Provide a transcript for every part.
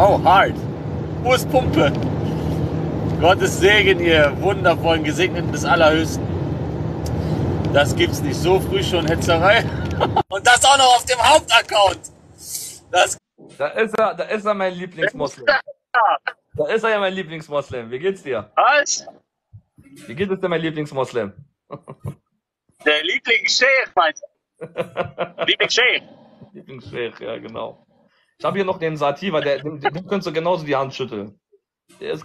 Oh, hart. Wo ist Pumpe? Gottes Segen, ihr wundervollen Gesegneten des Allerhöchsten. Das gibt's nicht. So früh schon Hetzerei. Und das auch noch auf dem Hauptaccount. Das da ist er, mein Lieblingsmuslim. Da ist er ja, mein Lieblingsmuslim. Wie geht's dir? Was? Wie geht es dir, mein Lieblingsmuslim? Der Lieblings-Sheikh, meinst du? Lieblings-Sheikh. Lieblings-Sheikh, ja, genau. Ich habe hier noch den Sativa, den könntest du genauso die Hand schütteln. Der ist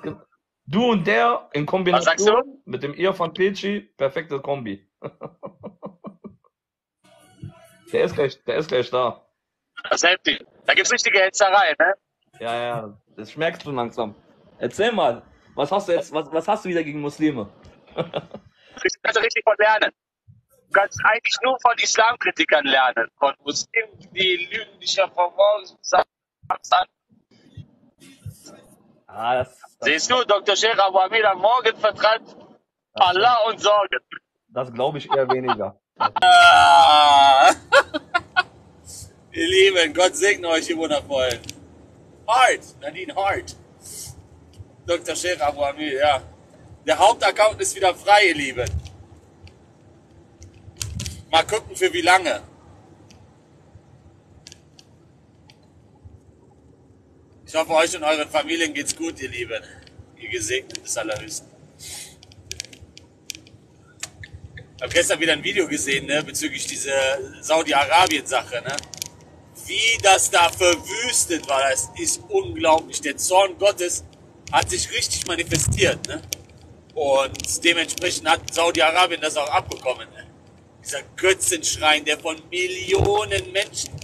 du und der in Kombination mit dem Ehr von Peci, perfekte Kombi. Der ist gleich da. Das ist heftig. Da gibt's richtige Hetzerei, ne? Ja, ja, das schmeckst du langsam. Erzähl mal, was hast du jetzt, was hast du wieder gegen Muslime? Ich kann richtig von lernen. Du kannst eigentlich nur von Islamkritikern lernen. Von Muslimen, die lügen dich ja von morgens bis abends an. Ah, siehst du, Dr. Sheikh Abu Amir am Morgen vertreibt Allah und Sorgen. Das glaube ich eher weniger. Ihr Lieben, Gott segne euch, ihr wundervollen. Hart, Nadine Hart. Dr. Sheikh Abu Amir, ja. Der Hauptaccount ist wieder frei, ihr Lieben. Mal gucken, für wie lange. Ich hoffe, euch und euren Familien geht's gut, ihr Lieben. Ihr Gesegnet des Allerhöchsten. Ich habe gestern wieder ein Video gesehen, ne, bezüglich dieser Saudi-Arabien-Sache, ne? Wie das da verwüstet war, das ist unglaublich. Der Zorn Gottes hat sich richtig manifestiert, ne? Und dementsprechend hat Saudi-Arabien das auch abbekommen, ne? Dieser Götzenschrein, der von Millionen Menschen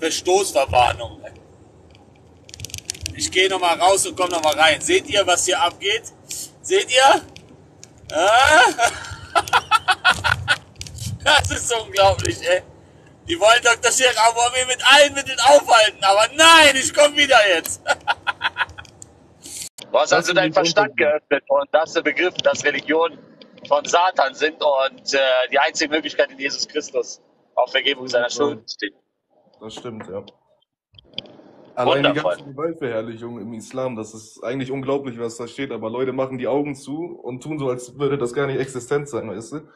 Verstoßverwarnung. Ne? Ich gehe nochmal raus und komme nochmal rein. Seht ihr, was hier abgeht? Seht ihr? Das ist unglaublich, ey. Die wollen Dr. Sheikh Abu Amir mit allen Mitteln aufhalten, aber nein, ich komme wieder jetzt. Was hast du deinen Verstand geöffnet und hast du begriffen, dass Religionen von Satan sind und die einzige Möglichkeit in Jesus Christus auf Vergebung seiner Schuld steht. Das stimmt, ja. Allein wundervoll. Die ganze Gewaltverherrlichung im Islam, das ist eigentlich unglaublich, was da steht, aber Leute machen die Augen zu und tun so, als würde das gar nicht existent sein, weißt du?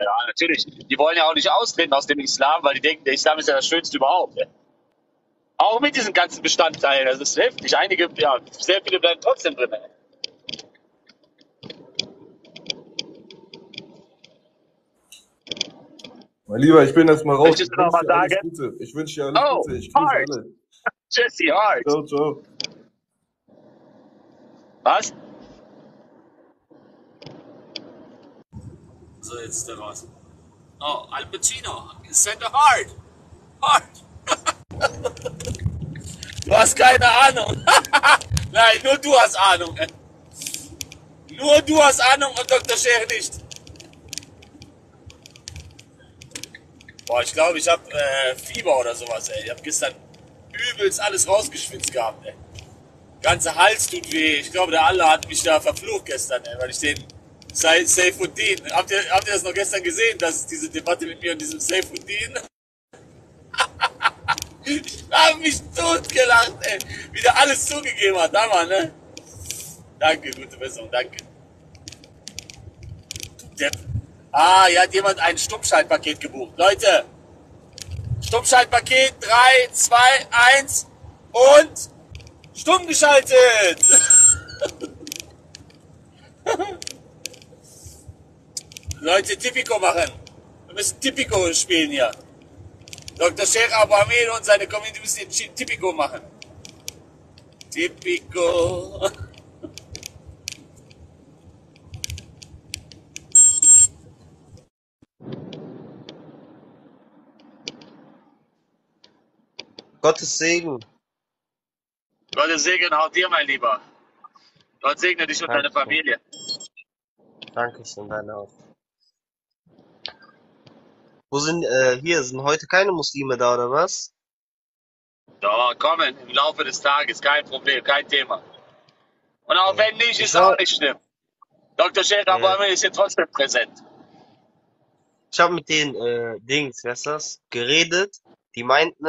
Ja, natürlich. Die wollen ja auch nicht austreten aus dem Islam, weil die denken, der Islam ist ja das Schönste überhaupt. Ja. Auch mit diesen ganzen Bestandteilen, das ist heftig. Einige, ja, sehr viele bleiben trotzdem drin. Ja. Mein Lieber, ich bin jetzt mal raus. Ich wünsche dir alles Gute. Ich grüße alle. Jesse, Hart. Ciao, ciao. Was? So, jetzt ist der raus. Oh, Al Pacino. Send a heart. Heart. Du hast keine Ahnung. Nein, nur du hast Ahnung. Nur du hast Ahnung und Dr. Sheikh nicht. Boah, ich glaube, ich habe Fieber oder sowas, ey. Ich habe gestern übelst alles rausgeschwitzt gehabt, ey. Ganze Hals tut weh. Ich glaube, der Allah hat mich da verflucht gestern, ey, weil ich den Saifuddin... Habt ihr das noch gestern gesehen, dass diese Debatte mit mir und diesem Saifuddin? Ich habe mich totgelacht, ey. Wie der alles zugegeben hat, da, Mann, ne? Danke, gute Besserung, danke. Der hier hat jemand ein Stummschaltpaket gebucht. Leute, Stummschaltpaket 3, 2, 1 und stumm geschaltet. Leute, Tipico machen. Wir müssen Tipico spielen hier. Dr. Sheikh Abu Amir und seine Community müssen Tipico machen. Tipico. Gottes Segen. Gottes Segen auch dir, mein Lieber. Gott segne dich und deine Familie. Dankeschön, deine auch. Wo sind, hier, sind heute keine Muslime da, oder was? Doch, kommen im Laufe des Tages, kein Problem, kein Thema. Und auch wenn nicht, ist auch nicht schlimm. Dr. Sheikh Abu Amir ist hier trotzdem präsent. Ich habe mit den, Dings, weißt du das, geredet. Die meinten,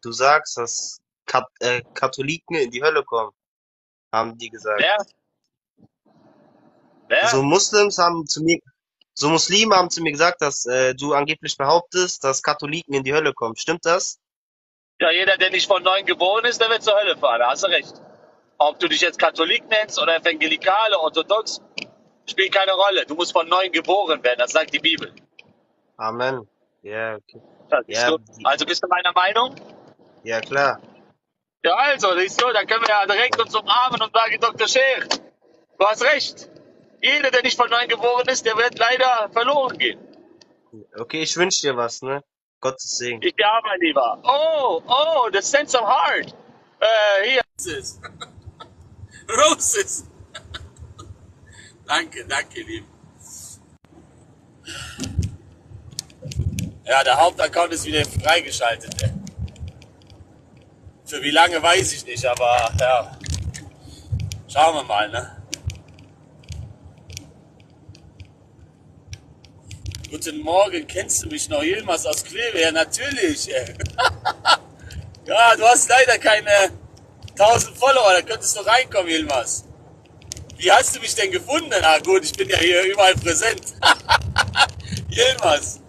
du sagst, dass Katholiken in die Hölle kommen, haben die gesagt. Wer? So Muslime haben zu mir gesagt, dass du angeblich behauptest, dass Katholiken in die Hölle kommen. Stimmt das? Ja, jeder, der nicht von neuem geboren ist, der wird zur Hölle fahren. Da hast du recht. Ob du dich jetzt Katholik nennst oder Evangelikale, Orthodox, spielt keine Rolle. Du musst von neuem geboren werden. Das sagt die Bibel. Amen. Ja, okay. Ja, also bist du meiner Meinung? Ja, klar. Ja, also, siehst du, dann können wir ja direkt uns umarmen und sagen, Dr. Sheikh, du hast recht. Jeder, der nicht von neuem geboren ist, der wird leider verloren gehen. Okay, ich wünsche dir was, ne? Gottes Segen. Ich dir aber, mein Lieber. Oh, the sense of heart. Hier ist es. Roses. Danke, lieb. Ja, der Hauptaccount ist wieder freigeschaltet. Ey. Für wie lange weiß ich nicht, aber ja. Schauen wir mal, ne? Guten Morgen, kennst du mich noch, Yilmaz aus Kleve? Ja, natürlich. Ey. Ja, du hast leider keine 1000 Follower, da könntest du reinkommen, Yilmaz. Wie hast du mich denn gefunden? Ah gut, ich bin ja hier überall präsent. Yilmaz.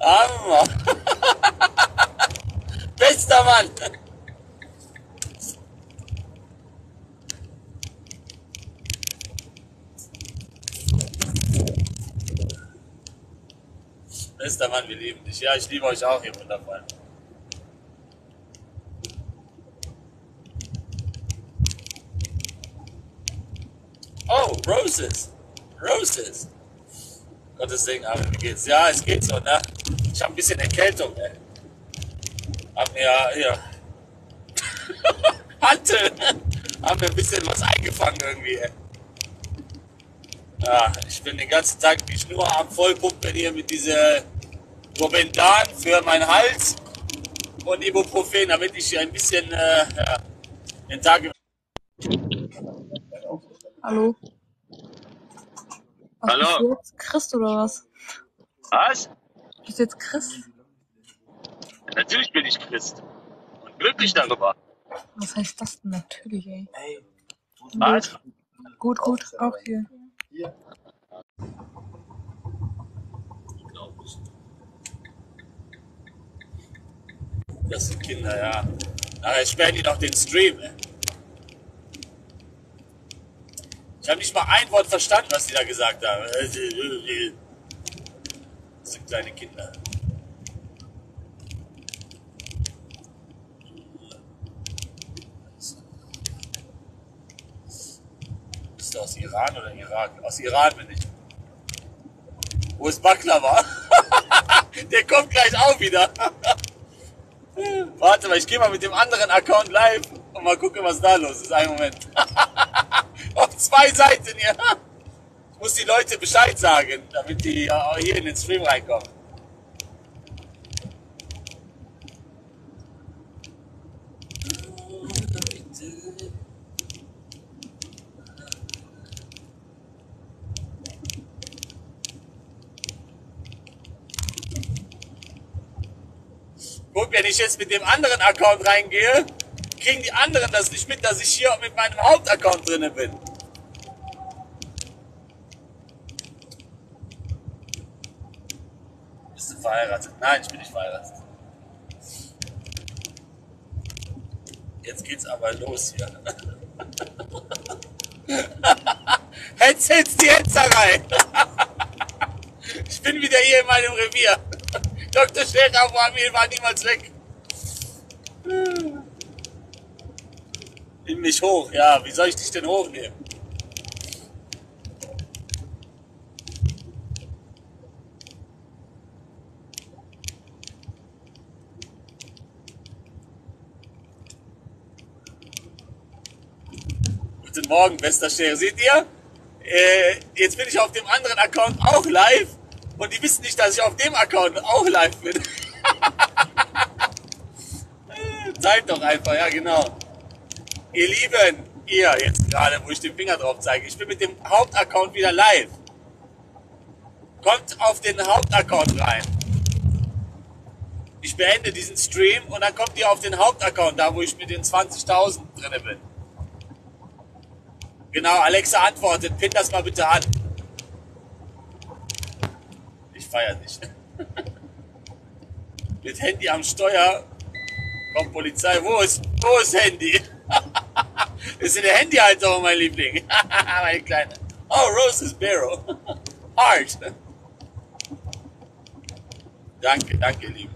Hammer. Bester Mann. Bester Mann, wir lieben dich. Ja, ich liebe euch auch, ihr wundervoll. Oh, Roses. Gottes Segen, Amen, wie geht's? Ja, es geht so, ne? Ich hab ein bisschen Erkältung, ey. Hab mir ein bisschen was eingefangen irgendwie, ey. Ja, ich bin den ganzen Tag die Schnur am Vollpumpen hier mit dieser Probendan für meinen Hals und Ibuprofen, damit ich ein bisschen den Tag über. Hallo. Hallo. Bist du jetzt Christ oder was? Was? Bist du jetzt Christ? Ja, natürlich bin ich Christ. Und glücklich darüber. Was heißt das denn natürlich, ey? Hey, was? Gut, auch hier. Ja. Das sind Kinder, ja. Aber ich sperre die doch den Stream, ey. Ich habe nicht mal ein Wort verstanden, was die da gesagt haben. Das sind kleine Kinder. Bist du aus Iran oder Irak? Aus Iran bin ich. Wo ist Baklava? Der kommt gleich auch wieder. Warte mal, ich gehe mal mit dem anderen Account live und mal gucken, was da los ist. Einen Moment. Auf zwei Seiten hier. Ich muss die Leute Bescheid sagen, damit die hier in den Stream reinkommen. Guck, wenn ich jetzt mit dem anderen Account reingehe, kriegen die anderen das nicht mit, dass ich hier mit meinem Hauptaccount drinne bin. Bist du verheiratet? Nein, ich bin nicht verheiratet. Jetzt geht's aber los hier. Jetzt die Hetzerei. Ich bin wieder hier in meinem Revier. Dr. Sheikh Abu Amir war niemals weg. Nimm mich hoch, ja, wie soll ich dich denn hochnehmen? Guten Morgen, bester Sheikh, seht ihr? Jetzt bin ich auf dem anderen Account auch live und die wissen nicht, dass ich auf dem Account auch live bin. Zeigt doch einfach, ja genau. Ihr Lieben, jetzt gerade, wo ich den Finger drauf zeige, ich bin mit dem Hauptaccount wieder live. Kommt auf den Hauptaccount rein. Ich beende diesen Stream und dann kommt ihr auf den Hauptaccount, da wo ich mit den 20.000 drin bin. Genau, Alexa antwortet, pin das mal bitte an. Ich feiere nicht. Mit Handy am Steuer. Kommt Polizei, wo ist Handy? Ist in der Handyhalterung, mein Liebling. Meine Kleine. Oh, Rose is Barrow. Hard. Danke, danke, Lieben.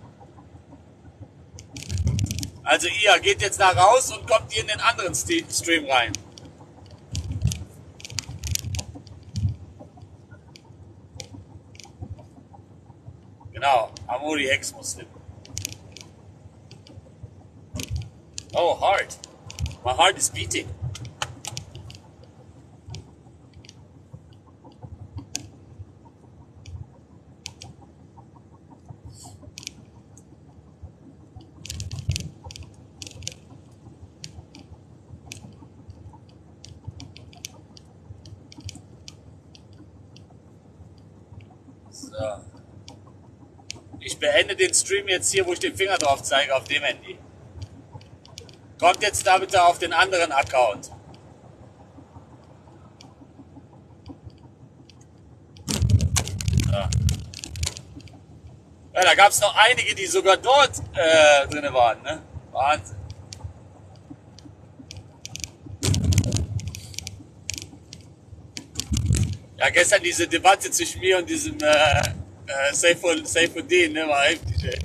Also ihr geht jetzt da raus und kommt hier in den anderen Stream rein. Genau, Amori Ex-Muslim. Oh, heart. My heart is beating. So. Ich beende den Stream jetzt hier, wo ich den Finger drauf zeige, auf dem Handy. Kommt jetzt da bitte auf den anderen Account. Ja, ja, da gab es noch einige, die sogar dort drin waren, ne? Wahnsinn. Ja, gestern diese Debatte zwischen mir und diesem Saifuddin, ne, war heftig, ey.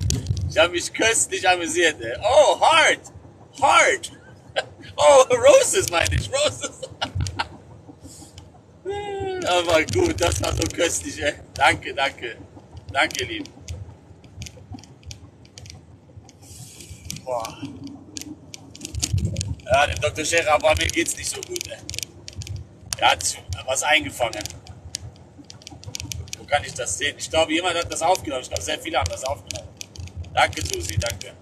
Ich habe mich köstlich amüsiert, ey. Oh, hard! Hard! Oh, Roses meine ich, Roses! Aber gut, das war so köstlich, ey. Danke, danke. Danke, ihr Lieben. Boah. Ja, dem Dr. Sheikh Abu Amir geht's nicht so gut, ey. Er hat was eingefangen. Wo kann ich das sehen? Ich glaube, jemand hat das aufgenommen. Ich glaube, sehr viele haben das aufgenommen. Danke, Susi, danke.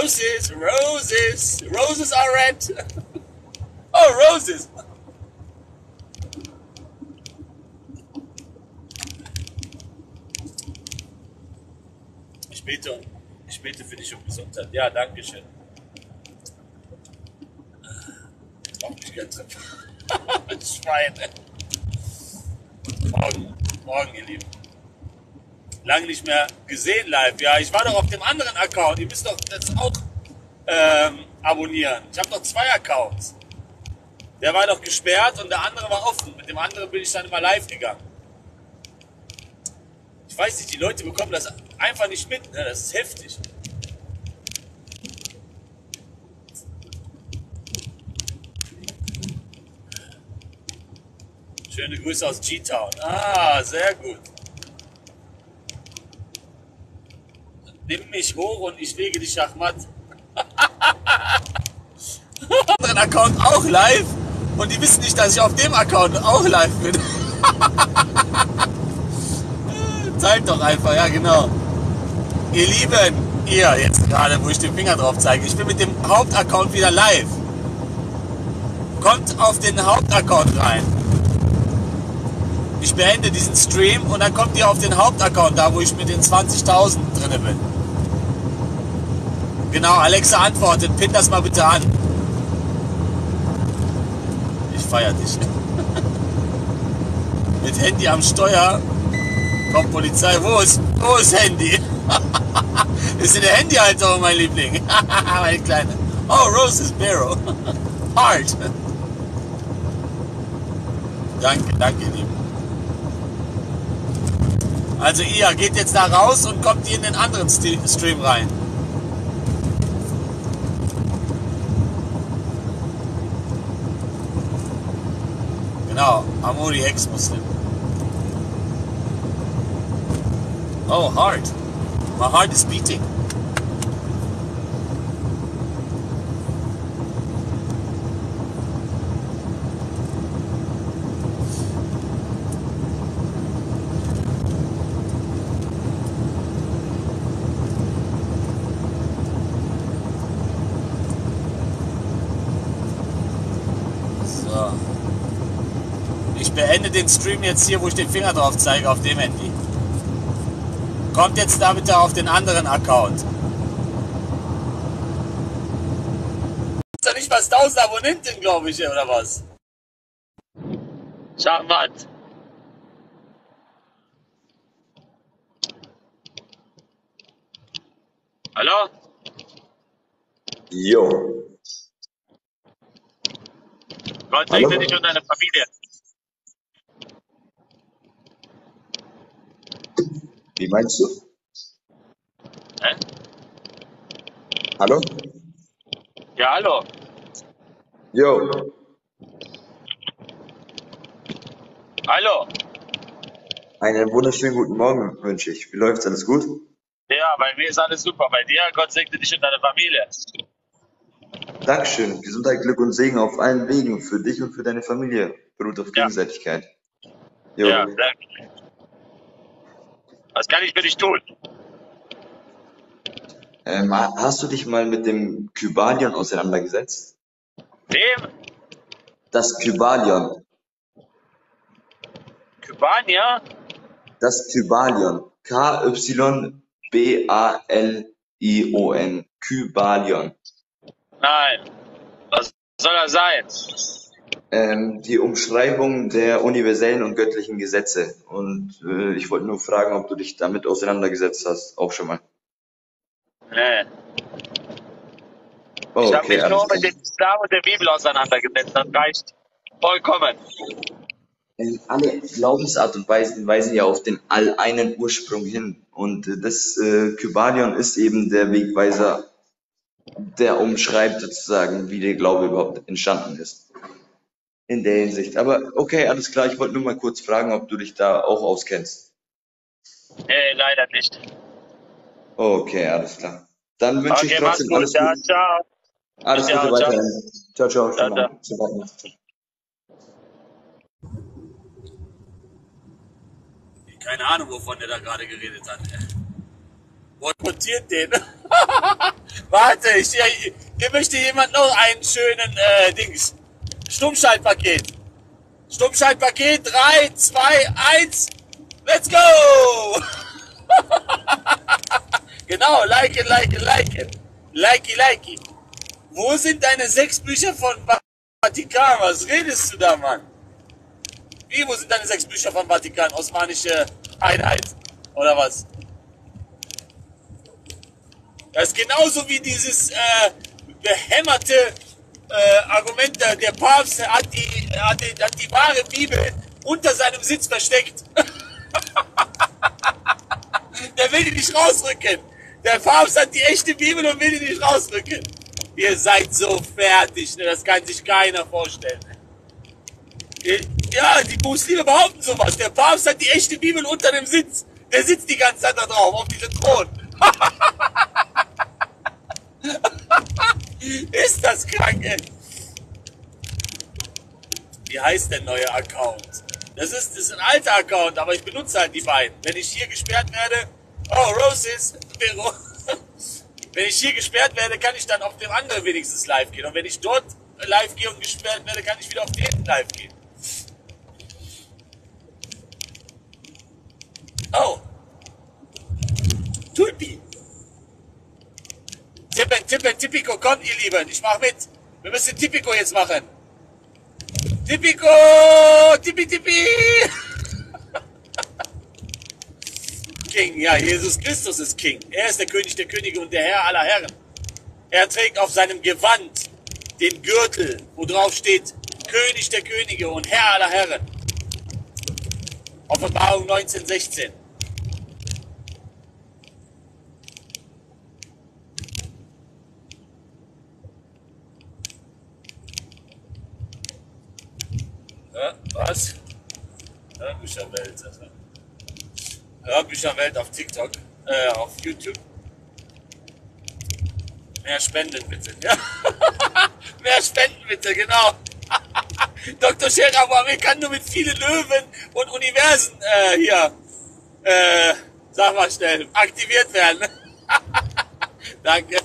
Roses, roses, roses are red. Oh, roses. Ich bete für dich um Gesundheit. Ja, danke schön. Mach mich ganz ab. Schweine. Morgen, ihr Lieben. Lange nicht mehr gesehen live. Ja, ich war doch auf dem anderen Account. Ihr müsst doch jetzt auch abonnieren. Ich habe doch zwei Accounts. Der war doch gesperrt und der andere war offen. Mit dem anderen bin ich dann immer live gegangen. Ich weiß nicht, die Leute bekommen das einfach nicht mit. Ne? Das ist heftig. Schöne Grüße aus G-Town. Ah, sehr gut. Nimm mich hoch und ich lege dich schachmatt. Anderen Account auch live und die wissen nicht, dass ich auf dem Account auch live bin. Zeigt doch einfach, ja genau. Ihr Lieben, ihr jetzt gerade, wo ich den Finger drauf zeige, ich bin mit dem Hauptaccount wieder live. Kommt auf den Hauptaccount rein. Ich beende diesen Stream und dann kommt ihr auf den Hauptaccount, da wo ich mit den 20.000 drin bin. Genau, Alexa antwortet, pin das mal bitte an. Ich feiere dich. Mit Handy am Steuer. Kommt Polizei, wo ist Handy? Ist in der Handyhalterung, mein Liebling. Meine Kleine. Oh, Rose is Barrow. Hard. Danke, danke, Lieben. Also ihr geht jetzt da raus und kommt hier in den anderen Stream rein. Genau, Amori Ex-Muslim. Oh, heart. My heart is beating. Ich beende den Stream jetzt hier, wo ich den Finger drauf zeige, auf dem Handy. Kommt jetzt damit da auf den anderen Account. Ist doch nicht mal 1000 Abonnenten, glaube ich, oder was? Sag mal. Hallo? Jo. Gott segne dich und deine Familie. Wie meinst du? Hä? Hallo? Ja, hallo. Jo. Hallo. Einen wunderschönen guten Morgen wünsche ich. Wie läuft's? Alles gut? Ja, bei mir ist alles super. Bei dir, Gott segne dich und deine Familie. Dankeschön. Gesundheit, Glück und Segen auf allen Wegen für dich und für deine Familie. Beruht auf Gegenseitigkeit. Jo. Ja, danke. Was kann ich für dich tun? Hast du dich mal mit dem Kybalion auseinandergesetzt? Wem? Das Kybalion. Kybalion? Das Kybalion. K-Y-B-A-L-I-O-N. Kybalion. Nein. Was soll das sein? Die Umschreibung der universellen und göttlichen Gesetze. Und ich wollte nur fragen, ob du dich damit auseinandergesetzt hast, auch schon mal. Nee. Oh, ich habe mich nur mit dem Islam und der Bibel auseinandergesetzt, das reicht vollkommen. Alle Glaubensart und Weisen weisen ja auf den alleinen Ursprung hin. Und das Kybalion ist eben der Wegweiser, der umschreibt sozusagen, wie der Glaube überhaupt entstanden ist. In der Hinsicht. Aber okay, alles klar. Ich wollte nur mal kurz fragen, ob du dich da auch auskennst. Nee, leider nicht. Okay, alles klar. Dann wünsche ich trotzdem gut, alles Gute. Ciao. Alles Gute weiterhin. Ciao, ciao. Ciao. Keine Ahnung, wovon der da gerade geredet hat. Wo notiert den? Warte, ich möchte jemand noch einen schönen Dings. Stummschaltpaket. Stummschaltpaket 3, 2, 1. Let's go! Genau, like it. Likey. Wo sind deine 6 Bücher von Vatikan? Was redest du da, Mann? Wie, wo sind deine 6 Bücher von Vatikan? Osmanische Einheit. Oder was? Das ist genauso wie dieses behämmerte Argument, der Papst hat die wahre Bibel unter seinem Sitz versteckt. Der will die nicht rausrücken. Der Papst hat die echte Bibel und will die nicht rausrücken. Ihr seid so fertig, ne? Das kann sich keiner vorstellen. Ja, die Muslime behaupten sowas. Der Papst hat die echte Bibel unter dem Sitz. Der sitzt die ganze Zeit da drauf, auf diesem Thron. Ist das krank, ey. Wie heißt der neue Account? Das ist ein alter Account, aber ich benutze halt die beiden. Wenn ich hier gesperrt werde, wenn ich hier gesperrt werde, kann ich dann auf dem anderen wenigstens live gehen. Und wenn ich dort live gehe und gesperrt werde, kann ich wieder auf den live gehen. Oh. Tulpi. Tippen, Tipico, kommt ihr Lieben, ich mach mit. Wir müssen Tipico jetzt machen. Tipico, Tipi. King, ja, Jesus Christus ist King. Er ist der König der Könige und der Herr aller Herren. Er trägt auf seinem Gewand den Gürtel, wo drauf steht König der Könige und Herr aller Herren. Offenbarung 19,16. Was? Hörbücherwelt. Hörbücherwelt auf TikTok, auf YouTube. Mehr Spenden bitte. Ja. Mehr Spenden bitte, genau. Dr. Sheikh Abu Amir kann nur mit vielen Löwen und Universen hier, sag mal schnell, aktiviert werden. Danke.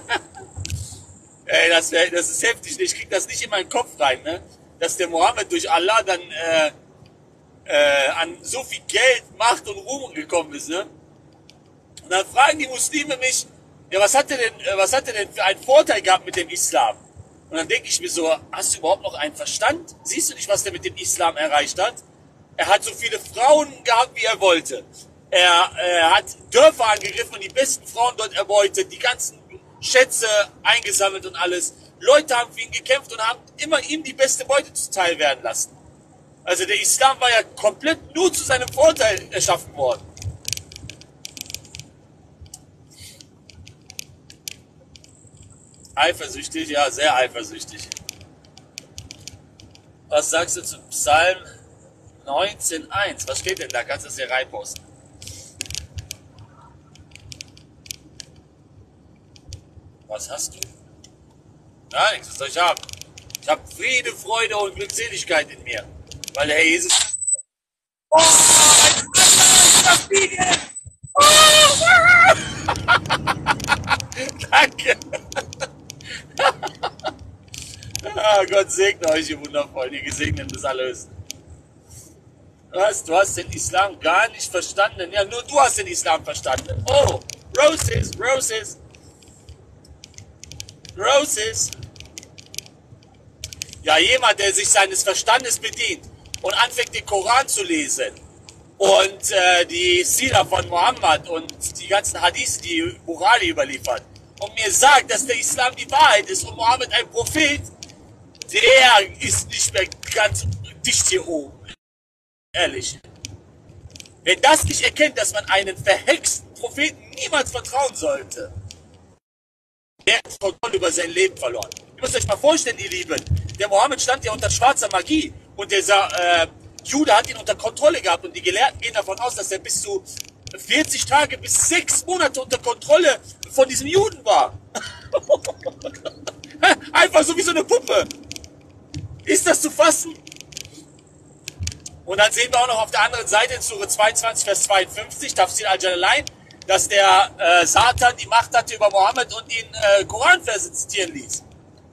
Ey, das ist heftig. Ich krieg das nicht in meinen Kopf rein, ne? Dass der Mohammed durch Allah dann an so viel Geld, Macht und Ruhm gekommen ist, ne? Und dann fragen die Muslime mich, ja, was hat er denn für einen Vorteil gehabt mit dem Islam? Und dann denke ich mir so, hast du überhaupt noch einen Verstand? Siehst du nicht, was der mit dem Islam erreicht hat? Er hat so viele Frauen gehabt, wie er wollte. Er hat Dörfer angegriffen und die besten Frauen dort erbeutet, die ganzen Schätze eingesammelt und alles. Leute haben für ihn gekämpft und haben immer ihm die beste Beute zuteil werden lassen. Also der Islam war ja komplett nur zu seinem Vorteil erschaffen worden. Eifersüchtig, ja, sehr eifersüchtig. Was sagst du zu Psalm 19,1? Was steht denn da? Kannst du das hier reinposten? Was hast du? Nein, nichts, was soll ich haben? Ich habe Friede, Freude und Glückseligkeit in mir. Weil der Herr Jesus... Oh, ein oh, danke! Ah, Gott segne euch, ihr wundervoll, ihr Gesegneten des Erlösten. Was? Du hast den Islam gar nicht verstanden? Ja, nur du hast den Islam verstanden. Oh, Roses, Roses. Roses. Ja, jemand, der sich seines Verstandes bedient und anfängt, den Koran zu lesen und die Sira von Mohammed und die ganzen Hadith, die Bukhari überliefert, und mir sagt, dass der Islam die Wahrheit ist und Mohammed ein Prophet, der ist nicht mehr ganz dicht hier oben. Ehrlich. Wenn das nicht erkennt, dass man einen verhexten Propheten niemals vertrauen sollte, der hat Kontrolle über sein Leben verloren. Ihr müsst euch mal vorstellen, ihr Lieben, der Mohammed stand ja unter schwarzer Magie und dieser Jude hat ihn unter Kontrolle gehabt und die Gelehrten gehen davon aus, dass er bis zu 40 Tage bis 6 Monate unter Kontrolle von diesem Juden war. Einfach so wie so eine Puppe. Ist das zu fassen? Und dann sehen wir auch noch auf der anderen Seite in Surah 22, Vers 52, Tafsir Al-Jalalain, dass der Satan die Macht hatte über Mohammed und ihn Koranverse zitieren ließ.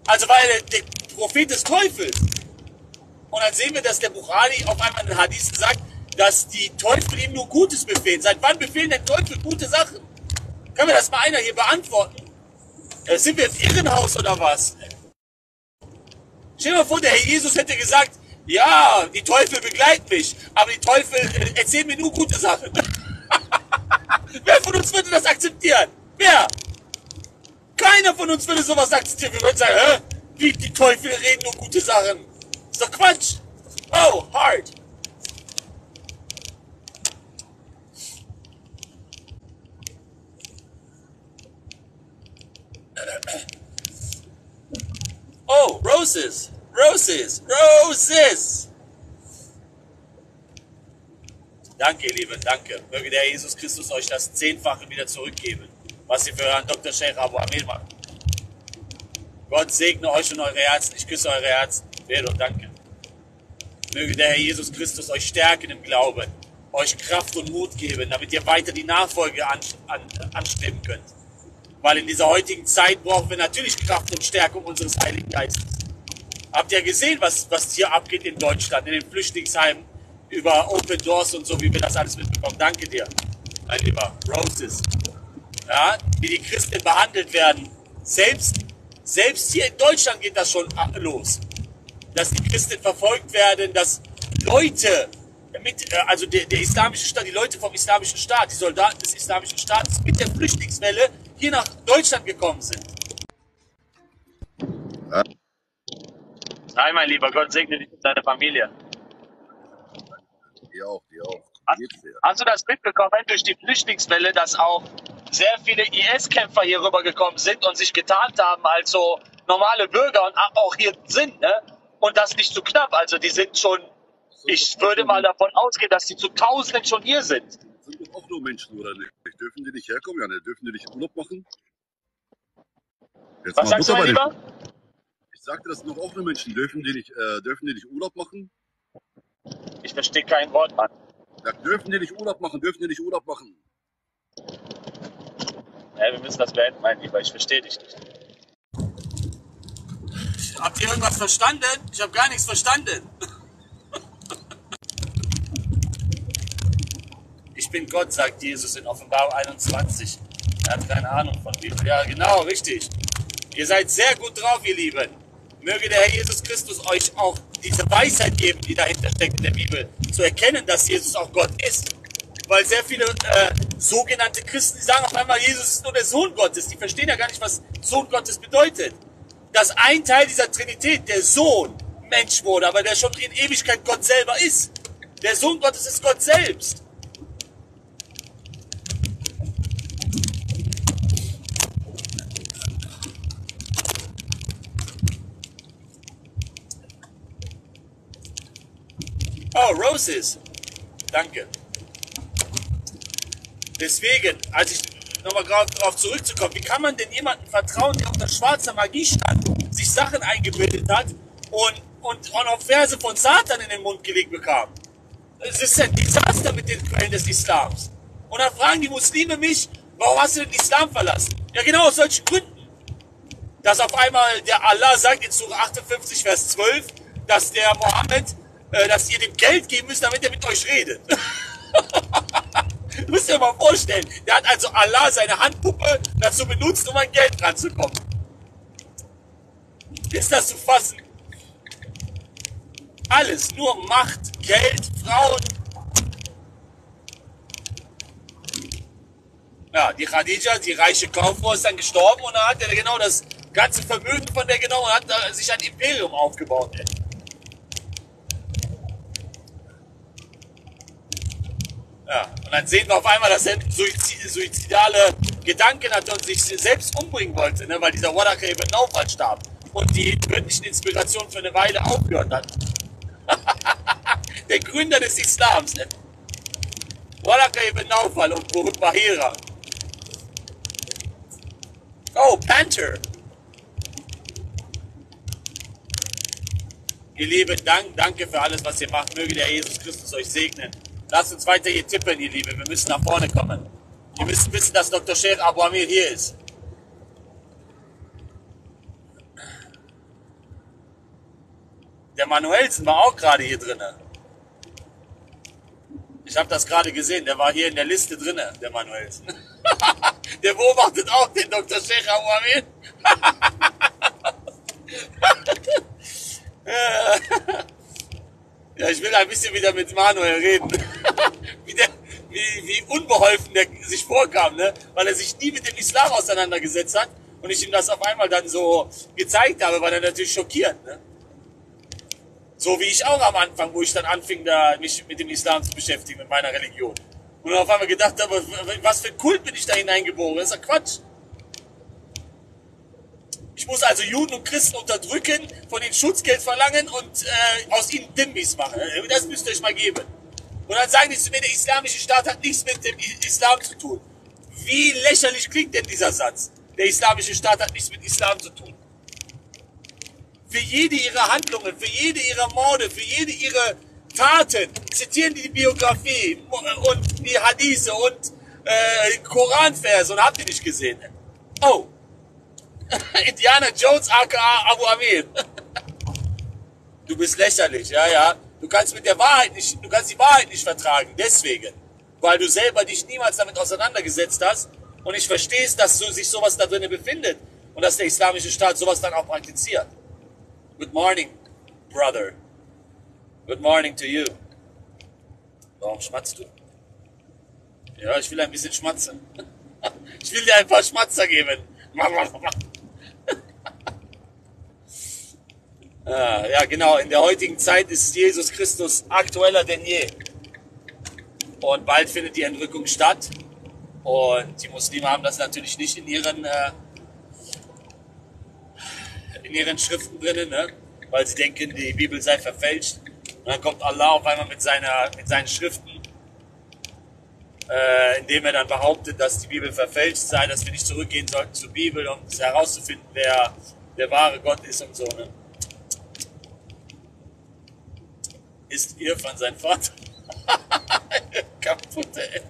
Also war er der Prophet des Teufels. Und dann sehen wir, dass der Bukhari auf einmal in den Hadithen sagt, dass die Teufel ihm nur Gutes befehlen. Seit wann befehlen denn Teufel gute Sachen? Kann mir das mal einer hier beantworten? Sind wir im Irrenhaus oder was? Stell dir mal vor, der Herr Jesus hätte gesagt, ja, die Teufel begleiten mich, aber die Teufel erzählen mir nur gute Sachen. Wer von uns würde das akzeptieren? Wer? Keiner von uns würde sowas akzeptieren. Wir würden sagen, hä? Wie, die Teufel reden nur gute Sachen. Ist doch Quatsch. Oh, hard. Oh, Roses, Roses, Roses. Danke, ihr Lieben, danke. Möge der Jesus Christus euch das 10-fache wieder zurückgeben, was ihr für Herrn Dr. Sheikh Abu Amir macht. Gott segne euch und eure Herzen. Ich küsse eure Herzen. Velo, danke. Möge der Herr Jesus Christus euch stärken im Glauben, euch Kraft und Mut geben, damit ihr weiter die Nachfolge anstreben könnt. Weil in dieser heutigen Zeit brauchen wir natürlich Kraft und Stärkung unseres Heiligen Geistes. Habt ihr gesehen, was hier abgeht in Deutschland, in den Flüchtlingsheimen, über Open Doors und so, wie wir das alles mitbekommen. Danke dir, mein lieber Roses. Ja, wie die Christen behandelt werden. Selbst hier in Deutschland geht das schon los. Dass die Christen verfolgt werden, dass Leute, also der islamische Staat, die Leute vom islamischen Staat, die Soldaten des islamischen Staates mit der Flüchtlingswelle hier nach Deutschland gekommen sind. Hi, mein Lieber, Gott segne dich und deine Familie. Die auch, die auch. Hast du das mitbekommen durch die Flüchtlingswelle, dass auch sehr viele IS-Kämpfer hier rübergekommen sind und sich getarnt haben als so normale Bürger und auch hier sind, ne? Und das nicht zu knapp. Also die sind schon, ich würde mal davon ausgehen, dass die zu Tausenden schon hier sind. Sind doch auch nur Menschen, oder nicht? Dürfen die nicht herkommen? Ja, ne? Dürfen die nicht Urlaub machen? Jetzt was sagst du, mein Lieber? Ich sagte, das sind doch auch nur Menschen. Dürfen die nicht Urlaub machen? Ich verstehe kein Wort, Mann. Ja, dürfen die nicht Urlaub machen? Dürfen die nicht Urlaub machen? Ja, wir müssen das beenden, mein Lieber. Ich verstehe dich nicht. Habt ihr irgendwas verstanden? Ich habe gar nichts verstanden. bin Gott, sagt Jesus in Offenbarung 21. Er hat keine Ahnung von wie viel. Ja, genau, richtig. Ihr seid sehr gut drauf, ihr Lieben. Möge der Herr Jesus Christus euch auch diese Weisheit geben, die dahinter steckt in der Bibel, zu erkennen, dass Jesus auch Gott ist. Weil sehr viele sogenannte Christen, die sagen auf einmal, Jesus ist nur der Sohn Gottes. Die verstehen ja gar nicht, was Sohn Gottes bedeutet. Dass ein Teil dieser Trinität, der Sohn, Mensch wurde, aber der schon in Ewigkeit Gott selber ist. Der Sohn Gottes ist Gott selbst. Oh, Roses. Danke. Deswegen, als ich nochmal darauf zurückzukommen, wie kann man denn jemandem vertrauen, der unter schwarzer Magie stand, sich Sachen eingebildet hat und auch Verse von Satan in den Mund gelegt bekam? Es ist ein Desaster mit den Quellen des Islams. Und dann fragen die Muslime mich, warum hast du den Islam verlassen? Ja, genau aus solchen Gründen. Dass auf einmal der Allah sagt in Surah 58, Vers 12, dass der Mohammed, dass ihr dem Geld geben müsst, damit er mit euch redet. Müsst ihr mal vorstellen. Der hat also Allah seine Handpuppe dazu benutzt, um an Geld ranzukommen. Ist das zu fassen? Alles, nur Macht, Geld, Frauen. Ja, die Khadija, die reiche Kauffrau, ist dann gestorben und dann hat er genau das ganze Vermögen von der genommen und hat sich ein Imperium aufgebaut. Ja, und dann sehen wir auf einmal, dass er suizidale Gedanken hatte und sich selbst umbringen wollte, ne, weil dieser Waraqa ibn Naufal starb und die göttlichen Inspirationen für eine Weile aufgehört hat. Der Gründer des Islams, ne? Waraqa ibn Naufal und Bahira. Oh, Panther. Ihr Lieben, danke für alles, was ihr macht. Möge der Jesus Christus euch segnen. Lasst uns weiter hier tippen, ihr Lieben. Wir müssen nach vorne kommen. Ihr müsst wissen, dass Dr. Sheikh Abu Amir hier ist. Der Manuelsen war auch gerade hier drin. Ich habe das gerade gesehen, der war hier in der Liste drin, der Manuelsen. Der beobachtet auch den Dr. Sheikh Abu Amir. Ja, ich will ein bisschen wieder mit Manuel reden. Wie unbeholfen der sich vorkam, ne? Weil er sich nie mit dem Islam auseinandergesetzt hat und ich ihm das auf einmal dann so gezeigt habe, war er natürlich schockiert, ne? So wie ich auch am Anfang, wo ich dann anfing, da mich mit dem Islam zu beschäftigen, mit meiner Religion. Und auf einmal gedacht habe, was für ein Kult bin ich da hineingeboren? Das ist ja Quatsch. Ich muss also Juden und Christen unterdrücken, von ihnen Schutzgeld verlangen und aus ihnen Dimmis machen. Das müsst ihr euch mal geben. Und dann sagen die zu mir, der islamische Staat hat nichts mit dem Islam zu tun. Wie lächerlich klingt denn dieser Satz? Der islamische Staat hat nichts mit Islam zu tun. Für jede ihrer Handlungen, für jede ihrer Morde, für jede ihrer Taten zitieren die Biografie und die Hadithe und Koranverse und habt ihr nicht gesehen. Oh, Indiana Jones aka Abu Amir. Du bist lächerlich, ja, ja. Du kannst die Wahrheit nicht vertragen, deswegen. Weil du selber dich niemals damit auseinandergesetzt hast und ich verstehe es, dass sich sowas da drin befindet und dass der islamische Staat sowas dann auch praktiziert. Good morning, brother. Good morning to you. Warum schmatzt du? Ja, ich will ein bisschen schmatzen. Ich will dir ein paar Schmatzer geben. Ja, genau. In der heutigen Zeit ist Jesus Christus aktueller denn je. Und bald findet die Entrückung statt. Und die Muslime haben das natürlich nicht in ihren... in ihren Schriften drinnen, ne? Weil sie denken, die Bibel sei verfälscht. Und dann kommt Allah auf einmal mit seinen Schriften, indem er dann behauptet, dass die Bibel verfälscht sei, dass wir nicht zurückgehen sollten zur Bibel, um herauszufinden, wer der wahre Gott ist und so. Ne? Ist Irfan sein Vater? Kaputte, ey.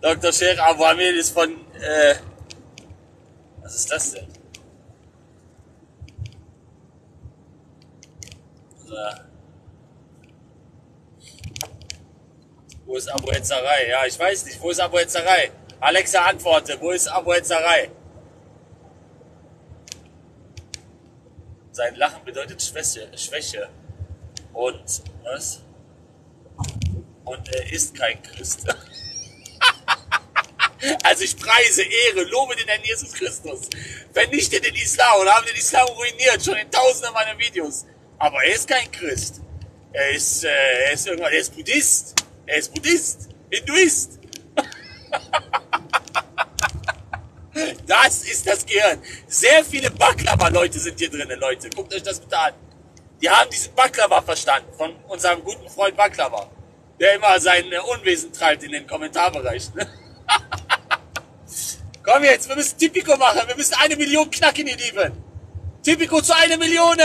Dr. Sheikh Abu Amir ist von... was ist das denn? So. Wo ist Abu-Hetzerei? Ja, ich weiß nicht. Wo ist Abu-Hetzerei? Alexa, antworte. Wo ist Abu-Hetzerei? Sein Lachen bedeutet Schwäche. Und, was? Und er ist kein Christ. Also ich preise, Ehre, lobe den Herrn Jesus Christus. Vernichte den Islam und haben den Islam ruiniert, schon in tausenden meiner Videos. Aber er ist kein Christ. Er ist Buddhist. Er ist Buddhist, Hinduist. Das ist das Gehirn. Sehr viele Baklava-Leute sind hier drinnen, Leute. Guckt euch das bitte an. Die haben diesen Baklava verstanden von unserem guten Freund Baklava, der immer sein Unwesen treibt in den Kommentarbereichen. Komm jetzt, wir müssen Tipico machen. Wir müssen 1 Million knacken, ihr Lieben. Tipico zu 1 Million.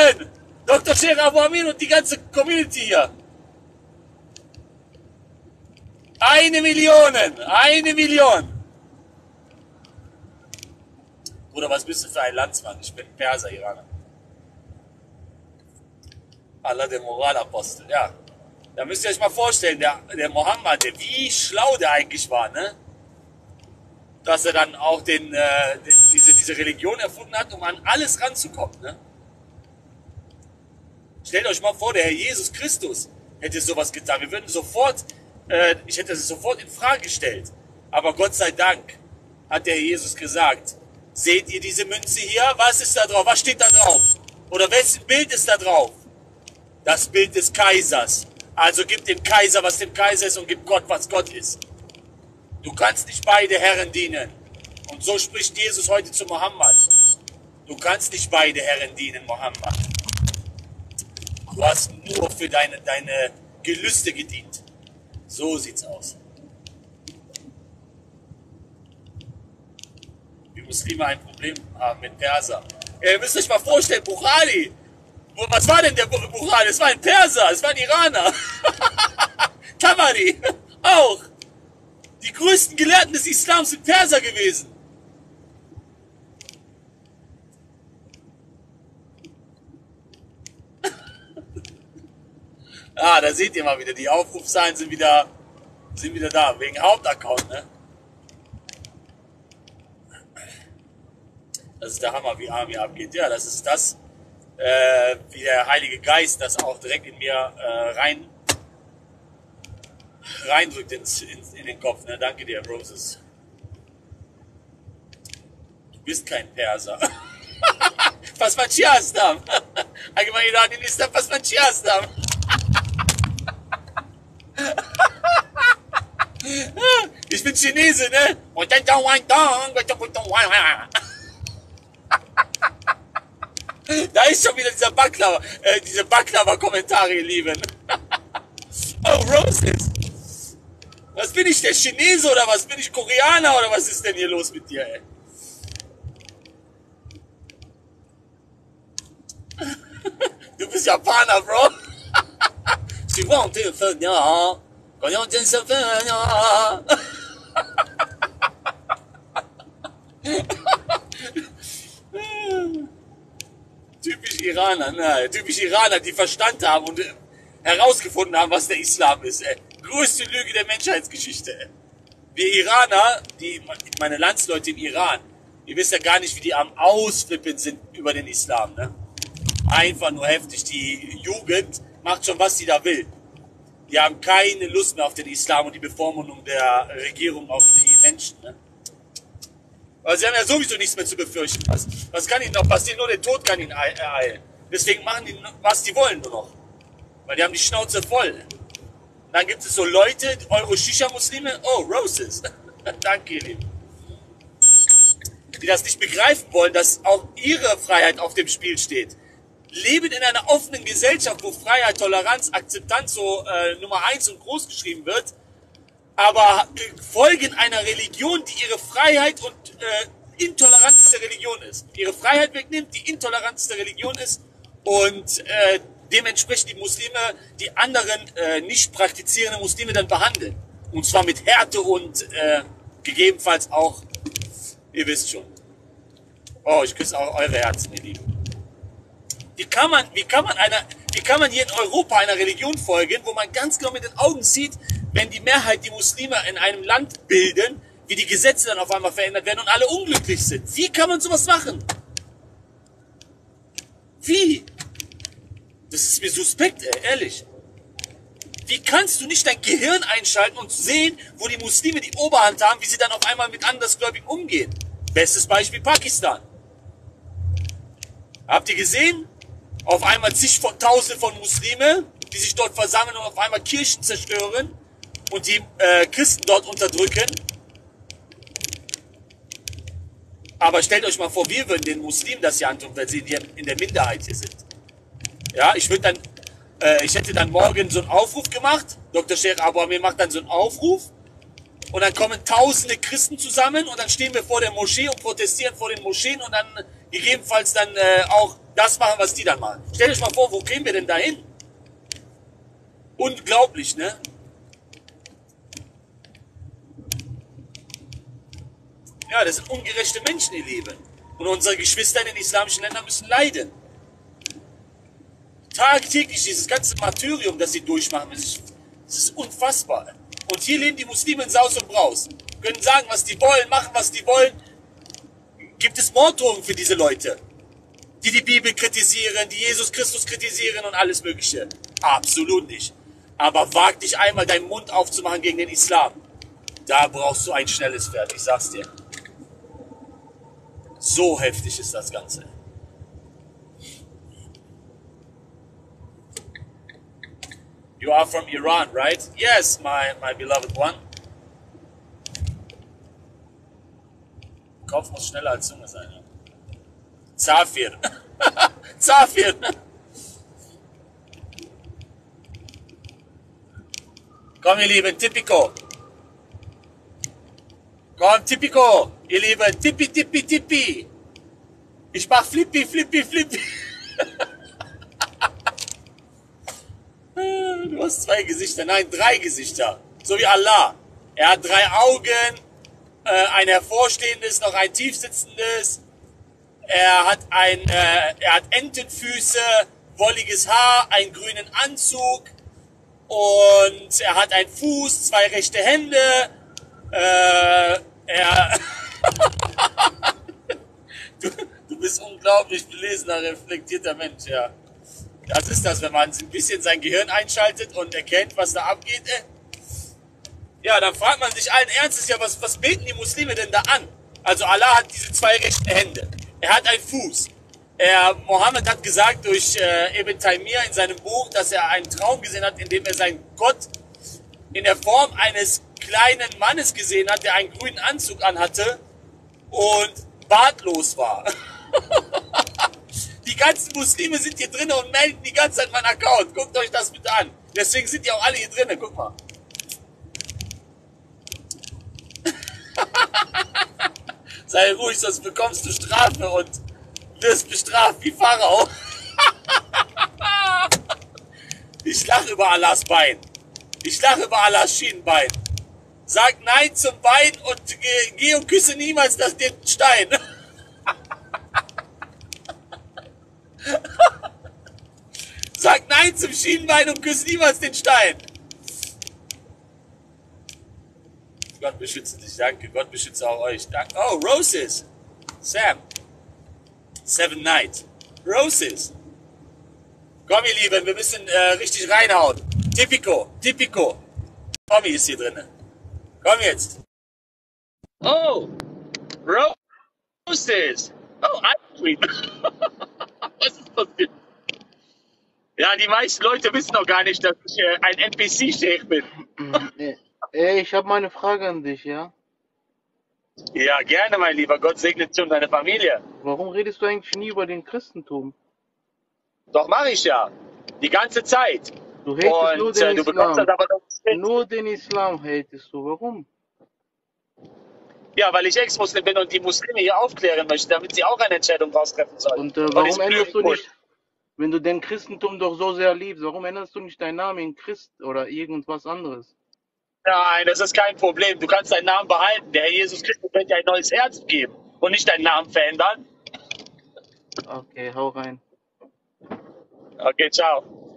Dr. Sheikh Abu Amir und die ganze Community hier. 1 Million. 1 Million. Bruder, was bist du für ein Landsmann? Ich bin Perser, Iraner. Allah, der Moralapostel, ja. Da müsst ihr euch mal vorstellen, der Mohammed, wie schlau der eigentlich war, ne? Dass er dann auch diese Religion erfunden hat, um an alles ranzukommen, ne? Stellt euch mal vor, der Herr Jesus Christus hätte sowas getan. Wir würden sofort, ich hätte es sofort in Frage gestellt. Aber Gott sei Dank hat der Herr Jesus gesagt, seht ihr diese Münze hier? Was ist da drauf? Was steht da drauf? Oder wessen Bild ist da drauf? Das Bild des Kaisers. Also gib dem Kaiser, was dem Kaiser ist, und gib Gott, was Gott ist. Du kannst nicht beide Herren dienen. Und so spricht Jesus heute zu Mohammed. Du kannst nicht beide Herren dienen, Mohammed. Du hast nur für deine Gelüste gedient. So sieht's aus. Wir Muslime ein Problem haben mit Perser. Ihr müsst euch mal vorstellen, Bukhari. Was war denn der Bukhari? Es war ein Perser, es war ein Iraner. Tabari, auch. Die größten Gelehrten des Islams sind Perser gewesen. Ah, da seht ihr mal wieder, die Aufrufzahlen sind wieder da, wegen Hauptaccount, ne? Das ist der Hammer, wie Army abgeht. Ja, das ist das. Wie der Heilige Geist das auch direkt in mir reindrückt in den Kopf. Ne? Danke dir, Roses. Du bist kein Perser. Was man Chiastam. Was man Chiastam. Ich bin Chinese, ne? Da ist schon wieder dieser Baklava, diese Baklava-Kommentare, ihr Lieben. Oh, Roses. Was bin ich, der Chinese oder was bin ich, Koreaner oder was ist denn hier los mit dir, ey? Du bist Japaner, Bro. Typisch Iraner, ne? Typisch Iraner, die Verstand haben und herausgefunden haben, was der Islam ist. Größte Lüge der Menschheitsgeschichte. Wir Iraner, meine Landsleute im Iran, ihr wisst ja gar nicht, wie die am Ausflippen sind über den Islam. Ne? Einfach nur heftig. Die Jugend macht schon, was sie da will. Die haben keine Lust mehr auf den Islam und die Bevormundung der Regierung auf die Menschen. Ne? Weil sie haben ja sowieso nichts mehr zu befürchten. Was kann ihnen noch passieren? Nur der Tod kann ihnen ereilen. Deswegen machen die, was die wollen, nur noch. Weil die haben die Schnauze voll. Und dann gibt es so Leute, eure Shisha-Muslime, oh, Roses. Danke, ihr Lieben. Die das nicht begreifen wollen, dass auch ihre Freiheit auf dem Spiel steht. Leben in einer offenen Gesellschaft, wo Freiheit, Toleranz, Akzeptanz so Nummer 1 und groß geschrieben wird. Aber folgen einer Religion, die ihre Freiheit und Intoleranz der Religion ist. Ihre Freiheit wegnimmt, die Intoleranz der Religion ist und dementsprechend die Muslime, die anderen nicht praktizierenden Muslime dann behandeln. Und zwar mit Härte und gegebenenfalls auch, ihr wisst schon. Oh, ich küsse auch eure Herzen, ihr Lieben. Wie kann man einer Wie kann man hier in Europa einer Religion folgen, wo man ganz genau mit den Augen sieht, wenn die Mehrheit die Muslime in einem Land bilden, wie die Gesetze dann auf einmal verändert werden und alle unglücklich sind? Wie kann man sowas machen? Wie? Das ist mir suspekt, ey, ehrlich. Wie kannst du nicht dein Gehirn einschalten und sehen, wo die Muslime die Oberhand haben, wie sie dann auf einmal mit Andersgläubigen umgehen? Bestes Beispiel Pakistan. Habt ihr gesehen? Auf einmal zig von Tausende von Muslime, die sich dort versammeln und auf einmal Kirchen zerstören und die Christen dort unterdrücken. Aber stellt euch mal vor, wir würden den Muslimen das ja antun, wenn sie in der Minderheit hier sind. Ja, ich würde dann, ich hätte dann morgen so einen Aufruf gemacht. Dr. Sheikh Abu Amir macht dann so einen Aufruf. Und dann kommen tausende Christen zusammen und dann stehen wir vor der Moschee und protestieren vor den Moscheen und dann gegebenenfalls dann auch das machen, was die dann machen. Stellt euch mal vor, wo kämen wir denn dahin? Unglaublich, ne? Ja, das sind ungerechte Menschen, die leben. Und unsere Geschwister in den islamischen Ländern müssen leiden. Tagtäglich dieses ganze Martyrium, das sie durchmachen müssen. Das ist unfassbar. Und hier leben die Muslime in Saus und Braus. Können sagen, was die wollen, machen, was die wollen. Gibt es Morddrohungen für diese Leute, die die Bibel kritisieren, die Jesus Christus kritisieren und alles Mögliche? Absolut nicht. Aber wag dich einmal, deinen Mund aufzumachen gegen den Islam. Da brauchst du ein schnelles Pferd, ich sag's dir. So heftig ist das Ganze. You are from Iran, right? Yes, my beloved one. Kopf muss schneller als Zunge sein. Ja? Zafir. Zafir. Komm, ihr Lieben, Tipico. Komm, Tipico. Ihr Lieben, Tippi. Ich mach Flippi. Du hast zwei Gesichter, nein, drei Gesichter. So wie Allah. Er hat drei Augen, ein hervorstehendes, noch ein tiefsitzendes. Er hat Entenfüße, wolliges Haar, einen grünen Anzug und er hat einen Fuß, zwei rechte Hände. Du bist unglaublich belesener, reflektierter Mensch, ja. Das ist das, wenn man ein bisschen sein Gehirn einschaltet und erkennt, was da abgeht. Ja, dann fragt man sich allen Ernstes, ja, was beten die Muslime denn da an? Also Allah hat diese zwei rechten Hände. Er hat einen Fuß. Mohammed hat gesagt durch Ibn Taymiyyah in seinem Buch, dass er einen Traum gesehen hat, in dem er seinen Gott in der Form eines kleinen Mannes gesehen hat, der einen grünen Anzug anhatte und bartlos war. Die ganzen Muslime sind hier drin und melden die ganze Zeit meinen Account. Guckt euch das bitte an. Deswegen sind die auch alle hier drin. Guck mal. Sei ruhig, sonst bekommst du Strafe und wirst bestraft wie Pharao. Ich lache über Allahs Bein. Ich lache über Allahs Schienenbein. Sag Nein zum Bein und geh und küsse niemals den Stein. Sag Nein zum Schienenbein und küsse niemals den Stein. Gott beschütze dich, danke. Gott beschütze auch euch, danke. Oh, Roses. Sam. Seven Night. Roses. Komm, ihr Lieben, wir müssen richtig reinhauen. Tipico. Tommy ist hier drin. Komm jetzt. Oh, Roses. Oh, Eiscreme. Was ist passiert? Ja, die meisten Leute wissen noch gar nicht, dass ich ein NPC-Sheikh bin. Ey, ich habe mal eine Frage an dich, ja? Ja, gerne, mein Lieber. Gott segnet dich und deine Familie. Warum redest du eigentlich nie über den Christentum? Doch, mache ich ja. Die ganze Zeit. Du hatest nur den Islam. Bekommst das aber doch nicht. Nur den Islam hatest du. Warum? Ja, weil ich Ex-Muslim bin und die Muslime hier aufklären möchte, damit sie auch eine Entscheidung raustreffen sollen. Und warum änderst du nicht, wenn du den Christentum doch so sehr liebst, warum änderst du nicht deinen Namen in Christ oder irgendwas anderes? Nein, das ist kein Problem. Du kannst deinen Namen behalten. Der Herr Jesus Christus wird dir ein neues Herz geben und nicht deinen Namen verändern. Okay, hau rein. Okay, ciao.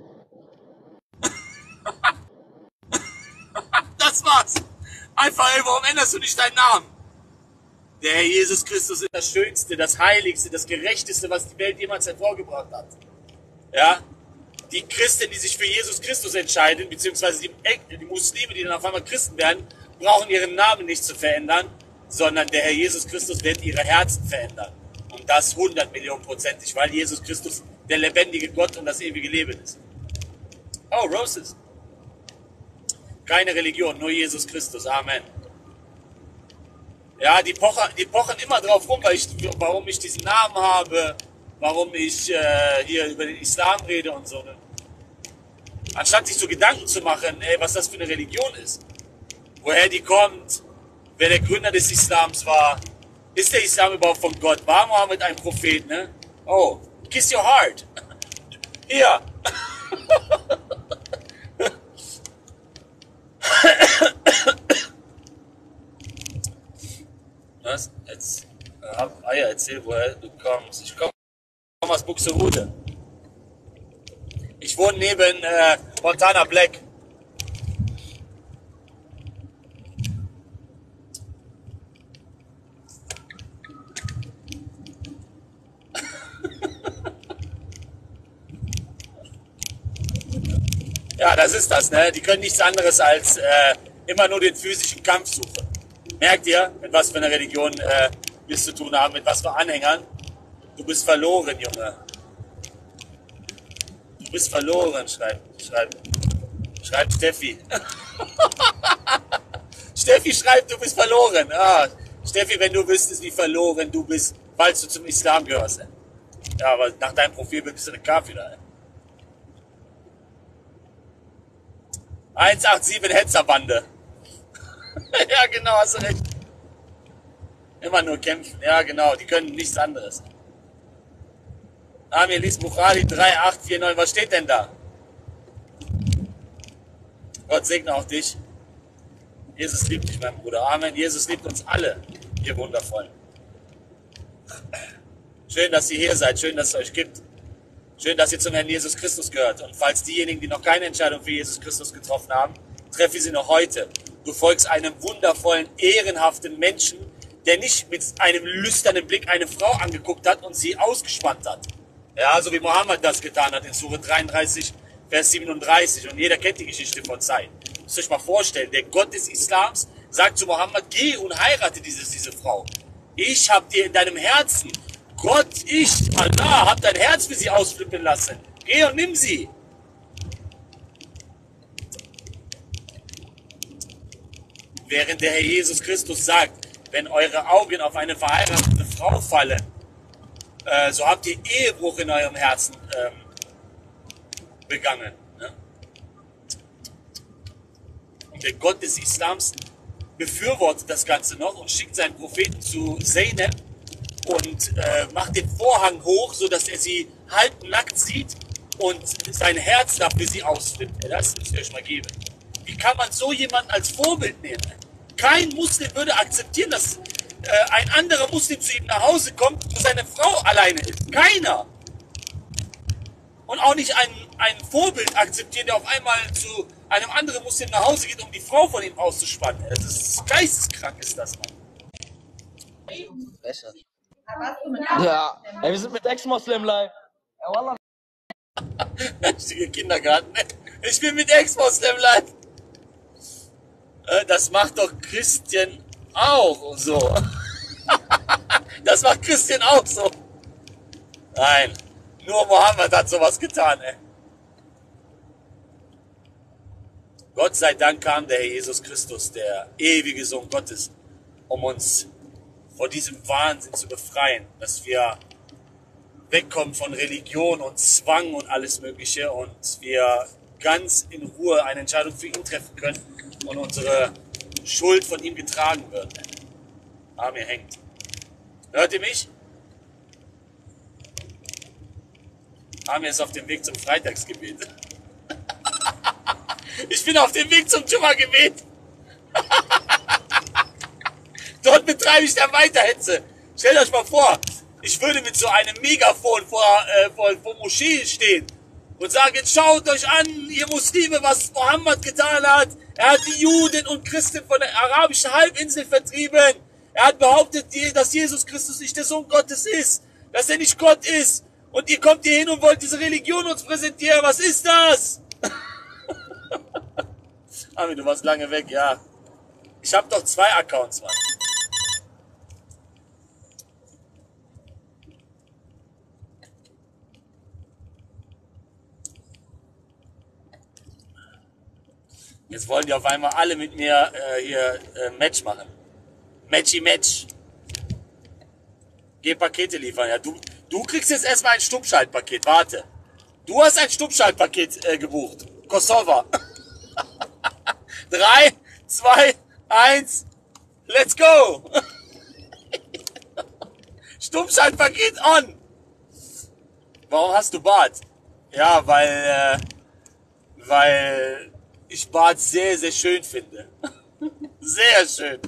Das war's. Einfach, ey, warum änderst du nicht deinen Namen? Der Herr Jesus Christus ist das Schönste, das Heiligste, das Gerechteste, was die Welt jemals hervorgebracht hat. Ja? Die Christen, die sich für Jesus Christus entscheiden, beziehungsweise die Muslime, die dann auf einmal Christen werden, brauchen ihren Namen nicht zu verändern, sondern der Herr Jesus Christus wird ihre Herzen verändern. Und das 100 Millionen %, weil Jesus Christus der lebendige Gott und das ewige Leben ist. Oh, Roses. Keine Religion, nur Jesus Christus. Amen. Ja, die pochen immer drauf rum, warum ich diesen Namen habe, warum ich hier über den Islam rede und so. Ne? Anstatt sich so Gedanken zu machen, ey, was das für eine Religion ist, woher die kommt, wer der Gründer des Islams war, ist der Islam überhaupt von Gott? War Mohammed ein Prophet, ne? Oh, kiss your heart. Hier. Was? Jetzt hab Eier, erzähl, woher du kommst. Ich komme aus Buxtehude. Ich wohne neben Montana Black. Ja, das ist das, ne? Die können nichts anderes als immer nur den physischen Kampf suchen. Merkt ihr, mit was für einer Religion wir es zu tun haben, mit was für Anhängern? Du bist verloren, Junge. Du bist verloren, schreibt Steffi. Steffi schreibt, du bist verloren. Ah, Steffi, wenn du wüsstest, wie verloren du bist, falls du zum Islam gehörst. Ey. Ja, aber nach deinem Profil bist du eine Kafira. 187 Hetzerbande. Ja, genau, hast du recht. Immer nur kämpfen. Ja, genau, die können nichts anderes. Amir liest Bukhari 3849. Was steht denn da? Gott segne auch dich. Jesus liebt dich, mein Bruder. Amen. Jesus liebt uns alle, ihr Wundervollen. Schön, dass ihr hier seid. Schön, dass es euch gibt. Schön, dass ihr zum Herrn Jesus Christus gehört. Und falls diejenigen, die noch keine Entscheidung für Jesus Christus getroffen haben, treffe sie noch heute. Du folgst einem wundervollen, ehrenhaften Menschen, der nicht mit einem lüsternen Blick eine Frau angeguckt hat und sie ausgespannt hat. Ja, so wie Mohammed das getan hat in Surah 33, Vers 37. Und jeder kennt die Geschichte von Zeit. Müsst ihr euch mal vorstellen, der Gott des Islams sagt zu Mohammed, geh und heirate diese Frau. Ich habe dir in deinem Herzen... Gott, ich, Allah, hab dein Herz für sie ausflippen lassen. Geh und nimm sie. Während der Herr Jesus Christus sagt, wenn eure Augen auf eine verheiratete Frau fallen, so habt ihr Ehebruch in eurem Herzen begangen. Ne? Und der Gott des Islams befürwortet das Ganze noch und schickt seinen Propheten zu Zeynep, und macht den Vorhang hoch, sodass er sie halbnackt sieht und sein Herz dafür sie ausflippt. Das müsst ihr euch mal geben. Wie kann man so jemanden als Vorbild nehmen? Kein Muslim würde akzeptieren, dass ein anderer Muslim zu ihm nach Hause kommt und seine Frau alleine ist. Keiner! Und auch nicht ein Vorbild akzeptieren, der auf einmal zu einem anderen Muslim nach Hause geht, um die Frau von ihm auszuspannen. Das ist geisteskrank, ist das, Mann. Besser. Ja, ey, wir sind mit Ex-Muslim live. Ja, Wallah. Richtige Kindergarten. Ich bin mit Ex-Muslim live. Das macht doch Christian auch so. Das macht Christian auch so. Nein, nur Mohammed hat sowas getan, ey. Gott sei Dank kam der Herr Jesus Christus, der ewige Sohn Gottes, um uns vor diesem Wahnsinn zu befreien, dass wir wegkommen von Religion und Zwang und alles Mögliche und wir ganz in Ruhe eine Entscheidung für ihn treffen können und unsere Schuld von ihm getragen wird. Amir hängt. Hört ihr mich? Amir ist auf dem Weg zum Freitagsgebet. Ich bin auf dem Weg zum Jumma-Gebet. Dort betreibe ich dann weiter Hetze. Stellt euch mal vor, ich würde mit so einem Megafon vor Moschee stehen und sage, jetzt schaut euch an, ihr Muslime, was Mohammed getan hat. Er hat die Juden und Christen von der arabischen Halbinsel vertrieben. Er hat behauptet, dass Jesus Christus nicht der Sohn Gottes ist, dass er nicht Gott ist. Und ihr kommt hier hin und wollt diese Religion uns präsentieren. Was ist das? Ami, du warst lange weg, ja. Ich habe doch 2 Accounts, Mann. Jetzt wollen die auf einmal alle mit mir hier Match machen. Matchy-Match. Geh Pakete liefern. Ja, du kriegst jetzt erstmal ein Stummschaltpaket. Warte. Du hast ein Stummschaltpaket gebucht. Kosova. 3, 2, 1. Let's go. Stummschaltpaket on. Warum hast du Bart? Ja, weil ich Bart sehr, sehr schön finde. Sehr schön.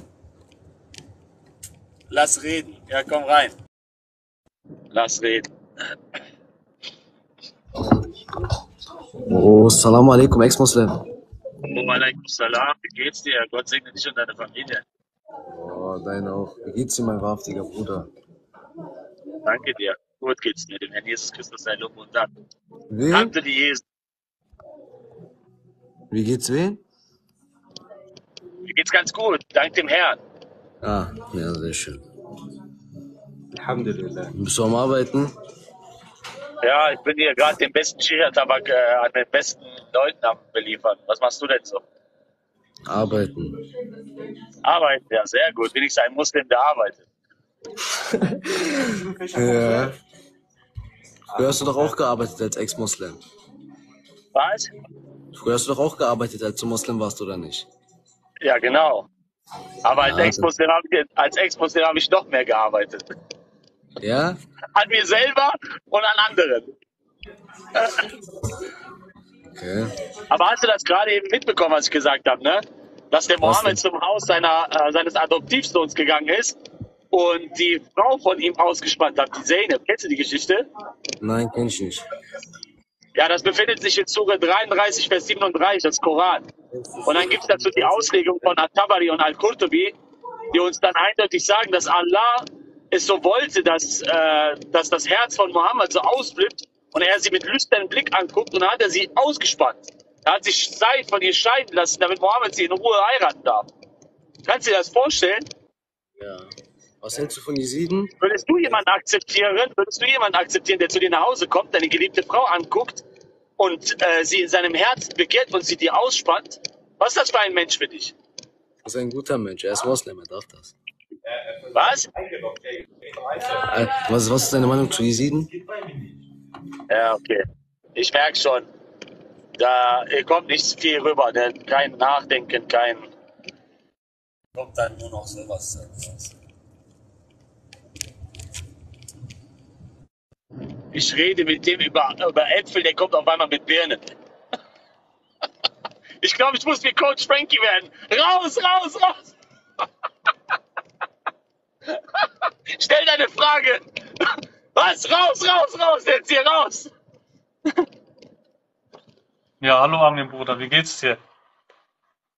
Lass reden. Ja, komm rein. Lass reden. Oh, Assalamu alaikum, Ex-Muslim. Wa alaikum salam. Wie geht's dir? Gott segne dich und deine Familie. Oh, deine auch. Wie geht's dir, mein wahrhaftiger Bruder? Danke dir. Gut geht's dir. Dem Herrn Jesus Christus sei Lob und Dank. Danke dir, Jesus. Wie geht's wem? Mir geht's ganz gut, dank dem Herrn. Ah, ja, sehr schön. Alhamdulillah. Bist du am Arbeiten? Ja, ich bin hier gerade den besten Shisha-Tabak an den besten Leuten am beliefern. Was machst du denn so? Arbeiten. Arbeiten, ja, sehr gut. Wenigstens ein Muslim, der arbeitet. Ja. Früher hast du doch auch gearbeitet als Ex-Muslim. Was? Früher hast du doch auch gearbeitet, als du Muslim warst, oder nicht? Ja, genau. Aber als Ex-Muslim habe ich noch mehr gearbeitet. Ja? An mir selber und an anderen. Okay. Aber hast du das gerade eben mitbekommen, was ich gesagt habe, ne? Dass der Mohammed zum Haus seines Adoptivsohns gegangen ist und die Frau von ihm ausgespannt hat, die Zeynep. Kennst du die Geschichte? Nein, kenn ich nicht. Ja, das befindet sich in Surah 33, Vers 37, das Koran. Und dann gibt es dazu die Auslegung von At-Tabari und Al-Kurtubi, die uns dann eindeutig sagen, dass Allah es so wollte, dass das Herz von Mohammed so ausblüht und er sie mit lüsternem Blick anguckt und dann hat er sie ausgespannt. Er hat sich Zeit von ihr scheiden lassen, damit Mohammed sie in Ruhe heiraten darf. Kannst du dir das vorstellen? Ja. Was hältst du von Jesiden? Würdest du jemanden akzeptieren, der zu dir nach Hause kommt, deine geliebte Frau anguckt und sie in seinem Herz begehrt und sie dir ausspannt? Was ist das für ein Mensch für dich? Das ist ein guter Mensch, er ist Moslem, er darf das. Was? Was ist deine Meinung zu Jesiden? Ja, okay. Ich merke schon, da kommt nicht viel rüber, denn kein Nachdenken, kein... Kommt dann nur noch sowas. Ich rede mit dem über Äpfel, der kommt auf einmal mit Birnen. Ich glaube, ich muss wie Coach Frankie werden. Raus, raus, raus! Stell deine Frage! Was? Raus, raus, raus! Jetzt hier raus! Ja, hallo Amir, Bruder, wie geht's dir?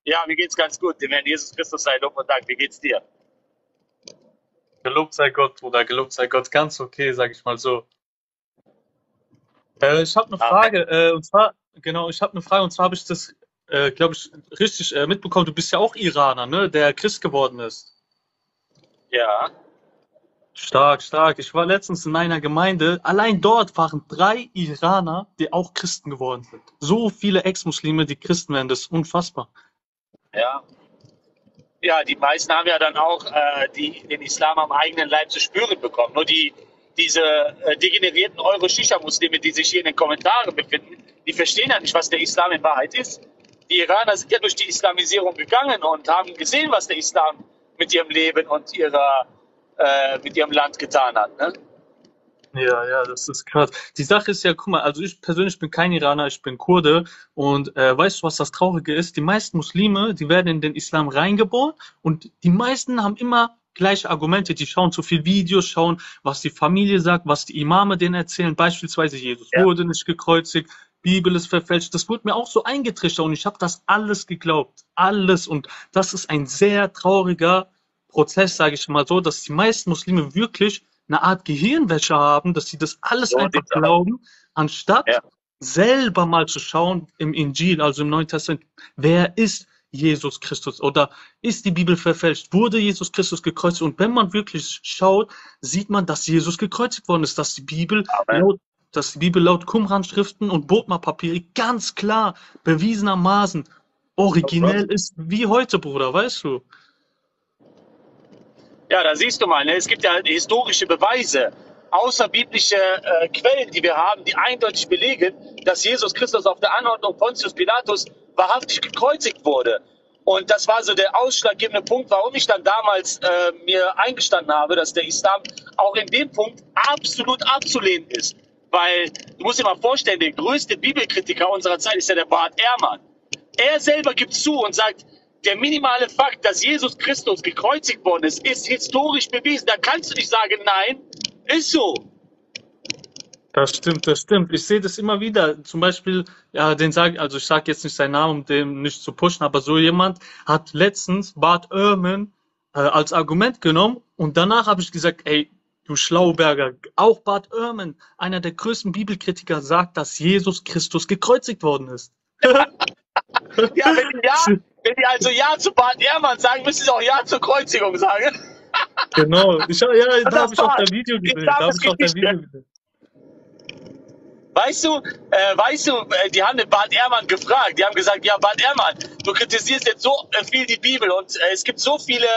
Ja, mir geht's ganz gut. Dem Herrn Jesus Christus sei Lob und Dank. Wie geht's dir? Gelobt sei Gott, Bruder, gelobt sei Gott. Ganz okay, sag ich mal so. Ich habe eine Frage, und zwar habe ich das, glaube ich, richtig mitbekommen. Du bist ja auch Iraner, ne? Der Christ geworden ist. Ja. Stark, stark. Ich war letztens in einer Gemeinde, allein dort waren 3 Iraner, die auch Christen geworden sind. So viele Ex-Muslime, die Christen werden, das ist unfassbar. Ja. Ja, die meisten haben ja dann auch den Islam am eigenen Leib zu spüren bekommen. Nur diese degenerierten Euro-Shisha-Muslime, die sich hier in den Kommentaren befinden, die verstehen ja nicht, was der Islam in Wahrheit ist. Die Iraner sind ja durch die Islamisierung gegangen und haben gesehen, was der Islam mit ihrem Leben und mit ihrem Land getan hat. Ne? Ja, das ist krass. Die Sache ist ja, guck mal, also ich persönlich bin kein Iraner, ich bin Kurde und weißt du, was das Traurige ist? Die meisten Muslime, die werden in den Islam reingeboren und die meisten haben immer gleiche Argumente, die schauen zu viel Videos, schauen, was die Familie sagt, was die Imame denen erzählen, beispielsweise Jesus wurde nicht gekreuzigt, Bibel ist verfälscht. Das wurde mir auch so eingetrichtert und ich habe das alles geglaubt. Alles. Und das ist ein sehr trauriger Prozess, sage ich mal so, dass die meisten Muslime wirklich eine Art Gehirnwäsche haben, dass sie das alles so einfach glauben, anstatt selber mal zu schauen im Injil, also im Neuen Testament, wer ist Jesus Christus oder ist die Bibel verfälscht? Wurde Jesus Christus gekreuzigt? Und wenn man wirklich schaut, sieht man, dass Jesus gekreuzigt worden ist, dass die Bibel laut Qumran-Schriften und Botma-Papiere ganz klar bewiesenermaßen originell ist wie heute, Bruder, weißt du? Ja, da siehst du mal, ne? Es gibt ja historische Beweise, außerbiblische Quellen, die wir haben, die eindeutig belegen, dass Jesus Christus auf der Anordnung Pontius Pilatus wahrhaftig gekreuzigt wurde. Und das war so der ausschlaggebende Punkt, warum ich dann damals mir eingestanden habe, dass der Islam auch in dem Punkt absolut abzulehnen ist. Weil, du musst dir mal vorstellen, der größte Bibelkritiker unserer Zeit ist ja der Bart Ehrman. Er selber gibt zu und sagt, der minimale Fakt, dass Jesus Christus gekreuzigt worden ist, ist historisch bewiesen. Da kannst du nicht sagen, nein, ist so. Das stimmt, das stimmt. Ich sehe das immer wieder. Zum Beispiel, ja, also ich sage jetzt nicht seinen Namen, um dem nicht zu pushen, aber so jemand hat letztens Bart Ehrman als Argument genommen und danach habe ich gesagt, ey, du Schlauberger, auch Bart Ehrman, einer der größten Bibelkritiker, sagt, dass Jesus Christus gekreuzigt worden ist. Ja, wenn die also Ja zu Bart Ehrman sagen, müssen sie auch Ja zur Kreuzigung sagen. Genau, da habe ich auch dein Video gesehen. Weißt du, die haben den Bart Ehrman gefragt. Die haben gesagt, ja, Bart Ehrman, du kritisierst jetzt so viel die Bibel und es gibt so viele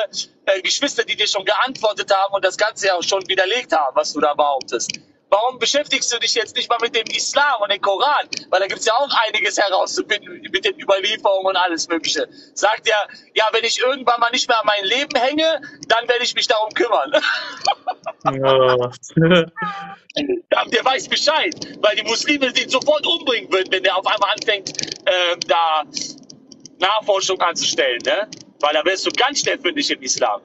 Geschwister, die dir schon geantwortet haben und das Ganze ja auch schon widerlegt haben, was du da behauptest. Warum beschäftigst du dich jetzt nicht mal mit dem Islam und dem Koran? Weil da gibt es ja auch einiges herauszufinden mit den Überlieferungen und alles Mögliche. Sagt er, ja, wenn ich irgendwann mal nicht mehr an mein Leben hänge, dann werde ich mich darum kümmern. Ja. Der weiß Bescheid, weil die Muslime den sofort umbringen würden, wenn der auf einmal anfängt, da Nachforschung anzustellen, ne? Weil da wärst du ganz schnell fündig im Islam.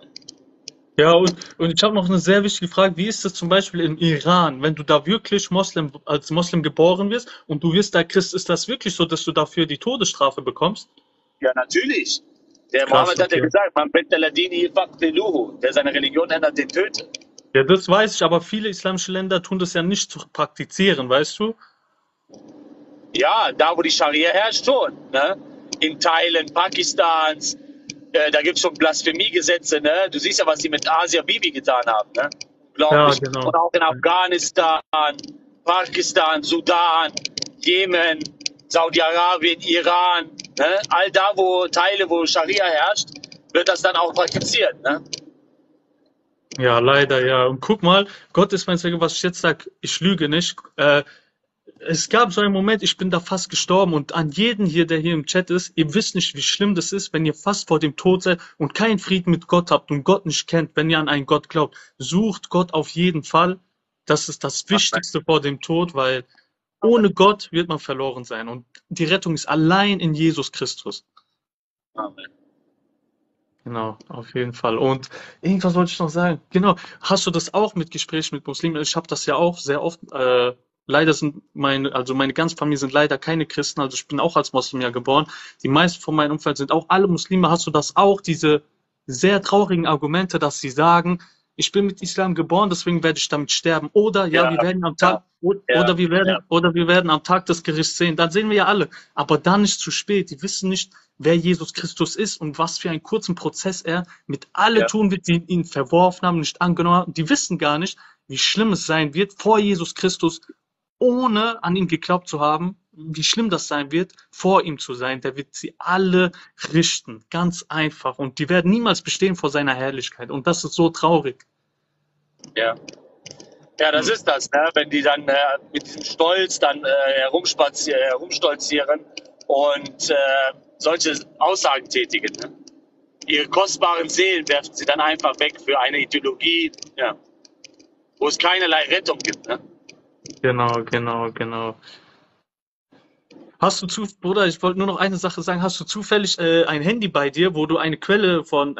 Ja, und ich habe noch eine sehr wichtige Frage. Wie ist das zum Beispiel in Iran, wenn du da wirklich als Moslem geboren wirst und du wirst da Christ, ist das wirklich so, dass du dafür die Todesstrafe bekommst? Ja, natürlich. Der Mohammed hat ja gesagt, man bett al-Dini faqtiluhu, der seine Religion ändert, den tötet. Ja, das weiß ich, aber viele islamische Länder tun das ja nicht zu praktizieren, weißt du? Ja, da wo die Scharia herrscht schon, ne? In Teilen Pakistans, da gibt es schon Blasphemiegesetze, ne? Du siehst ja, was die mit Asia Bibi getan haben, ne? Ja, genau. Und auch in Afghanistan, Pakistan, Sudan, Jemen, Saudi-Arabien, Iran, ne? All da, wo Scharia herrscht, wird das dann auch praktiziert, ne? Ja, leider, ja. Und guck mal, Gott ist mein Zeuge, was ich jetzt sage, ich lüge nicht. Es gab so einen Moment, ich bin da fast gestorben und an jeden hier, der hier im Chat ist, ihr wisst nicht, wie schlimm das ist, wenn ihr fast vor dem Tod seid und keinen Frieden mit Gott habt und Gott nicht kennt, wenn ihr an einen Gott glaubt. Sucht Gott auf jeden Fall. Das ist das Wichtigste vor dem Tod, weil ohne Gott wird man verloren sein. Und die Rettung ist allein in Jesus Christus. Amen. Genau, auf jeden Fall. Und irgendwas wollte ich noch sagen. Genau, hast du das auch mit Gesprächen mit Muslimen? Ich habe das ja auch sehr oft. Leider sind meine ganze Familie sind leider keine Christen. Also ich bin auch als Moslem ja geboren. Die meisten von meinem Umfeld sind auch alle Muslime. Hast du das auch? Diese sehr traurigen Argumente, dass sie sagen, ich bin mit Islam geboren, deswegen werde ich damit sterben. Oder ja, wir werden am Tag des Gerichts sehen. Dann sehen wir ja alle. Aber dann ist zu spät. Die wissen nicht, wer Jesus Christus ist und was für einen kurzen Prozess er mit alle tun wird, die ihn verworfen haben, nicht angenommen haben. Die wissen gar nicht, wie schlimm es sein wird, vor Jesus Christus, ohne an ihn geglaubt zu haben, wie schlimm das sein wird, vor ihm zu sein. Der wird sie alle richten, ganz einfach. Und die werden niemals bestehen vor seiner Herrlichkeit. Und das ist so traurig. Ja. Ja, das ist das, ne? Wenn die dann mit diesem Stolz dann herumstolzieren und solche Aussagen tätigen. Ne? Ihre kostbaren Seelen werfen sie dann einfach weg für eine Ideologie, ja, wo es keinerlei Rettung gibt. Ne? Genau, genau, genau. Hast du Bruder, ich wollte nur noch eine Sache sagen, hast du zufällig ein Handy bei dir, wo du eine Quelle von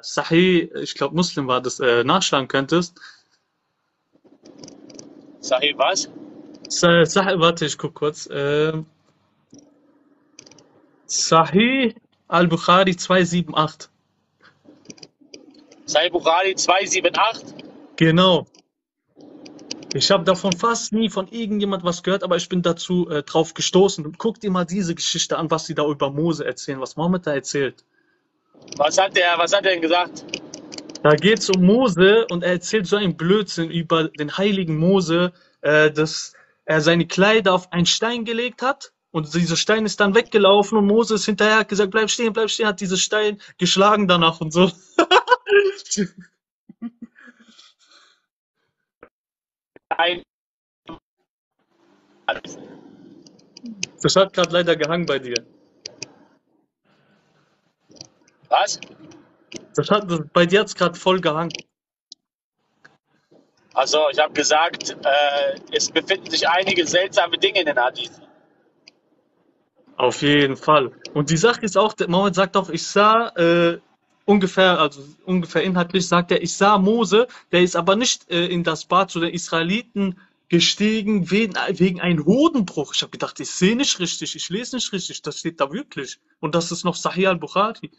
Sahih, ich glaube Muslim war das, nachschlagen könntest? Sahih was? Warte, ich guck kurz. Sahih al-Bukhari 278. Sahih al-Bukhari 278? Genau. Ich habe davon fast nie von irgendjemand was gehört, aber ich bin dazu drauf gestoßen. Und guck dir mal diese Geschichte an, was sie da über Mose erzählen, was Mohammed da erzählt. Was hat er denn gesagt? Da geht es um Mose und er erzählt so einen Blödsinn über den heiligen Mose, dass er seine Kleider auf einen Stein gelegt hat und dieser Stein ist dann weggelaufen und Mose ist hinterher, hat gesagt, bleib stehen, hat diesen Stein geschlagen danach und so. Das hat gerade leider gehangen bei dir. Was? Bei dir hat es gerade voll gehangen. Also ich habe gesagt, es befinden sich einige seltsame Dinge in den Hadithen. Auf jeden Fall. Und die Sache ist auch, Mohammed sagt auch, ich sah ungefähr inhaltlich sagt er, ich sah Mose, der ist aber nicht in das Bad zu den Israeliten gestiegen wegen einem Hodenbruch. Ich habe gedacht, ich sehe nicht richtig, ich lese nicht richtig, das steht da wirklich. Und das ist noch Sahih al-Bukhari.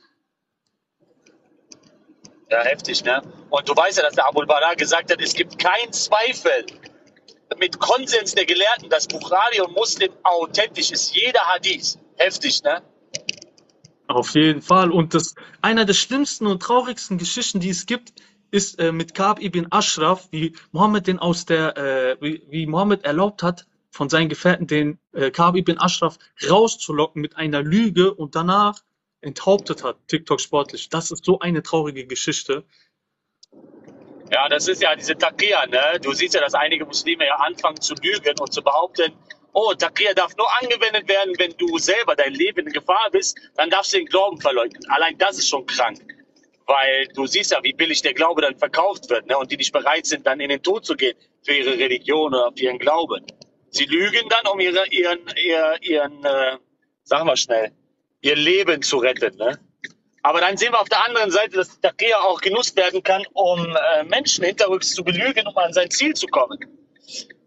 Ja, heftig, ne? Und du weißt ja, dass der Abul Bara gesagt hat, es gibt keinen Zweifel mit Konsens der Gelehrten, dass Bukhari und Muslim authentisch ist. Jeder Hadith. Heftig, ne? Auf jeden Fall. Und einer der schlimmsten und traurigsten Geschichten, die es gibt, ist mit Ka'b ibn Ashraf, wie Mohammed den wie Mohammed erlaubt hat, von seinen Gefährten den Ka'b ibn Ashraf rauszulocken mit einer Lüge und danach enthauptet hat, TikTok sportlich. Das ist so eine traurige Geschichte. Ja, das ist ja diese Taqiyah, ne? Du siehst ja, dass einige Muslime ja anfangen zu lügen und zu behaupten, oh, Taqiyah darf nur angewendet werden, wenn du selber dein Leben in Gefahr bist, dann darfst du den Glauben verleugnen. Allein das ist schon krank, weil du siehst ja, wie billig der Glaube dann verkauft wird, ne? Und die nicht bereit sind, dann in den Tod zu gehen für ihre Religion oder für ihren Glauben. Sie lügen dann, um ihr Leben zu retten, ne? Aber dann sehen wir auf der anderen Seite, dass die Taqiyah auch genutzt werden kann, um Menschen hinterrücks zu belügen, um an sein Ziel zu kommen.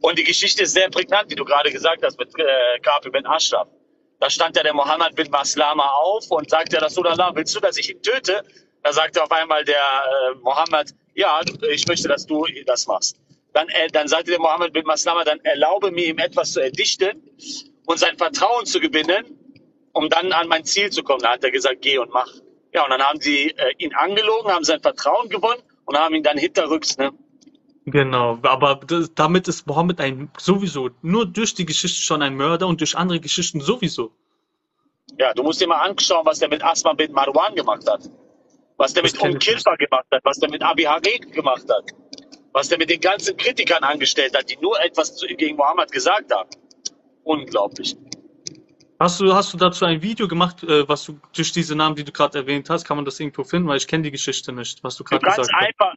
Und die Geschichte ist sehr prägnant, die du gerade gesagt hast, mit Ka'b ibn Ashraf. Da stand ja der Mohammed bin Maslama auf und sagte, Rasulallah, willst du, dass ich ihn töte? Da sagte auf einmal der Mohammed, ja, ich möchte, dass du das machst. Dann sagte der Mohammed bin Maslama, dann erlaube mir, ihm etwas zu erdichten und sein Vertrauen zu gewinnen, um dann an mein Ziel zu kommen. Da hat er gesagt, geh und mach. Ja, und dann haben sie ihn angelogen, haben sein Vertrauen gewonnen und haben ihn dann hinterrücks, ne? Genau, aber damit ist Mohammed sowieso nur durch die Geschichte schon ein Mörder und durch andere Geschichten sowieso. Ja, du musst dir mal anschauen, was der mit Asma bint Marwan gemacht hat, was der mit Umkilfa gemacht hat, was der mit Abi Harid gemacht hat, was der mit den ganzen Kritikern angestellt hat, die nur etwas gegen Mohammed gesagt haben. Unglaublich. Hast du dazu ein Video gemacht, was du durch diese Namen, die du gerade erwähnt hast, kann man das irgendwo finden? Weil ich kenne die Geschichte nicht, was du gerade gesagt hast. Ganz einfach,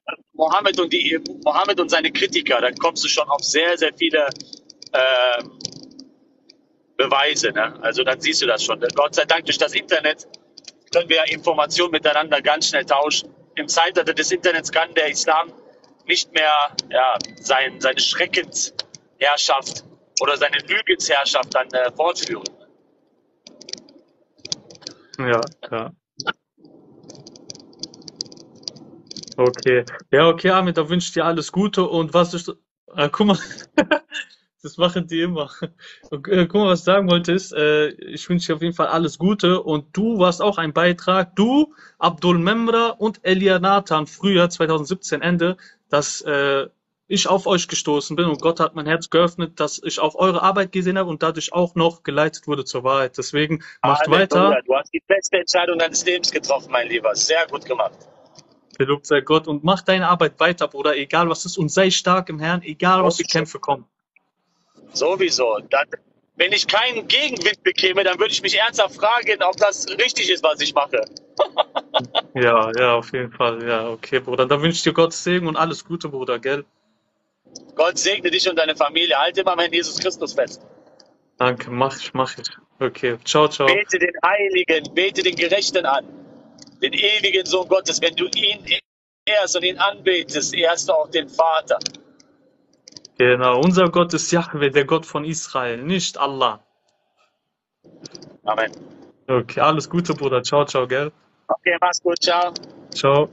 Mohammed und seine Kritiker, dann kommst du schon auf sehr, sehr viele Beweise, ne? Also dann siehst du das schon. Gott sei Dank, durch das Internet können wir Informationen miteinander ganz schnell tauschen. Im Zeitalter des Internets kann der Islam nicht mehr seine Schreckensherrschaft oder seine Lügensherrschaft dann fortführen. Ja. Okay. Ja, okay, Amir, da wünsche ich dir alles Gute und was ich... guck mal, das machen die immer. Guck mal, was ich sagen wollte ist, ich wünsche dir auf jeden Fall alles Gute und du warst auch ein Beitrag, du, Abdul Memra und Elia Nathan, Frühjahr 2017 Ende, dass ich auf euch gestoßen bin und Gott hat mein Herz geöffnet, dass ich auf eure Arbeit gesehen habe und dadurch auch noch geleitet wurde zur Wahrheit. Deswegen macht weiter. Bruder, du hast die beste Entscheidung deines Lebens getroffen, mein Lieber. Sehr gut gemacht. Gelobt sei Gott und mach deine Arbeit weiter, Bruder, egal was ist und sei stark im Herrn, egal was für Kämpfe kommen. Sowieso. Wenn ich keinen Gegenwind bekäme, dann würde ich mich ernsthaft fragen, ob das richtig ist, was ich mache. Ja, auf jeden Fall. Ja, okay, Bruder. Dann wünsche ich dir Gottes Segen und alles Gute, Bruder, gell? Gott segne dich und deine Familie. Halte immer an Jesus Christus fest. Danke, mach ich. Okay, ciao, ciao. Bete den Heiligen, bete den Gerechten an. Den ewigen Sohn Gottes. Wenn du ihn ehrst und ihn anbetest, ehrst du auch den Vater. Genau, unser Gott ist Jahwe, der Gott von Israel, nicht Allah. Amen. Okay, alles Gute, Bruder. Ciao, ciao, gell? Okay, mach's gut, ciao. Ciao.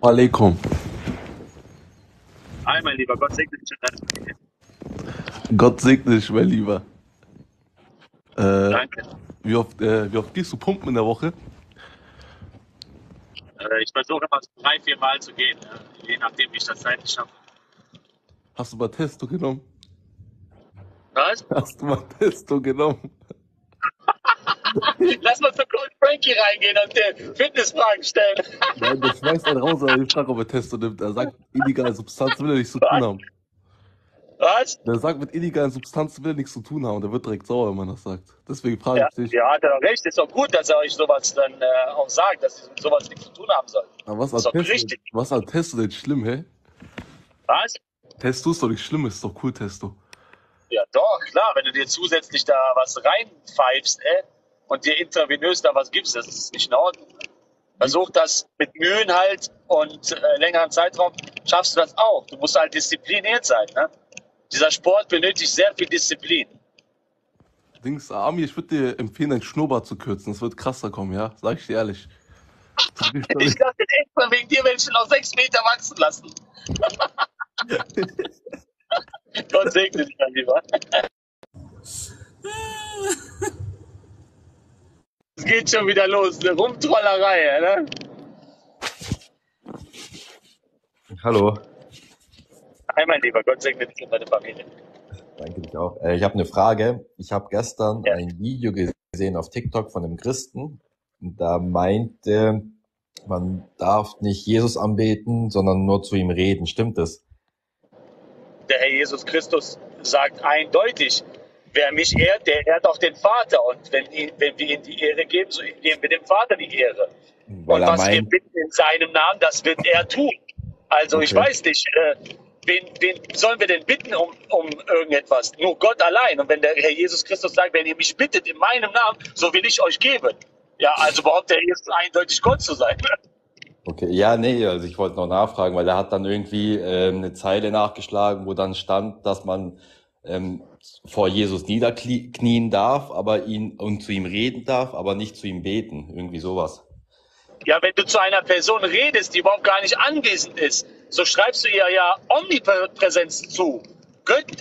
Alaikum. Hi, mein Lieber, Gott segne dich. Gott segne dich, mein Lieber. Danke. Wie oft gehst du pumpen in der Woche? Ich versuche immer 3-4 Mal zu gehen, je nachdem, wie ich das zeitlich schaffe. Hast du mal Testo genommen? Was? Hast du mal Testo genommen? Lass mal zu Cold Frankie reingehen und den Fitnessfragen stellen. Nein, das schmeißt einen raus, aber ich frage, ob er Testo nimmt. Er sagt, mit illegalen Substanzen will er nichts zu tun haben. Was? Er sagt, mit illegalen Substanzen will er nichts zu tun haben. Der wird direkt sauer, wenn man das sagt. Deswegen frage ich dich. Ja, hat er doch recht. Ist doch gut, dass er euch sowas dann auch sagt, dass sie mit sowas nichts zu tun haben sollen. Aber was an Testo denn schlimm, hä? Was? Testo ist doch nicht schlimm, ist doch cool, Testo. Ja doch, klar, wenn du dir zusätzlich da was reinpfeifst, ey, und dir intravenös da was gibst, das ist nicht in Ordnung. Versuch das mit Mühen halt und längeren Zeitraum, schaffst du das auch. Du musst halt diszipliniert sein, ne? Dieser Sport benötigt sehr viel Disziplin. Dings, Amir, ich würde dir empfehlen, dein Schnurrbart zu kürzen. Das wird krasser kommen, ja? Sag ich dir ehrlich. Ich dachte extra wegen dir, wenn ich noch 6 Meter wachsen lassen. Gott segne dich, mein Lieber. Es geht schon wieder los, eine Rumtrollerei, ne? Hallo. Hi, mein Lieber, Gott segne dich und deine Familie. Danke dich auch. Ich habe eine Frage. Ich habe gestern ein Video gesehen auf TikTok von einem Christen. Und da meinte, man darf nicht Jesus anbeten, sondern nur zu ihm reden. Stimmt das? Der Herr Jesus Christus sagt eindeutig, wer mich ehrt, der ehrt auch den Vater. Und wenn wir ihm die Ehre geben, so geben wir dem Vater die Ehre. Weil und was wir bitten in seinem Namen, das wird er tun. Also ich weiß nicht, wen sollen wir denn bitten um irgendetwas? Nur Gott allein. Und wenn der Herr Jesus Christus sagt, wenn ihr mich bittet in meinem Namen, so will ich euch geben. Ja, also behauptet er jetzt eindeutig Gott zu sein. Okay, ja, nee, also ich wollte noch nachfragen, weil er hat dann irgendwie eine Zeile nachgeschlagen, wo dann stand, dass man vor Jesus niederknien darf, aber und zu ihm reden darf, aber nicht zu ihm beten, irgendwie sowas. Ja, wenn du zu einer Person redest, die überhaupt gar nicht anwesend ist, so schreibst du ihr ja Omnipräsenz zu,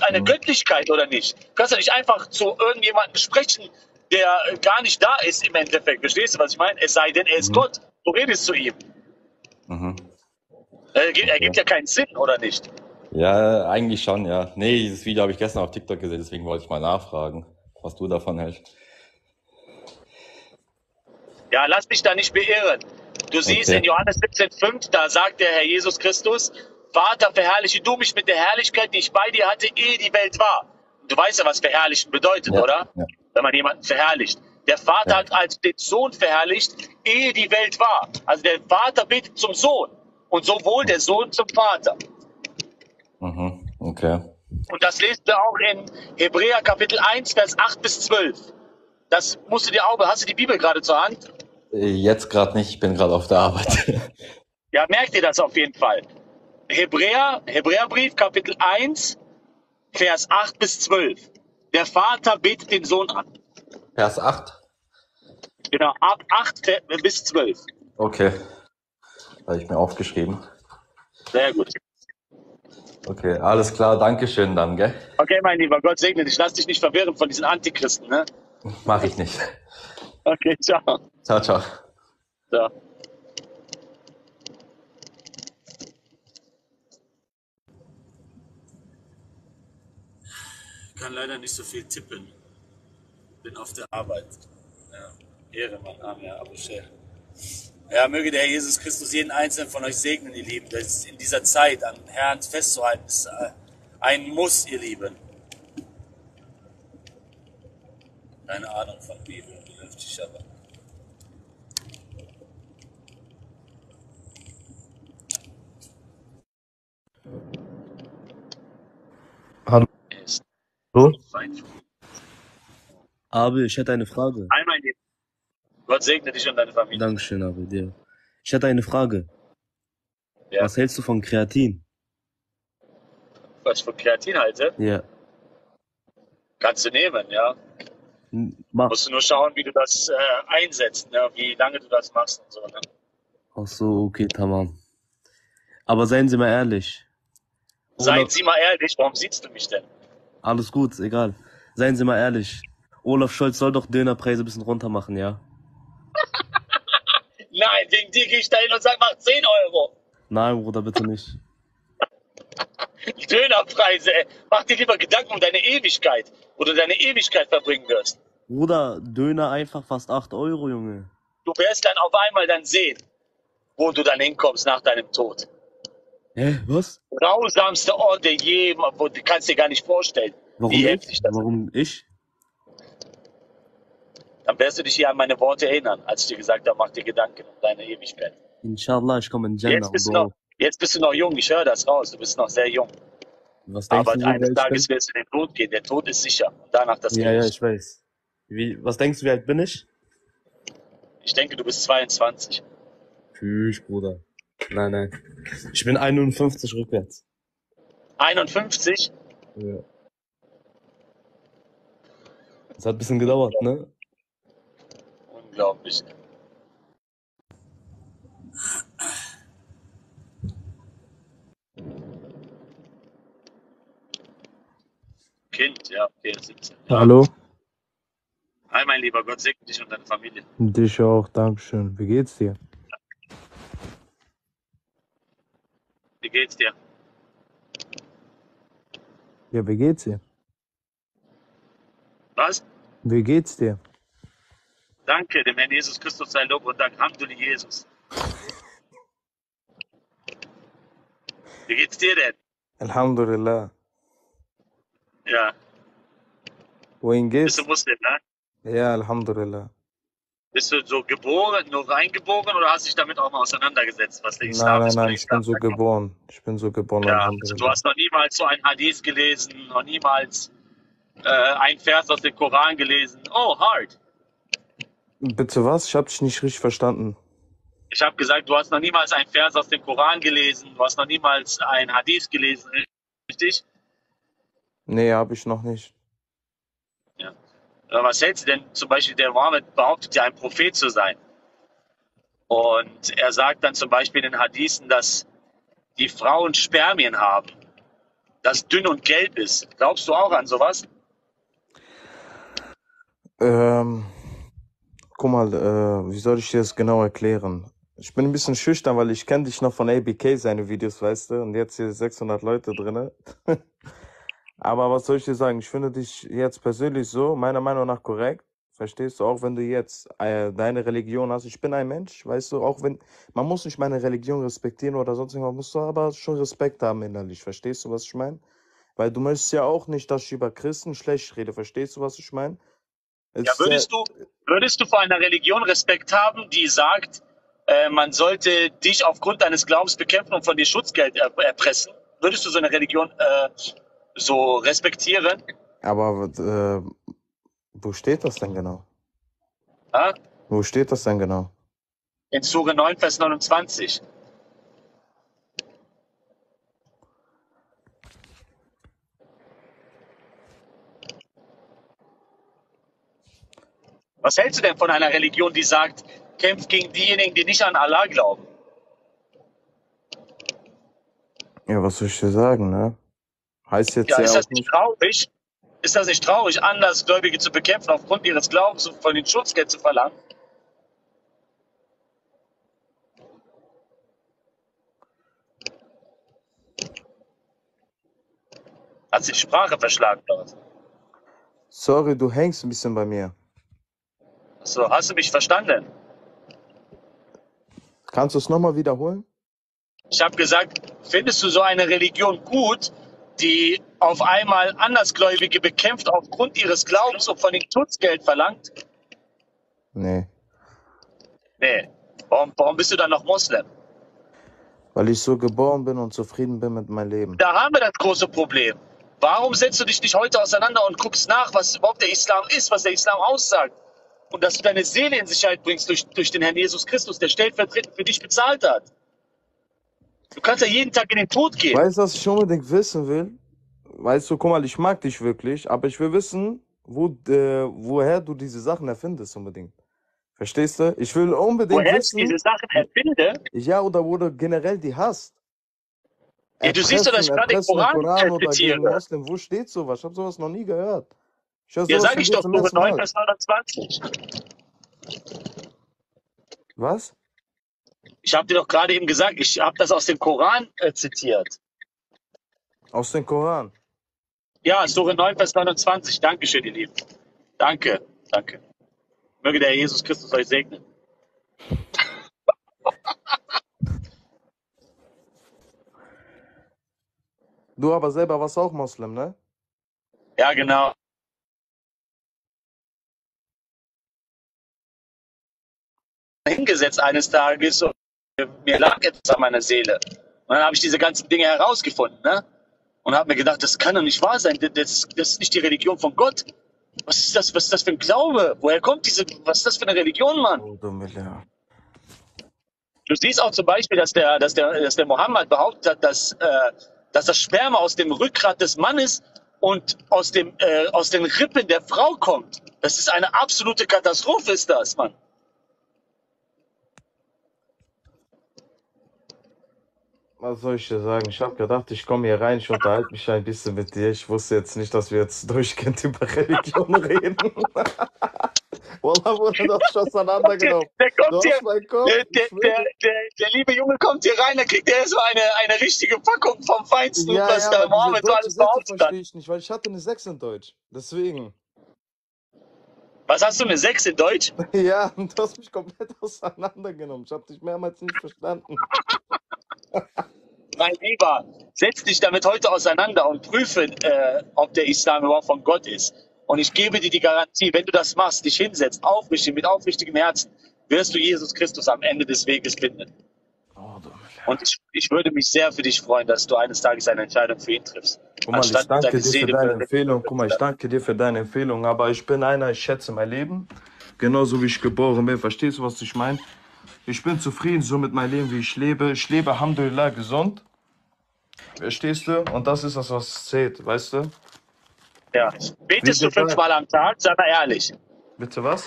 eine Göttlichkeit oder nicht. Du kannst ja nicht einfach zu irgendjemandem sprechen, der gar nicht da ist im Endeffekt. Verstehst du, was ich meine? Es sei denn, er ist Gott. Du redest zu ihm. Mhm. Er gibt ja keinen Sinn, oder nicht? Ja, eigentlich schon, ja. Nee, dieses Video habe ich gestern auf TikTok gesehen, deswegen wollte ich mal nachfragen, was du davon hältst. Ja, lass dich da nicht beirren. Du siehst in Johannes 17,5, da sagt der Herr Jesus Christus, Vater, verherrliche du mich mit der Herrlichkeit, die ich bei dir hatte, ehe die Welt war. Du weißt ja, was verherrlichen bedeutet, oder? Ja. Wenn man jemanden verherrlicht. Der Vater hat als den Sohn verherrlicht, ehe die Welt war. Also der Vater betet zum Sohn und sowohl der Sohn zum Vater. Mhm. Okay. Und das lesen wir auch in Hebräer Kapitel 1, Vers 8 bis 12. Das musst du dir auch, hast du die Bibel gerade zur Hand? Jetzt gerade nicht, ich bin gerade auf der Arbeit. Ja, merkt ihr das auf jeden Fall. Hebräerbrief Kapitel 1, Vers 8 bis 12. Der Vater betet den Sohn an. Vers 8? Genau, ab 8 bis 12. Okay. Habe ich mir aufgeschrieben. Sehr gut. Okay, alles klar. Dankeschön dann, gell? Okay, mein Lieber, Gott segne dich. Lass dich nicht verwirren von diesen Antichristen, ne? Mach ich nicht. Okay, ciao. Ciao, ciao. Ciao. Ich kann leider nicht so viel tippen. Bin auf der Arbeit. Ja. Ehrenmann, Amen, Abu Sheikh. Ja, möge der Herr Jesus Christus jeden einzelnen von euch segnen, ihr Lieben. Das ist in dieser Zeit an Herrn festzuhalten, ist ein Muss, ihr Lieben. Keine Ahnung von Bibel, die hilft sich aber. Hallo? Hallo? Abel, ich hätte eine Frage. Einmal in Gott segne dich und deine Familie. Dankeschön, Abel, dir. Ich hätte eine Frage. Ja. Was hältst du von Kreatin? Was ich von Kreatin halte? Ja. Kannst du nehmen, ja. Mach. Musst du nur schauen, wie du das einsetzt, ne? Wie lange du das machst und so. Ne? Ach so, okay, tamam. Aber seien Sie mal ehrlich. Warum siehst du mich denn? Alles gut, egal. Seien Sie mal ehrlich. Olaf Scholz soll doch Dönerpreise ein bisschen runter machen, ja? Nein, wegen dir gehe ich da hin und sag, mach 10 Euro. Nein, Bruder, bitte nicht. Dönerpreise, ey. Mach dir lieber Gedanken um deine Ewigkeit. Wo du deine Ewigkeit verbringen wirst. Bruder, Döner einfach fast 8 Euro, Junge. Du wirst dann auf einmal dann sehen, wo du dann hinkommst nach deinem Tod. Hä, was? Grausamste Ort, der je, wo du kannst dir gar nicht vorstellen. Warum wie heftig das ist. Warum ich? Dann wirst du dich hier an meine Worte erinnern, als ich dir gesagt habe, mach dir Gedanken um deine Ewigkeit. Inshallah, ich komme in Jannah. Jetzt bist du noch jung, ich höre das raus, du bist noch sehr jung. Was denkst du, eines Tages wirst du in den Tod gehen, der Tod ist sicher. Und danach das Gericht. Ja, ich weiß. Was denkst du, wie alt bin ich? Ich denke, du bist 22. Tschüss, Bruder. Nein, nein. Ich bin 51 rückwärts. 51? Ja. Das hat ein bisschen gedauert, ne? Unglaublich. Kind, ja, okay, 17. Ja. Hallo? Hi, mein Lieber, Gott segne dich und deine Familie. Dich auch, Dankeschön. Wie geht's dir? Wie geht's dir? Ja, wie geht's dir? Was? Wie geht's dir? Danke, dem Herrn Jesus Christus sei Lob und Dank. Alhamdulillah, Jesus. Wie geht's dir denn? Alhamdulillah. Ja. Wohin gehst? Bist du Muslim, ne? Ja, Alhamdulillah. Bist du so geboren, nur reingeboren oder hast du dich damit auch mal auseinandergesetzt? Was der Islam ist? Nein, ich bin so geboren. Ja, also du hast noch niemals so ein Hadith gelesen, noch niemals ein Vers aus dem Koran gelesen. Oh, hard. Bitte was? Ich habe dich nicht richtig verstanden. Ich habe gesagt, du hast noch niemals einen Vers aus dem Koran gelesen, du hast noch niemals ein Hadith gelesen, richtig? Nee, habe ich noch nicht. Ja. Was hältst du denn? Zum Beispiel, der Mohammed behauptet ja, ein Prophet zu sein. Und er sagt dann zum Beispiel in den Hadithen, dass die Frauen Spermien haben, das dünn und gelb ist. Glaubst du auch an sowas? Guck mal, wie soll ich dir das genau erklären? Ich bin ein bisschen schüchtern, weil ich kenne dich noch von ABK, seine Videos, weißt du? Und jetzt hier 600 Leute drin. Aber was soll ich dir sagen? Ich finde dich jetzt persönlich so, meiner Meinung nach, korrekt. Verstehst du? Auch wenn du jetzt deine Religion hast. Ich bin ein Mensch, weißt du? Auch wenn, man muss nicht meine Religion respektieren oder sonst irgendwas, man muss aber schon Respekt haben innerlich. Verstehst du, was ich meine? Weil du möchtest ja auch nicht, dass ich über Christen schlecht rede. Verstehst du, was ich meine? Ja, würdest du vor einer Religion Respekt haben, die sagt, man sollte dich aufgrund deines Glaubens bekämpfen und von dir Schutzgeld erpressen? Würdest du so eine Religion so respektieren? Aber wo steht das denn genau? Ha? Wo steht das denn genau? In Surah 9, Vers 29. Was hältst du denn von einer Religion, die sagt, kämpft gegen diejenigen, die nicht an Allah glauben? Ja, was soll ich dir sagen, ne? Heißt jetzt ja, ist das nicht traurig? Ist das nicht traurig, Andersgläubige zu bekämpfen, aufgrund ihres Glaubens von den Schutzgeld zu verlangen? Hat sich die Sprache verschlagen, dort. Sorry, du hängst ein bisschen bei mir. So, hast du mich verstanden? Kannst du es nochmal wiederholen? Ich habe gesagt, findest du so eine Religion gut, die auf einmal Andersgläubige bekämpft aufgrund ihres Glaubens und von dem Schutzgeld verlangt? Nee. Nee. Warum bist du dann noch Moslem? Weil ich so geboren bin und zufrieden bin mit meinem Leben. Da haben wir das große Problem. Warum setzt du dich nicht heute auseinander und guckst nach, was überhaupt der Islam ist, was der Islam aussagt? Und dass du deine Seele in Sicherheit bringst durch den Herrn Jesus Christus, der stellvertretend für dich bezahlt hat. Du kannst ja jeden Tag in den Tod gehen. Weißt du, was ich unbedingt wissen will? Weißt du, guck mal, ich mag dich wirklich, aber ich will wissen, woher du diese Sachen erfindest unbedingt. Verstehst du? Ich will unbedingt woher wissen... Woher diese Sachen erfinde? Ja, oder wo du generell die hast. Ja, du siehst doch, dass ich gerade den Koran interpretiere. Wo steht sowas? Ich habe sowas noch nie gehört. Ja, sag ich doch, Nummer 9, Vers 29. Was? Ich habe dir doch gerade eben gesagt, ich habe das aus dem Koran zitiert. Aus dem Koran? Ja, Surah 9, Vers 29. Dankeschön, ihr Lieben. Danke, danke. Möge der Herr Jesus Christus euch segnen. Du aber selber warst auch Muslim, ne? Ja, genau. Hingesetzt eines Tages und mir lag etwas an meiner Seele. Und dann habe ich diese ganzen Dinge herausgefunden, ne? Und habe mir gedacht, das kann doch nicht wahr sein. Das ist nicht die Religion von Gott. Was ist das für ein Glaube? Woher kommt diese, was ist das für eine Religion, Mann? Oh, dumme, ja. Du siehst auch zum Beispiel, dass der Mohammed behauptet hat, dass das Sperma aus dem Rückgrat des Mannes und aus den Rippen der Frau kommt. Das ist eine absolute Katastrophe, ist das, Mann. Was soll ich dir sagen? Ich habe gedacht, ich komme hier rein, ich unterhalte mich ein bisschen mit dir. Ich wusste jetzt nicht, dass wir jetzt durchgehend über Religion reden. Wallah, wurde das schon auseinandergenommen. Der liebe Junge kommt hier rein, dann kriegt er erstmal eine richtige Packung vom Feinsten, ja, was ja, da Mohammed so alles behauptet hat. Ich nicht, weil ich hatte eine 6 in Deutsch. Deswegen. Was hast du, eine 6 in Deutsch? Ja, du hast mich komplett auseinandergenommen. Ich habe dich mehrmals nicht verstanden. Mein Lieber, setz dich damit heute auseinander und prüfe, ob der Islam überhaupt von Gott ist. Und ich gebe dir die Garantie, wenn du das machst, dich hinsetzt, aufrichtig, mit aufrichtigem Herzen, wirst du Jesus Christus am Ende des Weges finden. Oh, und ich würde mich sehr für dich freuen, dass du eines Tages eine Entscheidung für ihn triffst. Guck mal, ich danke dir für deine Empfehlung. Guck mal, ich danke dir für deine Empfehlung. Aber ich bin einer, ich schätze mein Leben, genauso wie ich geboren bin. Verstehst du, was ich meine? Ich bin zufrieden so mit meinem Leben, wie ich lebe. Ich lebe, Alhamdulillah, gesund. Verstehst du? Und das ist das, was zählt, weißt du? Ja. Betest du 5-mal am Tag? Sei mal ehrlich. Bitte was?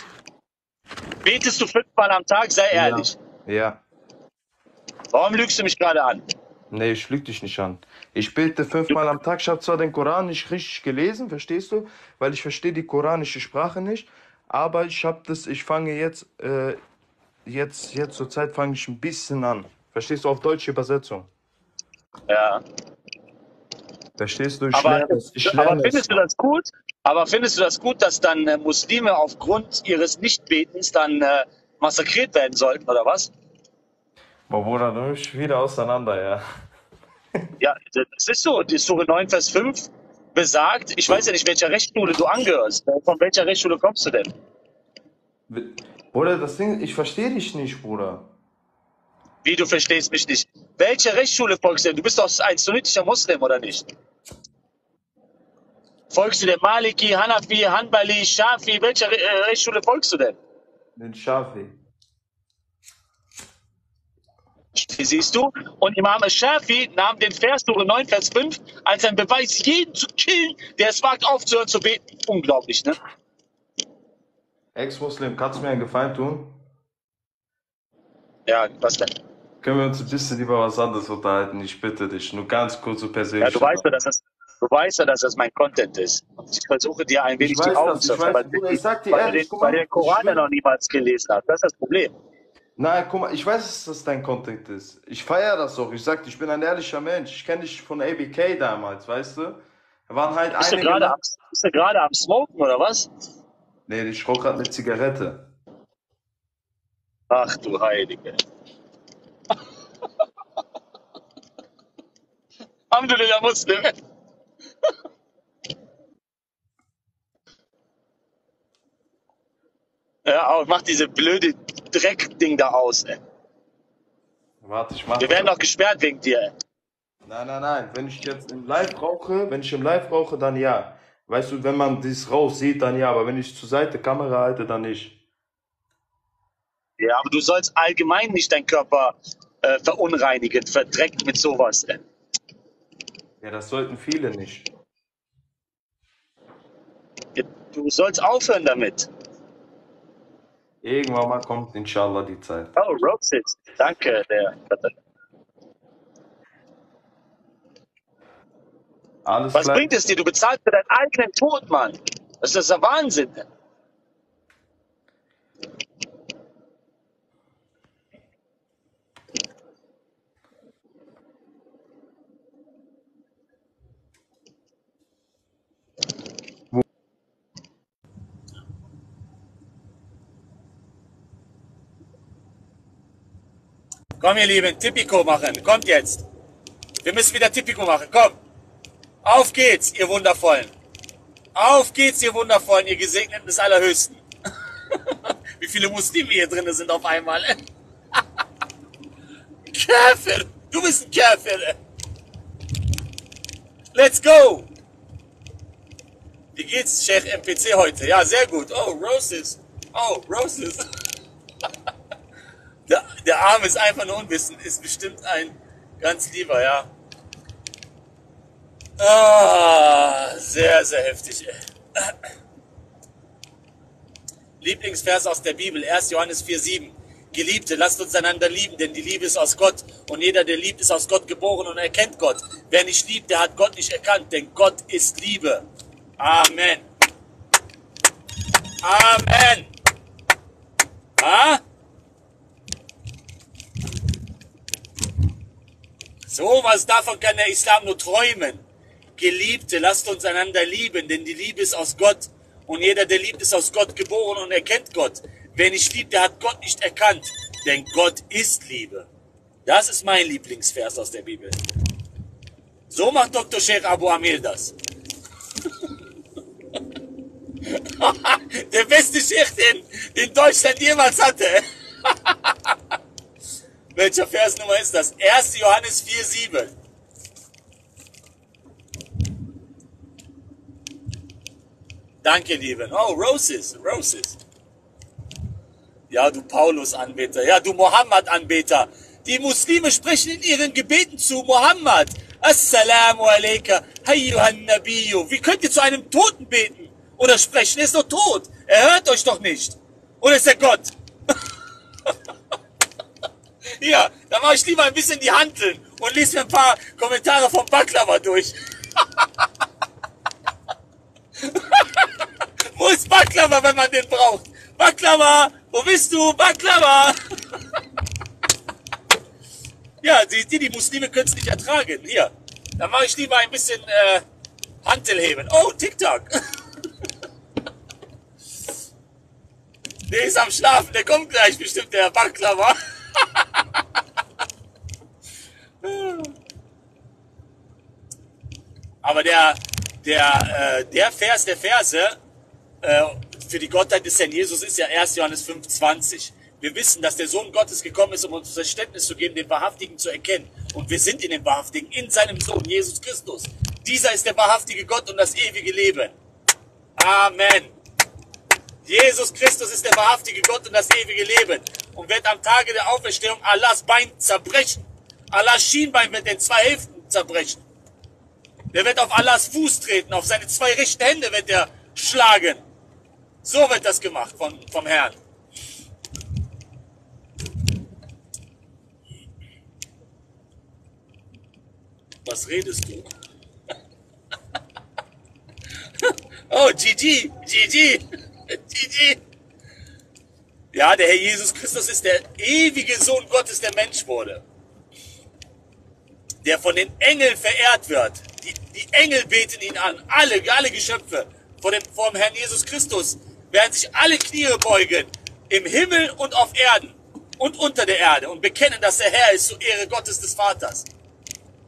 Betest du 5-mal am Tag? Sei ehrlich. Ja. Warum lügst du mich gerade an? Nee, ich lüge dich nicht an. Ich bete 5-mal am Tag. Ich habe zwar den Koran nicht richtig gelesen, verstehst du? Weil ich verstehe die koranische Sprache nicht. Aber ich fange jetzt... Jetzt zur Zeit fange ich ein bisschen an. Verstehst du, auf deutsche Übersetzung? Ja. Verstehst du, findest du das gut, dass dann Muslime aufgrund ihres Nichtbetens dann massakriert werden sollten, oder was? Boah, Bruder, du bist wieder auseinander, ja. Ja, das ist so. Die Surah 9, Vers 5 besagt, ich weiß ja nicht, welcher Rechtsschule du angehörst. Von welcher Rechtsschule kommst du denn? Bruder, das Ding, ich verstehe dich nicht, Bruder. Wie, du verstehst mich nicht? Welche Rechtsschule folgst du denn? Du bist doch ein sunnitischer Muslim, oder nicht? Folgst du denn Maliki, Hanafi, Hanbali, Shafi? Welche Rechtsschule folgst du denn? Den Shafi. Siehst du? Und Imam Shafi nahm den Vers Surah 9, Vers 5 als ein Beweis, jeden zu killen, der es wagt, aufzuhören zu beten. Unglaublich, ne? Ex-Muslim, kannst du mir einen Gefallen tun? Ja, was denn? Können wir uns ein bisschen lieber was anderes unterhalten? Ich bitte dich, nur ganz kurz und persönlich. Ja, du weißt ja, dass das mein Content ist. Ich versuche dir ein wenig die Augen zu öffnen, weil du den Koran ja noch niemals gelesen hast. Das ist das Problem. Nein, guck mal, ich weiß, dass das dein Content ist. Ich feiere das auch. Ich sag, ich bin ein ehrlicher Mensch. Ich kenne dich von ABK damals, weißt du? Da waren halt bist du gerade am Smoken, oder was? Nee, ich rauche gerade eine Zigarette. Ach du Heilige. Alhamdulillah, Muslim. Ja, aber mach diese blöde Dreck-Ding da aus, ey. Warte, ich mach. Wir werden doch gesperrt wegen dir, ey. Nein, nein, nein. Wenn ich jetzt im Live rauche, dann ja. Weißt du, wenn man das raus sieht, dann ja. Aber wenn ich zur Seite Kamera halte, dann nicht. Ja, aber du sollst allgemein nicht deinen Körper verunreinigen, verdreckt mit sowas. Ja, das sollten viele nicht. Du sollst aufhören damit. Irgendwann mal kommt inshallah die Zeit. Oh, Roxit. Danke. Alles klar. Was bringt es dir? Du bezahlst für deinen eigenen Tod, Mann. Das ist der Wahnsinn. Komm, ihr Lieben, Tipico machen. Kommt jetzt. Wir müssen wieder Tipico machen. Komm. Auf geht's, ihr Wundervollen. Auf geht's, ihr Wundervollen, ihr Gesegneten des Allerhöchsten. Wie viele Muslime hier drin sind auf einmal. Käfer. Du bist ein Käfer. Let's go. Wie geht's, Sheikh MPC heute? Ja, sehr gut. Oh, Roses. Oh, Roses. Der Arme ist einfach nur unwissend, ist bestimmt ein ganz lieber, ja. Ah, sehr, sehr heftig. Lieblingsvers aus der Bibel, 1. Johannes 4,7. Geliebte, lasst uns einander lieben, denn die Liebe ist aus Gott. Und jeder, der liebt, ist aus Gott geboren und erkennt Gott. Wer nicht liebt, der hat Gott nicht erkannt, denn Gott ist Liebe. Amen. Amen. Ha? So was davon kann der Islam nur träumen. Geliebte, lasst uns einander lieben, denn die Liebe ist aus Gott. Und jeder, der liebt, ist aus Gott geboren und erkennt Gott. Wer nicht liebt, der hat Gott nicht erkannt, denn Gott ist Liebe. Das ist mein Lieblingsvers aus der Bibel. So macht Dr. Sheikh Abu Amir das. Der beste Sheikh, den Deutschland jemals hatte. Welcher Versnummer ist das? 1. Johannes 4,7. Danke, Lieben. Oh, Roses, Roses. Ja, du Paulus-Anbeter. Ja, du Mohammed-Anbeter. Die Muslime sprechen in ihren Gebeten zu Mohammed. Assalamu alaikum, hayyuhan nabiyu. Wie könnt ihr zu einem Toten beten? Oder sprechen? Er ist doch tot. Er hört euch doch nicht. Oder ist er Gott? Ja, da mache ich lieber ein bisschen die Hanteln und lese mir ein paar Kommentare vom Baklava durch. Wo ist Baklava, wenn man den braucht? Baklava, wo bist du? Baklava! Ja, die Muslime können es nicht ertragen. Hier, da mache ich lieber ein bisschen Hantelheben. Oh, TikTok! Der ist am Schlafen, der kommt gleich bestimmt, der Baklava. Aber der Vers der Verse für die Gottheit des Herrn Jesus ist ja 1. Johannes 5,20. Wir wissen, dass der Sohn Gottes gekommen ist, um uns Verständnis zu geben, den Wahrhaftigen zu erkennen. Und wir sind in dem Wahrhaftigen, in seinem Sohn Jesus Christus. Dieser ist der wahrhaftige Gott und das ewige Leben. Amen. Jesus Christus ist der wahrhaftige Gott und das ewige Leben und wird am Tage der Auferstehung Allahs Bein zerbrechen. Allahs Schienbein wird in zwei Hälften zerbrechen. Der wird auf Allahs Fuß treten, auf seine zwei rechten Hände wird er schlagen. So wird das gemacht vom Herrn. Was redest du? Oh, GG, GG. Ja, der Herr Jesus Christus ist der ewige Sohn Gottes, der Mensch wurde. Der von den Engeln verehrt wird. Die Engel beten ihn an. Alle Geschöpfe vor dem Herrn Jesus Christus werden sich alle Knie beugen. Im Himmel und auf Erden und unter der Erde. Und bekennen, dass der Herr ist zur Ehre Gottes des Vaters.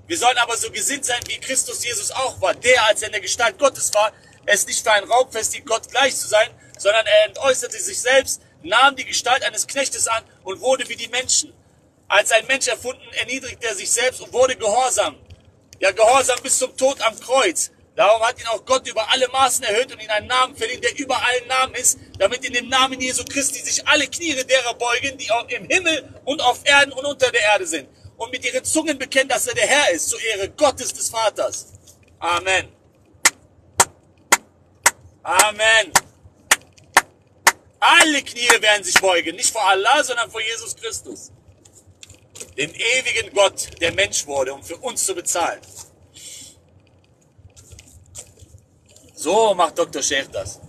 Wir sollen aber so gesinnt sein, wie Christus Jesus auch war. Der, als er in der Gestalt Gottes war, es nicht für ein Raub festigt, Gott gleich zu sein, sondern er entäußerte sich selbst, nahm die Gestalt eines Knechtes an und wurde wie die Menschen. Als ein Mensch erfunden, erniedrigte er sich selbst und wurde gehorsam Ja, Gehorsam bis zum Tod am Kreuz. Darum hat ihn auch Gott über alle Maßen erhöht und ihn einen Namen verliehen, der über allen Namen ist, damit in dem Namen Jesu Christi sich alle Knie derer beugen, die auch im Himmel und auf Erden und unter der Erde sind. Und mit ihren Zungen bekennen, dass er der Herr ist, zur Ehre Gottes des Vaters. Amen. Amen. Alle Knie werden sich beugen, nicht vor Allah, sondern vor Jesus Christus. Dem ewigen Gott, der Mensch wurde, um für uns zu bezahlen. So macht Dr. Sheikh das.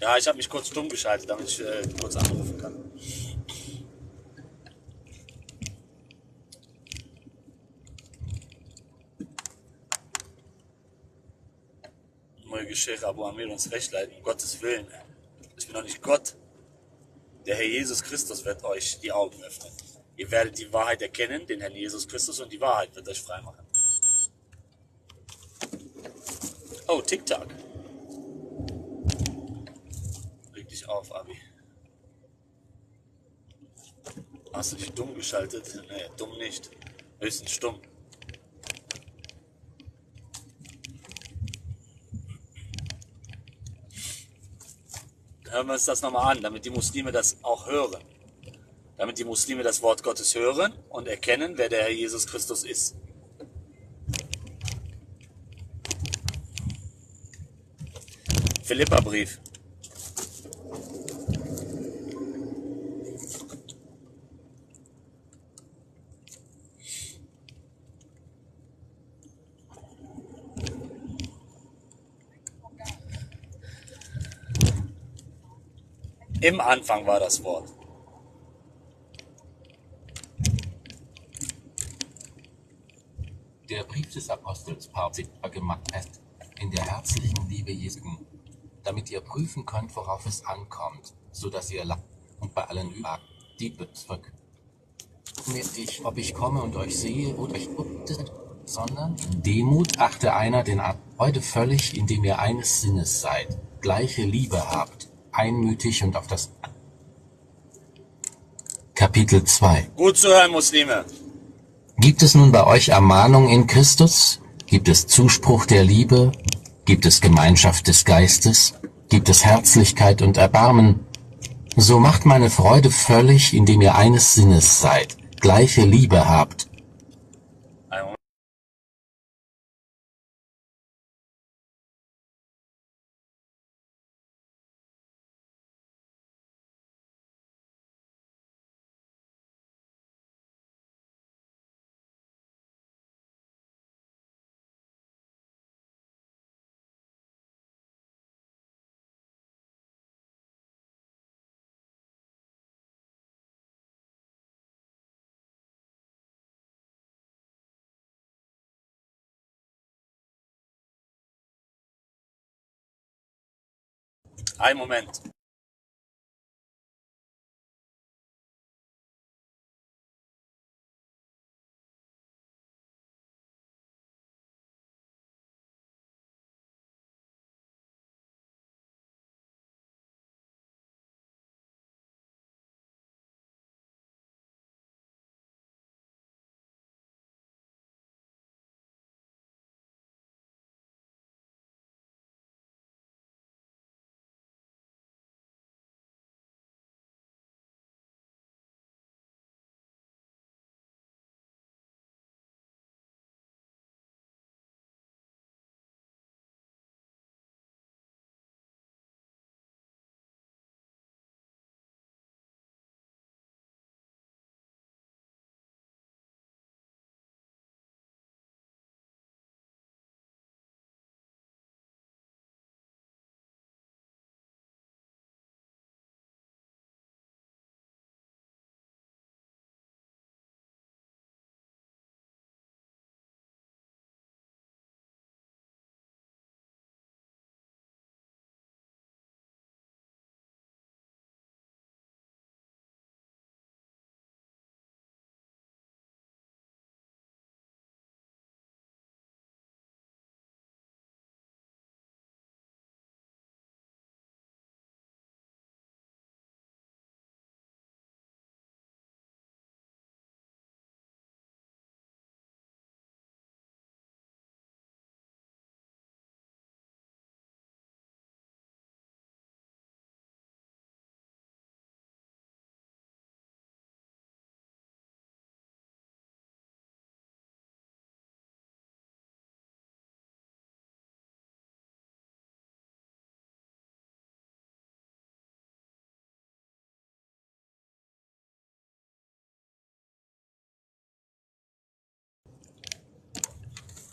Ja, ich habe mich kurz stumm geschaltet, damit ich kurz anrufen kann. Möge Sheikh Abu Amir uns recht leiten, um Gottes Willen. Ich bin doch nicht Gott. Der Herr Jesus Christus wird euch die Augen öffnen. Ihr werdet die Wahrheit erkennen, den Herrn Jesus Christus, und die Wahrheit wird euch freimachen. Oh, TikTok. Auf, Abi. Hast du dich dumm geschaltet? Nee, dumm nicht. Höchstens stumm. Hören wir uns das nochmal an, damit die Muslime das auch hören. Damit die Muslime das Wort Gottes hören und erkennen, wer der Herr Jesus Christus ist. Philipperbrief. Im Anfang war das Wort. Der Brief des Apostels Paulus gemacht ist, in der herzlichen Liebe Jesu, damit ihr prüfen könnt, worauf es ankommt, sodass ihr lacht und bei allen Übeln die bezweckt. Nicht ich, ob ich komme und euch sehe oder euch upte, sondern in Demut achte einer den Freude völlig, indem ihr eines Sinnes seid, gleiche Liebe habt, einmütig und auf das Kapitel 2. Gut zu hören, Muslime. Gibt es nun bei euch Ermahnung in Christus? Gibt es Zuspruch der Liebe? Gibt es Gemeinschaft des Geistes? Gibt es Herzlichkeit und Erbarmen? So macht meine Freude völlig, indem ihr eines Sinnes seid, gleiche Liebe habt. Einen Moment.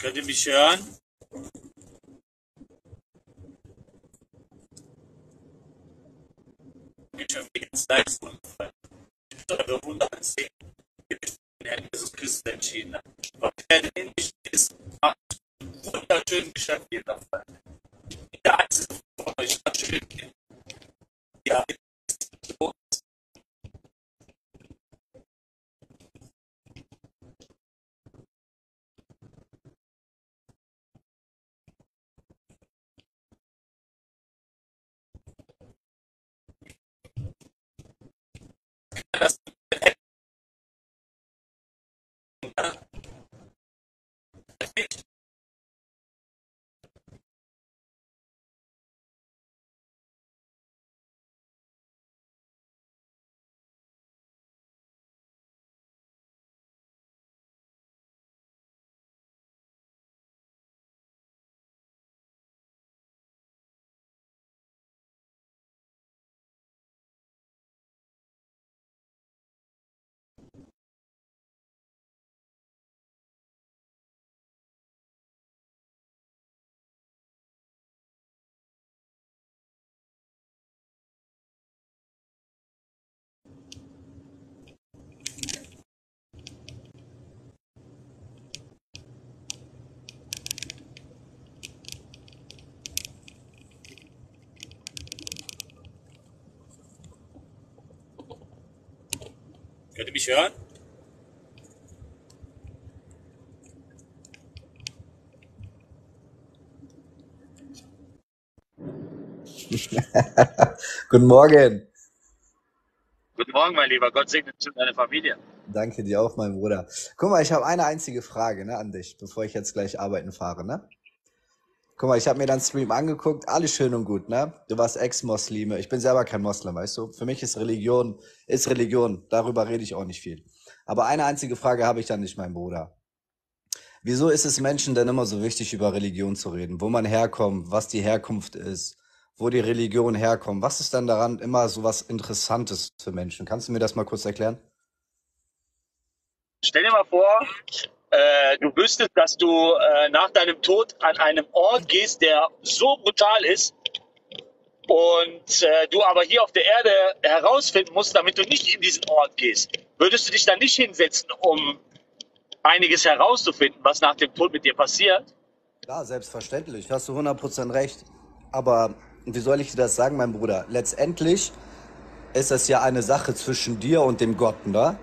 Könnt ihr mich hören? Ich habe mich jetzt leicht gefallen. Ich bin doch bewundert, dass ich den Herrn Jesus Christus entschieden habe. Weil der in mich ist, hat wunderschön geschafft, jeder Fall. Jeder einzelne von euch hat schön gemacht. Ja, könnt ihr mich hören? Guten Morgen. Guten Morgen, mein Lieber. Gott segne dich und deine Familie. Danke dir auch, mein Bruder. Guck mal, ich habe eine einzige Frage, ne, an dich, bevor ich jetzt gleich arbeiten fahre, ne? Guck mal, ich habe mir deinen Stream angeguckt, alles schön und gut, ne? Du warst Ex-Moslime, ich bin selber kein Moslem, weißt du? Für mich ist Religion, darüber rede ich auch nicht viel. Aber eine einzige Frage habe ich dann nicht, mein Bruder. Wieso ist es Menschen denn immer so wichtig, über Religion zu reden? Wo man herkommt, was die Herkunft ist, wo die Religion herkommt. Was ist denn daran immer so was Interessantes für Menschen? Kannst du mir das mal kurz erklären? Stell dir mal vor, du wüsstest, dass du nach deinem Tod an einem Ort gehst, der so brutal ist und du aber hier auf der Erde herausfinden musst, damit du nicht in diesen Ort gehst. Würdest du dich dann nicht hinsetzen, um einiges herauszufinden, was nach dem Tod mit dir passiert? Ja, selbstverständlich. Hast du 100% recht. Aber wie soll ich dir das sagen, mein Bruder? Letztendlich ist das ja eine Sache zwischen dir und dem Gott, ne?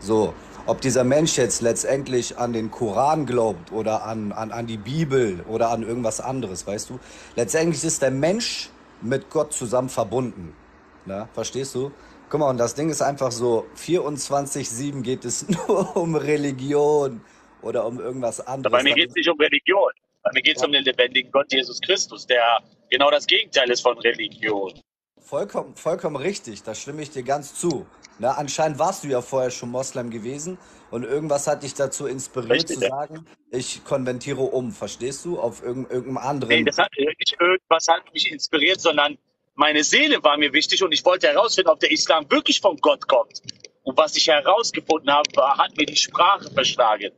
So, ob dieser Mensch jetzt letztendlich an den Koran glaubt oder an die Bibel oder an irgendwas anderes, weißt du? Letztendlich ist der Mensch mit Gott zusammen verbunden, ne? Verstehst du? Guck mal, und das Ding ist einfach so, 24/7 geht es nur um Religion oder um irgendwas anderes. Bei mir geht es nicht um Religion. Bei mir geht es um den lebendigen Gott, Jesus Christus, der genau das Gegenteil ist von Religion. Vollkommen richtig, da stimme ich dir ganz zu. Na, anscheinend warst du ja vorher schon Moslem gewesen und irgendwas hat dich dazu inspiriert, richtig, zu sagen, ich konventiere um, verstehst du? Auf irgendeinem anderen... Nee, das hat nicht irgendwas hat mich inspiriert, sondern meine Seele war mir wichtig und ich wollte herausfinden, ob der Islam wirklich von Gott kommt. Und was ich herausgefunden habe, hat mir die Sprache verschlagen.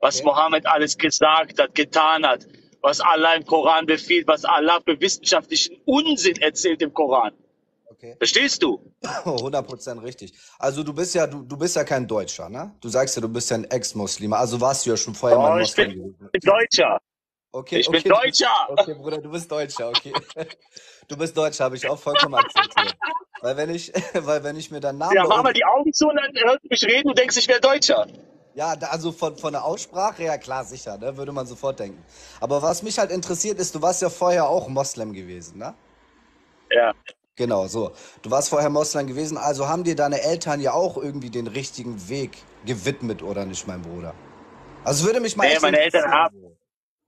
Was Mohammed alles gesagt hat, getan hat, was Allah im Koran befiehlt, was Allah für wissenschaftlichen Unsinn erzählt im Koran. Okay. Verstehst du? 100% richtig. Also du bist ja kein Deutscher, ne? Du sagst ja, du bist ja ein Ex-Muslimer. Also warst du ja schon vorher mal ein Moslem. Ich bin Deutscher. Okay, ich bin Deutscher. Okay, Bruder, du bist Deutscher, okay. Du bist Deutscher, habe ich auch vollkommen akzeptiert. Weil wenn ich mir deinen Namen... Ja, mach mal die Augen zu und dann hörst du mich reden und denkst, ich wäre Deutscher. Ja, also von der Aussprache, ja klar, sicher, ne? Würde man sofort denken. Aber was mich halt interessiert ist, du warst ja vorher auch Moslem gewesen, ne? Ja. Genau, so. Du warst vorher Moslem gewesen, also haben dir deine Eltern ja auch irgendwie den richtigen Weg gewidmet, oder nicht, mein Bruder? Also würde mich mal... Nee,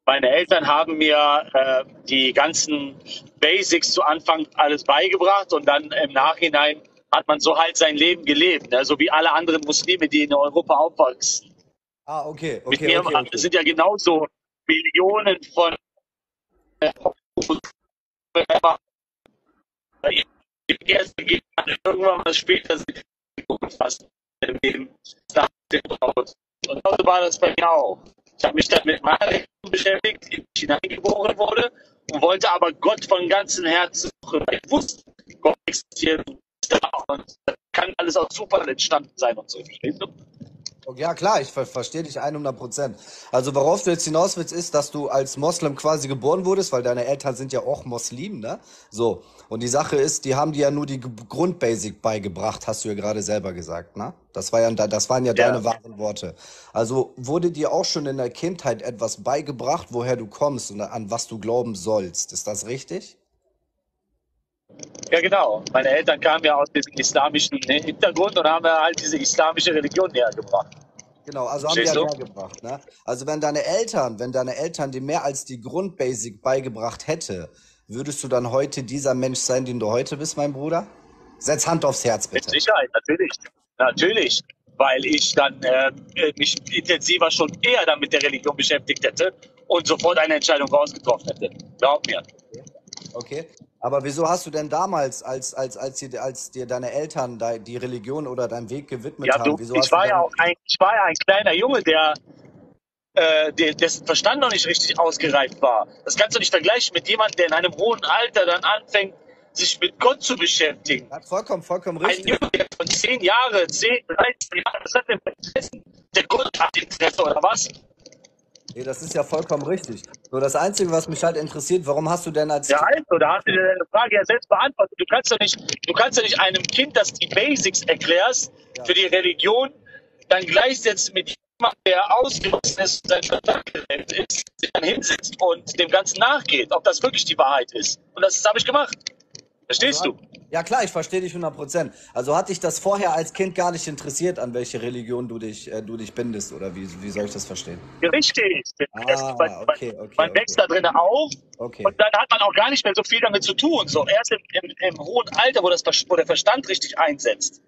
meine Eltern haben mir die ganzen Basics zu Anfang alles beigebracht und dann im Nachhinein hat man so halt sein Leben gelebt, ne? So wie alle anderen Muslime, die in Europa aufwachsen. Ah, okay. Okay, mit mir okay. Sind ja genauso Millionen von irgendwann mal später sind fast im Leben. Und so war das bei mir auch. Ich habe mich dann mit meiner Religion beschäftigt, in die ich hineingeboren wurde und wollte aber Gott von ganzem Herzen suchen. Ich wusste, Gott existiert. Und das kann alles aus Zufall entstanden sein und so. Verstehst du? Ja, klar, ich verstehe dich 100%. Also worauf du jetzt hinaus willst, ist, dass du als Moslem quasi geboren wurdest, weil deine Eltern sind ja auch Muslimen, ne? So, und die Sache ist, die haben dir ja nur die Grundbasic beigebracht, hast du ja gerade selber gesagt, ne? Das waren ja deine wahren Worte. Also wurde dir auch schon in der Kindheit etwas beigebracht, woher du kommst und an was du glauben sollst. Ist das richtig? Ja, genau. Meine Eltern kamen ja aus diesem islamischen Hintergrund und haben ja halt diese islamische Religion näher gebracht. Genau, also haben die ja näher gebracht, ne? Also wenn deine Eltern dir mehr als die Grundbasic beigebracht hätte, würdest du dann heute dieser Mensch sein, den du heute bist, mein Bruder? Setz Hand aufs Herz, bitte. Mit Sicherheit, natürlich. Natürlich, weil ich dann mich intensiver schon eher dann mit der Religion beschäftigt hätte und sofort eine Entscheidung rausgetroffen hätte. Glaub mir. Okay. Aber wieso hast du denn damals, als dir deine Eltern die Religion oder deinen Weg gewidmet haben? Wieso ich war ja ein kleiner Junge, der dessen Verstand noch nicht richtig ausgereift war. Das kannst du nicht vergleichen mit jemandem, der in einem hohen Alter dann anfängt, sich mit Gott zu beschäftigen. Ja, vollkommen richtig. Ein Junge, der von 13 Jahren, das hat den Interessen. Der Gott hat Interesse, oder was? Nee, das ist ja vollkommen richtig. So, das Einzige, was mich halt interessiert, warum hast du denn als... Ja, also, da hast du deine Frage ja selbst beantwortet. Du kannst doch nicht einem Kind, das die Basics erklärst, für die Religion, dann gleichsetzen mit jemandem, der ausgewachsen ist und sein Verstand gelenkt ist, sich dann hinsetzt und dem Ganzen nachgeht, ob das wirklich die Wahrheit ist. Und das habe ich gemacht. Verstehst du? Ja klar, ich verstehe dich 100%. Also hat dich das vorher als Kind gar nicht interessiert, an welche Religion du dich bindest, oder wie soll ich das verstehen? Richtig. Man wächst da drin auf und dann hat man auch gar nicht mehr so viel damit zu tun. So, erst im hohen Alter, wo der Verstand richtig einsetzt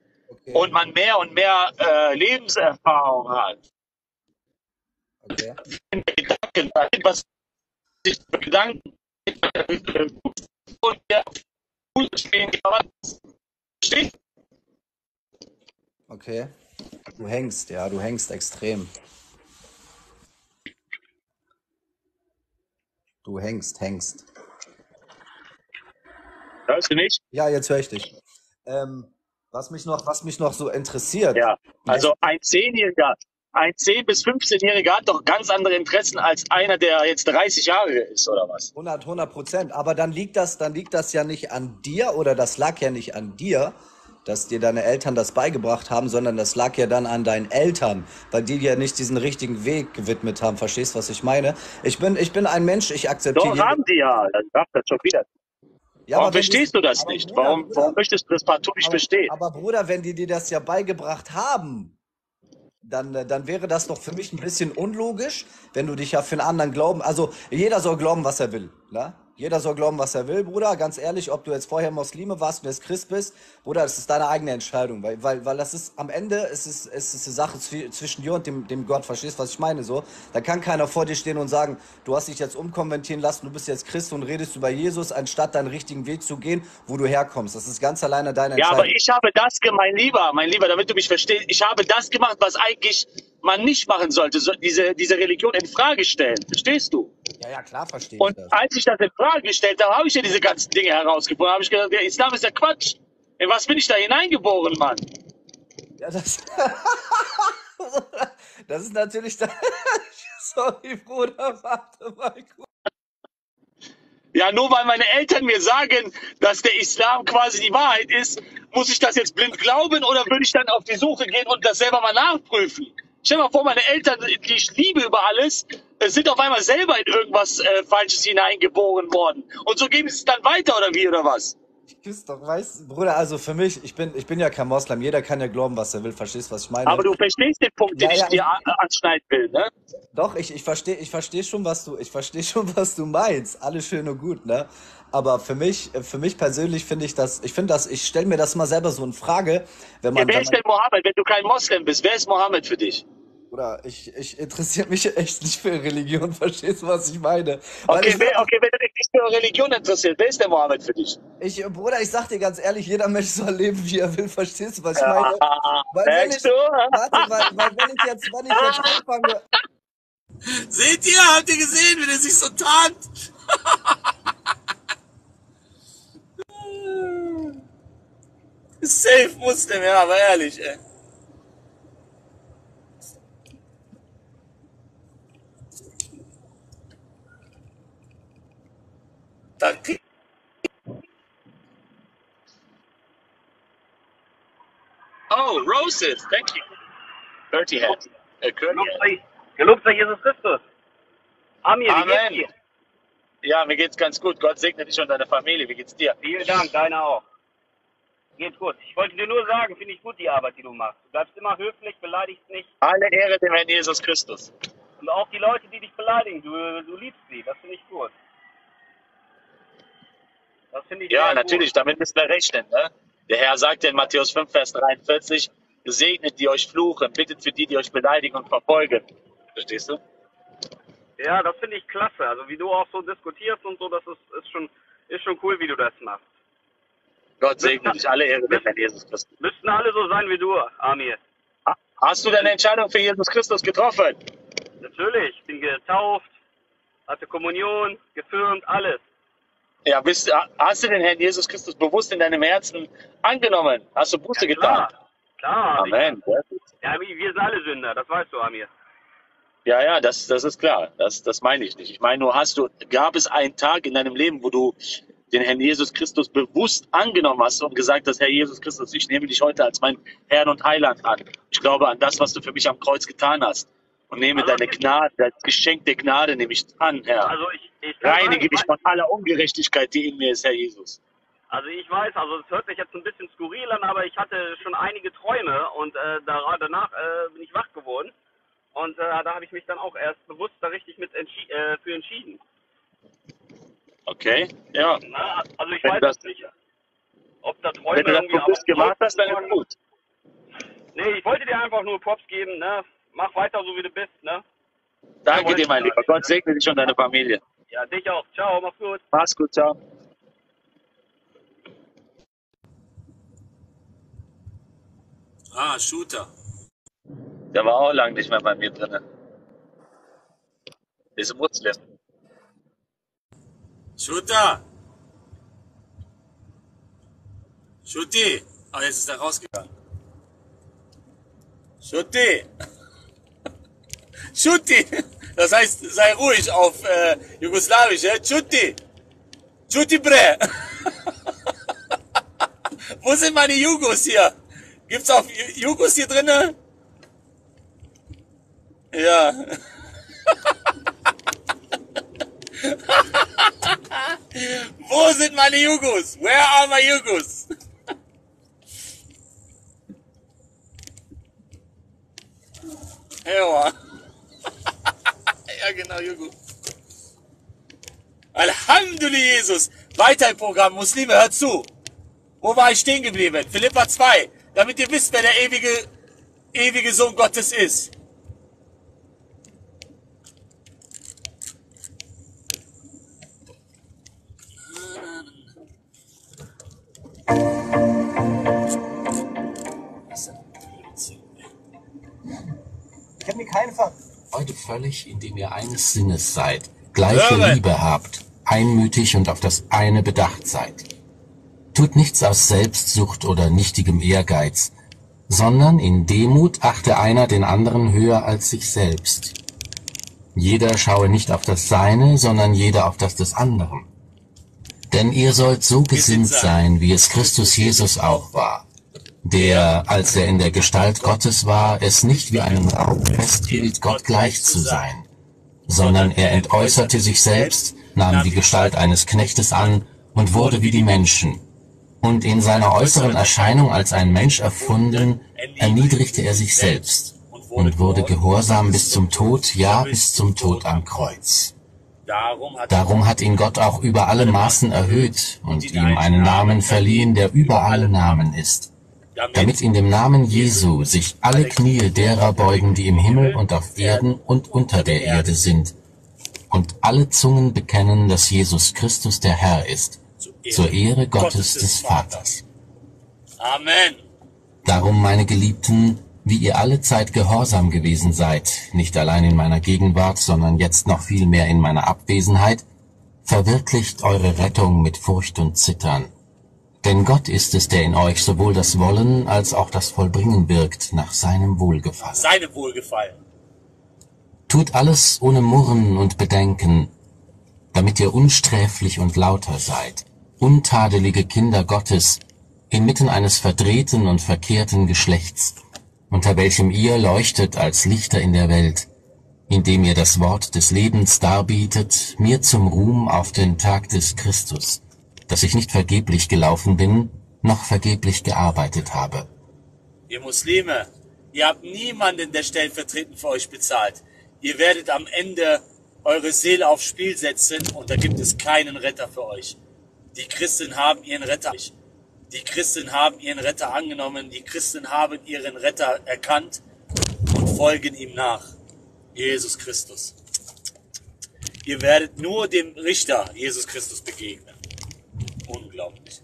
und man mehr und mehr Lebenserfahrung hat. Okay. Okay, du hängst extrem. Du hängst. Hörst du mich? Ja, jetzt höre ich dich. Was mich noch so interessiert. Ja, also ein Zehnjähriger, Ein 10- bis 15-Jähriger hat doch ganz andere Interessen als einer, der jetzt 30 Jahre ist, oder was? 100%. Aber dann liegt das ja nicht an dir, oder das lag ja nicht an dir, dass dir deine Eltern das beigebracht haben, sondern das lag ja dann an deinen Eltern, weil die ja nicht diesen richtigen Weg gewidmet haben. Verstehst du, was ich meine? Ich bin ein Mensch, ich akzeptiere... Doch, haben die ja. Das macht das schon wieder. Ja, warum verstehst du das nicht? Bruder, warum möchtest du das partout nicht verstehen? Aber Bruder, wenn die dir das ja beigebracht haben... Dann wäre das doch für mich ein bisschen unlogisch, wenn du dich ja für einen anderen glauben... Also jeder soll glauben, was er will. Ne? Jeder soll glauben, was er will, Bruder. Ganz ehrlich, ob du jetzt vorher Muslime warst und jetzt Christ bist, Bruder, das ist deine eigene Entscheidung. Weil das ist am Ende, es ist eine Sache zwischen dir und dem Gott. Verstehst du, was ich meine? So, da kann keiner vor dir stehen und sagen, du hast dich jetzt umkonvertieren lassen, du bist jetzt Christ und redest über Jesus, anstatt deinen richtigen Weg zu gehen, wo du herkommst. Das ist ganz alleine deine Entscheidung. Ja, aber ich habe das gemacht, mein Lieber, damit du mich verstehst, ich habe das gemacht, was eigentlich man nicht machen sollte, diese Religion in Frage stellen. Verstehst du? Ja, klar, verstehe ich. Und als ich das in Frage gestellt habe, habe ich ja diese ganzen Dinge herausgefunden. Habe ich gedacht, der Islam ist ja Quatsch. In was bin ich da hineingeboren, Mann? Ja, das ist natürlich... Sorry, Bruder, warte mal kurz. Ja, nur weil meine Eltern mir sagen, dass der Islam quasi die Wahrheit ist, muss ich das jetzt blind glauben, oder würde ich dann auf die Suche gehen und das selber mal nachprüfen? Stell dir mal vor, meine Eltern, die ich liebe über alles, sind auf einmal selber in irgendwas Falsches hineingeboren worden. Und so geben sie es dann weiter, oder wie, oder was? Ist doch, weißt du, Bruder, also für mich, ich bin ja kein Moslem, jeder kann ja glauben, was er will, verstehst du, was ich meine? Aber du verstehst den Punkt, den ich dir anschneiden will, ne? Doch, ich verstehe schon, was du meinst, alles schön und gut, ne? Aber für mich persönlich ich stelle mir das mal selber so in Frage, wenn man... Ja, wer ist denn Mohammed, wenn du kein Moslem bist, wer ist Mohammed für dich? Oder ich interessiere mich echt nicht für Religion, verstehst du, was ich meine? Okay, wenn du dich nicht für Religion interessierst, wer ist der Mohammed für dich? Bruder, ich sag dir ganz ehrlich, jeder Mensch soll leben, wie er will, verstehst du, was ich meine? Wenn ich jetzt anfange... Seht ihr, habt ihr gesehen, wenn er sich so tarnt? Safe Muslim, ja, aber ehrlich, ey. Danke. Oh, Roses, thank you. Dirty Head. Gelobt sei Jesus Christus. Amir, Amen. Wie geht's dir? Ja, mir geht's ganz gut. Gott segne dich und deine Familie. Wie geht's dir? Vielen Dank, deine auch. Geht gut. Ich wollte dir nur sagen, finde ich gut die Arbeit, die du machst. Du bleibst immer höflich, beleidigst nicht. Alle Ehre dem Herrn Jesus Christus. Und auch die Leute, die dich beleidigen, du liebst sie. Das finde ich gut. Das finde ich gut. Ja, natürlich, damit müssen wir rechnen. Ne? Der Herr sagt in Matthäus 5, Vers 43, gesegnet, die euch fluchen, bittet für die, die euch beleidigen und verfolgen. Verstehst du? Ja, das finde ich klasse. Also wie du auch so diskutierst und so, das ist schon cool, wie du das machst. Gott segne dich, alle Ehre dem Herrn Jesus Christus. Müssten alle so sein wie du, Amir. Hast du deine Entscheidung für Jesus Christus getroffen? Natürlich, ich bin getauft, hatte Kommunion, gefirmt, alles. Ja, hast du den Herrn Jesus Christus bewusst in deinem Herzen angenommen? Hast du Buße getan? Klar. Amen. Ja, wir sind alle Sünder, das weißt du, Amir. Ja, das ist klar. Das meine ich nicht. Ich meine nur, gab es einen Tag in deinem Leben, wo du den Herrn Jesus Christus bewusst angenommen hast und gesagt hast, Herr Jesus Christus, ich nehme dich heute als mein Herrn und Heiland an. Ich glaube an das, was du für mich am Kreuz getan hast. Und nehme deine Gnade, das Geschenk der Gnade nehme ich an, Herr. Also reinige mich von aller Ungerechtigkeit, die in mir ist, Herr Jesus. Also ich weiß, also es hört sich jetzt ein bisschen skurril an, aber ich hatte schon einige Träume und danach bin ich wach geworden. Und da habe ich mich dann auch erst bewusst da richtig für entschieden. Okay, ja. Na, also ich weiß es nicht, ob da Träume... Wenn du das bewusst gemacht hast, dann ist gut. Nee, ich wollte dir einfach nur Props geben, ne? Mach weiter, so wie du bist, ne? Danke dir, mein Lieber. Gott segne dich und deine Familie. Ja, dich auch. Ciao, mach's gut. Mach's gut, ciao. Ah, Shooter. Der war auch lange nicht mehr bei mir drin. Ist ein Muslim. Shooter! Shooty! Aber jetzt ist er rausgegangen. Shooty! Chutti. Das heißt, sei ruhig auf Jugoslawisch. Chutti. Chutti bre. Wo sind meine Jugos hier? Gibt's auch Jugos hier drinnen? Ja. Wo sind meine Jugos? Where are my Jugos? Ja. Ja, genau, Jugos. Alhamdulillah, Jesus. Weiter im Programm. Muslime, hört zu. Wo war ich stehen geblieben? Philipper 2. Damit ihr wisst, wer der ewige Sohn Gottes ist. Ich habe mir keine Ver... Heute völlig, indem ihr eines Sinnes seid, gleiche Liebe habt, einmütig und auf das eine bedacht seid. Tut nichts aus Selbstsucht oder nichtigem Ehrgeiz, sondern in Demut achte einer den anderen höher als sich selbst. Jeder schaue nicht auf das Seine, sondern jeder auf das des anderen. Denn ihr sollt so gesinnt sein, wie es Christus Jesus auch war, der, als er in der Gestalt Gottes war, es nicht wie einen Raub festhielt, Gott gleich zu sein, sondern er entäußerte sich selbst, nahm die Gestalt eines Knechtes an und wurde wie die Menschen. Und in seiner äußeren Erscheinung als ein Mensch erfunden, erniedrigte er sich selbst und wurde gehorsam bis zum Tod, ja, bis zum Tod am Kreuz. Darum hat ihn Gott auch über alle Maßen erhöht und ihm einen Namen verliehen, der über alle Namen ist, damit in dem Namen Jesu sich alle Knie derer beugen, die im Himmel und auf Erden und unter der Erde sind, und alle Zungen bekennen, dass Jesus Christus der Herr ist, zur Ehre Gottes des Vaters. Amen. Darum, meine Geliebten, wie ihr alle Zeit gehorsam gewesen seid, nicht allein in meiner Gegenwart, sondern jetzt noch viel mehr in meiner Abwesenheit, verwirklicht eure Rettung mit Furcht und Zittern. Denn Gott ist es, der in euch sowohl das Wollen als auch das Vollbringen wirkt, nach seinem Wohlgefallen. Seinem Wohlgefallen. Tut alles ohne Murren und Bedenken, damit ihr unsträflich und lauter seid, untadelige Kinder Gottes, inmitten eines verdrehten und verkehrten Geschlechts, unter welchem ihr leuchtet als Lichter in der Welt, indem ihr das Wort des Lebens darbietet, mir zum Ruhm auf den Tag des Christus, dass ich nicht vergeblich gelaufen bin, noch vergeblich gearbeitet habe. Ihr Muslime, ihr habt niemanden, der stellvertretend für euch bezahlt. Ihr werdet am Ende eure Seele aufs Spiel setzen und da gibt es keinen Retter für euch. Die Christen haben ihren Retter. Die Christen haben ihren Retter angenommen, die Christen haben ihren Retter erkannt und folgen ihm nach. Jesus Christus. Ihr werdet nur dem Richter Jesus Christus begegnen. Unglaublich.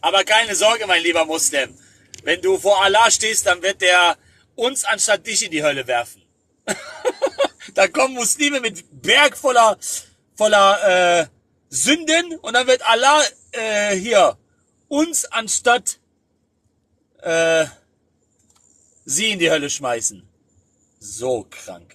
Aber keine Sorge, mein lieber Muslim. Wenn du vor Allah stehst, dann wird er uns anstatt dich in die Hölle werfen. Da kommen Muslime mit Berg voller Sünden und dann wird Allah hier uns anstatt sie in die Hölle schmeißen. So krank.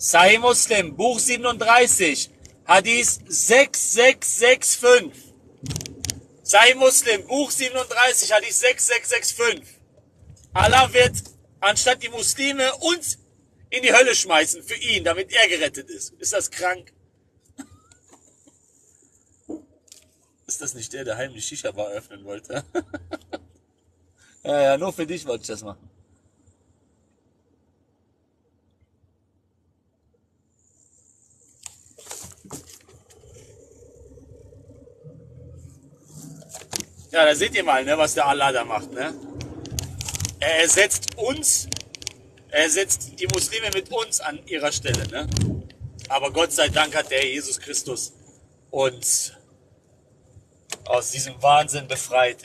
Sahih Muslim, Buch 37, Hadith 6665. Sahih Muslim, Buch 37, Hadith 6665. Allah wird anstatt die Muslime uns in die Hölle schmeißen für ihn, damit er gerettet ist. Ist das krank? Ist das nicht der, der heimlich Shisha-Bar öffnen wollte? Ja, nur für dich wollte ich das machen. Ja, da seht ihr mal, ne, was der Allah da macht. Ne? Er ersetzt uns, er ersetzt die Muslime mit uns an ihrer Stelle. Ne? Aber Gott sei Dank hat der Jesus Christus uns aus diesem Wahnsinn befreit.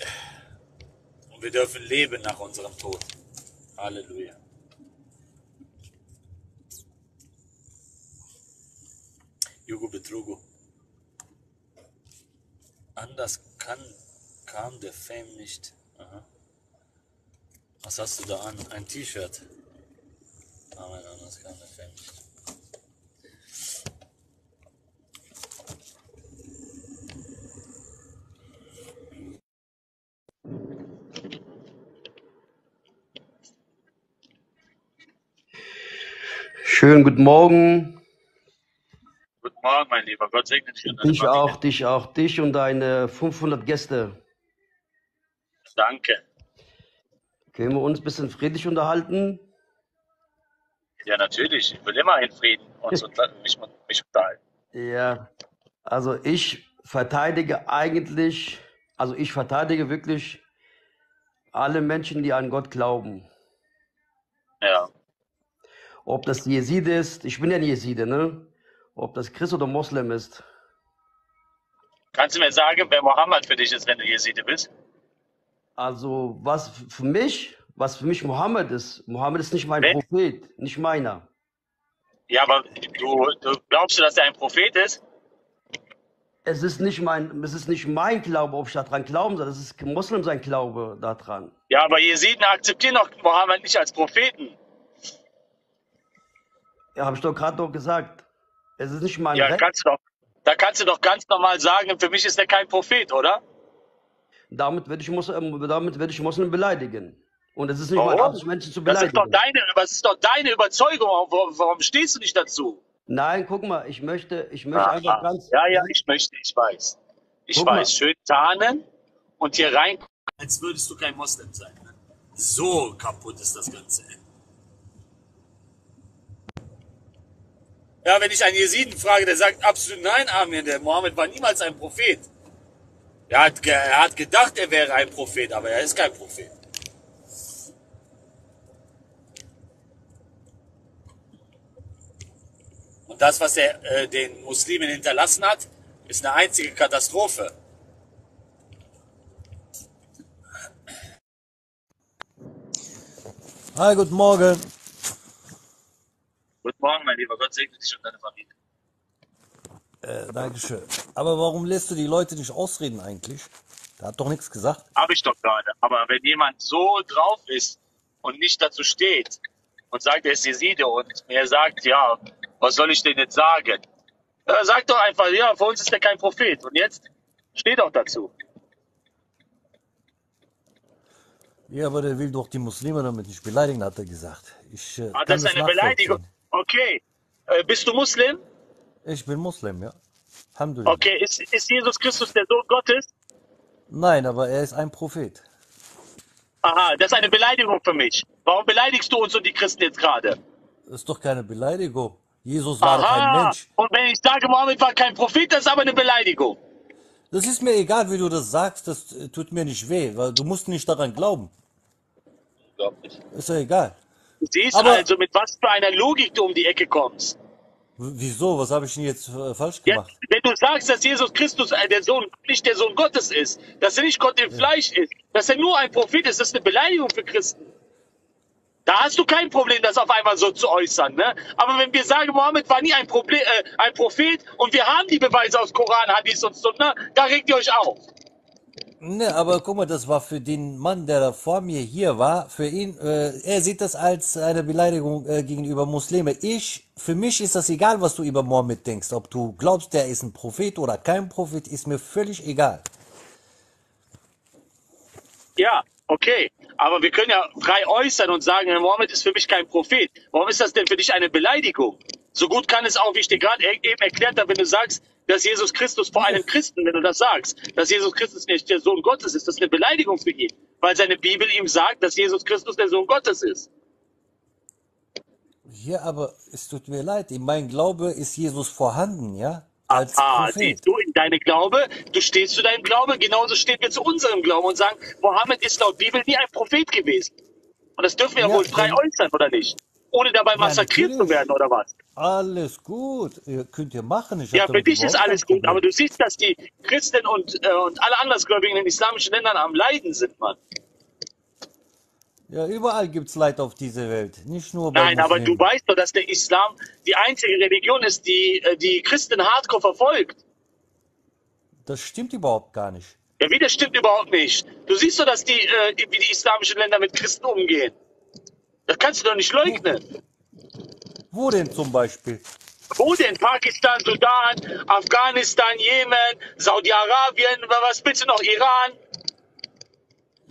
Und wir dürfen leben nach unserem Tod. Halleluja. Jugo Betrugo. Anders kam der Fame nicht. Aha. Was hast du da an? Ein T-Shirt. Ah, nein, anders kam der Fame nicht. Schönen guten Morgen. Guten Morgen, mein Lieber. Gott segne dich. Dich und deine 500 Gäste. Danke. Können wir uns ein bisschen friedlich unterhalten? Ja, natürlich. Ich will immer in Frieden mich unterhalten. Ja, also ich verteidige wirklich alle Menschen, die an Gott glauben. Ja. Ob das Jeside ist, ich bin ja ein Jeside, ne? Ob das Christ oder Moslem ist. Kannst du mir sagen, wer Mohammed für dich ist, wenn du Jeside bist? Also, was für mich Mohammed ist nicht mein Prophet, nicht meiner. Ja, aber du glaubst, dass er ein Prophet ist? Es ist nicht mein Glaube, ob ich daran glauben soll. Das ist Moslem sein Glaube daran. Ja, aber Jesiden akzeptieren doch Mohammed nicht als Propheten. Ja, habe ich doch gerade gesagt. Es ist nicht mein Recht. Da kannst du doch ganz normal sagen, für mich ist er kein Prophet, oder? Damit werde ich Moslem beleidigen. Und es ist nicht meine Absicht, Menschen zu beleidigen. Das ist doch deine Überzeugung. Warum stehst du nicht dazu? Nein, guck mal, ich möchte einfach ganz... Ja, ich weiß. Schön tarnen und hier rein... Als würdest du kein Moslem sein. Ne? So kaputt ist das Ganze. Ja, wenn ich einen Jesiden frage, der sagt absolut nein, Amir, der Mohammed war niemals ein Prophet. Er hat gedacht, er wäre ein Prophet, aber er ist kein Prophet. Und das, was er den Muslimen hinterlassen hat, ist eine einzige Katastrophe. Hi, guten Morgen. Guten Morgen, mein Lieber. Gott segne dich und deine Familie. Dankeschön. Aber warum lässt du die Leute nicht ausreden eigentlich? Da hat doch nichts gesagt. Habe ich doch gerade. Aber wenn jemand so drauf ist und nicht dazu steht und sagt, er ist Jeside und mir sagt, ja, was soll ich denn jetzt sagen? Sag doch einfach, ja, für uns ist er kein Prophet. Und jetzt steht auch dazu. Ja, aber der will doch die Muslime damit nicht beleidigen, hat er gesagt. Das ist eine Beleidigung. Okay, bist du Muslim? Ich bin Muslim, ja. Alhamdulillah. Okay, ist Jesus Christus der Sohn Gottes? Nein, aber er ist ein Prophet. Aha, das ist eine Beleidigung für mich. Warum beleidigst du uns und die Christen jetzt gerade? Das ist doch keine Beleidigung. Jesus war kein Mensch. Und wenn ich sage, Mohammed war kein Prophet, das ist aber eine Beleidigung. Das ist mir egal, wie du das sagst, das tut mir nicht weh, weil du musst nicht daran glauben. Ich glaub nicht. Ist ja egal. Siehst also, mit was für einer Logik du um die Ecke kommst. Wieso? Was habe ich denn jetzt falsch gemacht? Ja, wenn du sagst, dass Jesus Christus nicht der Sohn Gottes ist, dass er nicht Gott im Fleisch ist, dass er nur ein Prophet ist, das ist eine Beleidigung für Christen. Da hast du kein Problem, das auf einmal so zu äußern. Ne? Aber wenn wir sagen, Mohammed war nie ein Prophet und wir haben die Beweise aus Koran, Hadith und Sunna, da regt ihr euch auf. Ne, aber guck mal, das war für den Mann, der da vor mir hier war, für ihn, er sieht das als eine Beleidigung gegenüber Muslime. Für mich ist das egal, was du über Mohammed denkst. Ob du glaubst, der ist ein Prophet oder kein Prophet, ist mir völlig egal. Ja, okay. Aber wir können ja frei äußern und sagen, Mohammed ist für mich kein Prophet. Warum ist das denn für dich eine Beleidigung? So gut kann es auch, wie ich dir gerade eben erklärt habe, wenn du sagst, dass Jesus Christus vor einem Christen, wenn du das sagst, dass Jesus Christus nicht der Sohn Gottes ist, das ist eine Beleidigung für ihn, weil seine Bibel ihm sagt, dass Jesus Christus der Sohn Gottes ist. Ja, aber es tut mir leid, in meinem Glaube ist Jesus vorhanden, ja? Als Prophet. Du in deinem Glaube, du stehst zu deinem Glaube, genauso stehen wir zu unserem Glauben und sagen, Mohammed ist laut Bibel nie ein Prophet gewesen. Und das dürfen wir ja wohl frei äußern, oder nicht? Ohne dabei massakriert zu werden, oder was? Alles gut, könnt ihr machen. Ja, für dich ist alles gut, aber du siehst, dass die Christen und alle Andersgläubigen in islamischen Ländern am Leiden sind, Mann. Ja, überall gibt es Leid auf dieser Welt, nicht nur bei Muslimen. Nein, aber du weißt doch, dass der Islam die einzige Religion ist, die Christen hardcore verfolgt. Das stimmt überhaupt gar nicht. Ja, wie, das stimmt überhaupt nicht? Du siehst doch, dass wie die islamischen Länder mit Christen umgehen. Das kannst du doch nicht leugnen. Wo denn zum Beispiel? Wo denn? Pakistan, Sudan, Afghanistan, Jemen, Saudi-Arabien, was bitte noch? Iran?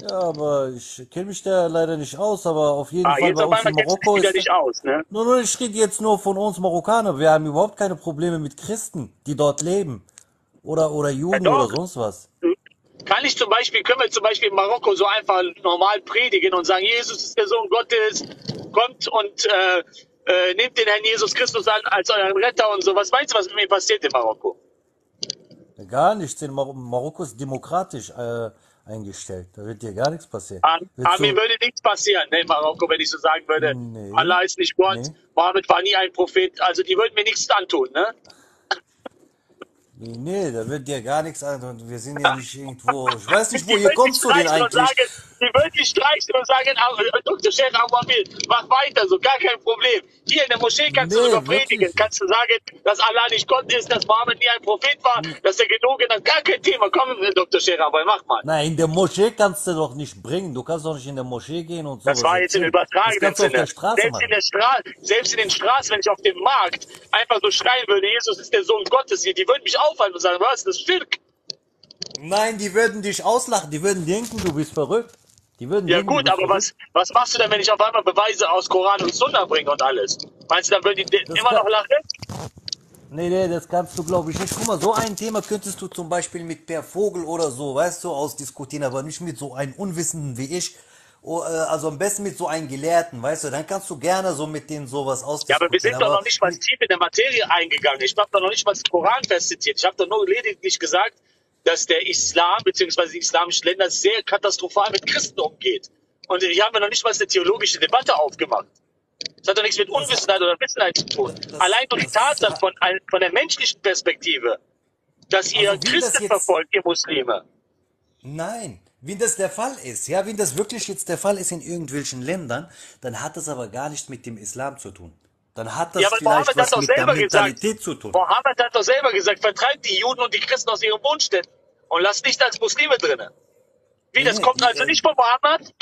Ja, aber ich kenne mich da leider nicht aus, aber auf jeden Fall bei uns in Marokko ist... nicht aus, ne? Nur, ich rede jetzt nur von uns Marokkanern. Wir haben überhaupt keine Probleme mit Christen, die dort leben. Oder Juden oder sonst was. Können wir zum Beispiel in Marokko so einfach normal predigen und sagen, Jesus ist der Sohn Gottes, kommt und nehmt den Herrn Jesus Christus an als euren Retter und so. Was meinst du, was mit mir passiert in Marokko? Gar nichts. In Marokko ist demokratisch eingestellt. Da wird dir gar nichts passieren. Mir würde nichts passieren, ne, in Marokko, wenn ich so sagen würde, nee, Allah ist nicht Gott, nee. Mohammed war nie ein Prophet. Also die würden mir nichts antun, ne? Nee, da wird dir gar nichts an und wir sind ja nicht irgendwo. Ich weiß nicht, woher kommst du denn eigentlich? Die würden dich streichen und sagen, Dr. Sheikh Abu Amir, mach weiter, so gar kein Problem. Hier in der Moschee kannst du sogar predigen, kannst du sagen, dass Allah nicht Gott ist, dass Mohammed nie ein Prophet war, dass er gelogen hat, gar kein Thema. Komm, Dr. Sheikh Abu Amir, mach mal. Nein, in der Moschee kannst du doch nicht bringen. Du kannst doch nicht in der Moschee gehen und so. Das war jetzt im übertragenen Sinne. Selbst in den Straßen, wenn ich auf dem Markt einfach so schreien würde, Jesus ist der Sohn Gottes hier, die würden mich aufhalten und sagen, was, das ist Schirk. Nein, die würden dich auslachen, die würden denken, du bist verrückt. Die würden ja denken, gut, aber was machst du denn, wenn ich auf einmal Beweise aus Koran und Sunna bringe und alles? Meinst du, dann würden die immer noch lachen? Nee, das kannst du, glaube ich, nicht. Guck mal, so ein Thema könntest du zum Beispiel mit Per Vogel oder so, weißt du, ausdiskutieren, aber nicht mit so einem Unwissenden wie ich. Also am besten mit so einem Gelehrten, weißt du, dann kannst du gerne so mit denen sowas ausdiskutieren. Ja, aber wir sind doch noch nicht mal tief in der Materie eingegangen. Ich habe doch noch nicht mal das Koran festzitiert. Ich habe doch nur lediglich gesagt, dass der Islam bzw. die islamischen Länder sehr katastrophal mit Christen umgeht. Und hier haben wir noch nicht mal eine theologische Debatte aufgemacht. Das hat doch nichts mit Unwissenheit oder Wissenheit zu tun. Allein durch die Tatsache von der menschlichen Perspektive, dass ihr Christen verfolgt, ihr Muslime. Nein. Wenn das der Fall ist, ja, wenn das wirklich jetzt der Fall ist in irgendwelchen Ländern, dann hat das aber gar nicht mit dem Islam zu tun. Dann hat das vielleicht was mit der Mentalität zu tun. Mohammed hat doch selber gesagt, vertreibt die Juden und die Christen aus ihren Wohnstätten und lasst nicht als Muslime drinnen. Wie, das kommt also nicht von Mohammed?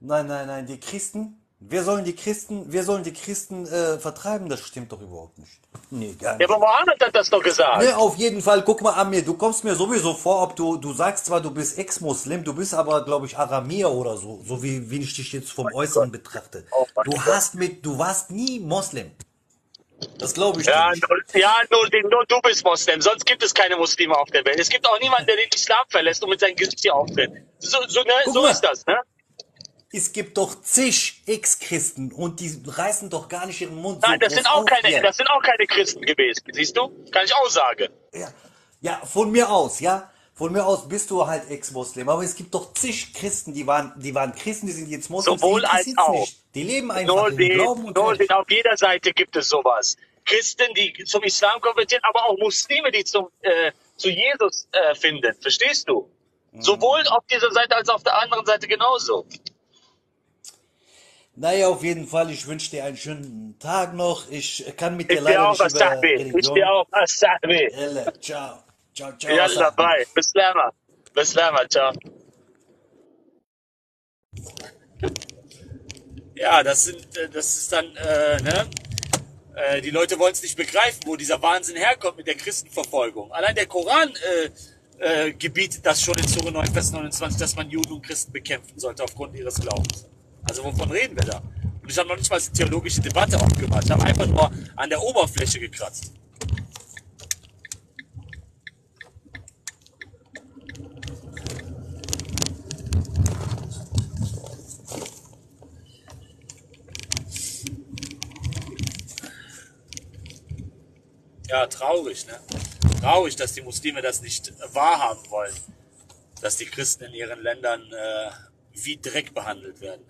Nein, die Christen, wir sollen die Christen vertreiben, das stimmt doch überhaupt nicht. Nee, gar nicht. Ja, aber Mohammed hat das doch gesagt. Nee, auf jeden Fall, guck mal, Amir, du kommst mir sowieso vor, ob du sagst zwar, du bist Ex-Muslim, du bist aber, glaube ich, Aramäer oder so, so wie ich dich jetzt vom Äußeren betrachte. Du warst nie Moslem. Das glaube ich nicht. Nur du bist Moslem, sonst gibt es keine Muslime auf der Welt. Es gibt auch niemanden, der den Islam verlässt und mit seinem Gesicht hier auftritt. So ist das, ne? Es gibt doch zig Ex-Christen und die reißen doch gar nicht ihren Mund. Nein, das sind auch keine Christen gewesen, siehst du? Kann ich auch sagen. Ja, von mir aus, ja. Von mir aus bist du halt Ex-Muslim. Aber es gibt doch zig Christen, die waren Christen, die sind jetzt Muslims. Sowohl als auch. Nicht. Die leben einfach im Glauben und Recht. Auf jeder Seite gibt es sowas. Christen, die zum Islam konvertieren, aber auch Muslime, die zu Jesus finden. Verstehst du? Mhm. Sowohl auf dieser Seite als auch auf der anderen Seite genauso. Naja, auf jeden Fall, ich wünsche dir einen schönen Tag noch. Ich kann mit dir leider nicht über Religion. Ich stehe auf, As-Sahbi. Ciao. Ciao. Yalla, bye. Bis lama, ciao. Ja, das ist dann, die Leute wollen es nicht begreifen, wo dieser Wahnsinn herkommt mit der Christenverfolgung. Allein der Koran gebietet das schon in Surah 9, Vers 29, dass man Juden und Christen bekämpfen sollte aufgrund ihres Glaubens. Also wovon reden wir da? Und ich habe noch nicht mal eine theologische Debatte aufgemacht. Ich habe einfach nur an der Oberfläche gekratzt. Ja, traurig, ne? Traurig, dass die Muslime das nicht wahrhaben wollen, dass die Christen in ihren Ländern wie Dreck behandelt werden.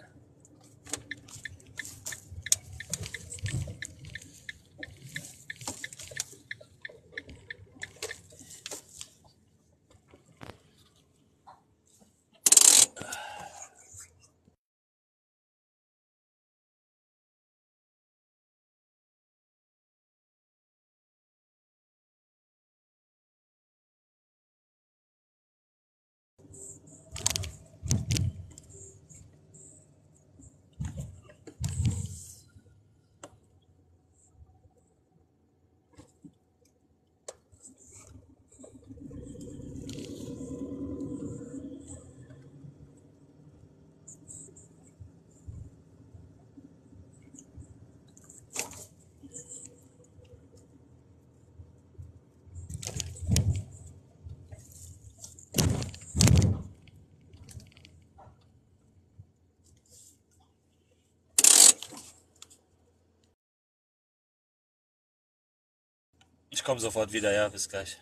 Ich komme sofort wieder, ja, bis gleich.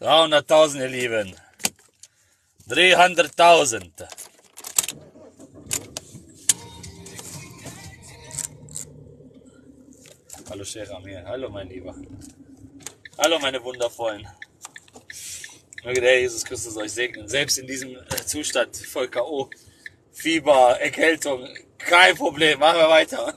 300.000, ihr Lieben. 300.000. Hallo Sheikh Amir, hallo mein Lieber. Hallo meine wundervollen. Möge der Jesus Christus euch segnen. Selbst in diesem Zustand, voll K.O., Fieber, Erkältung, kein Problem, machen wir weiter.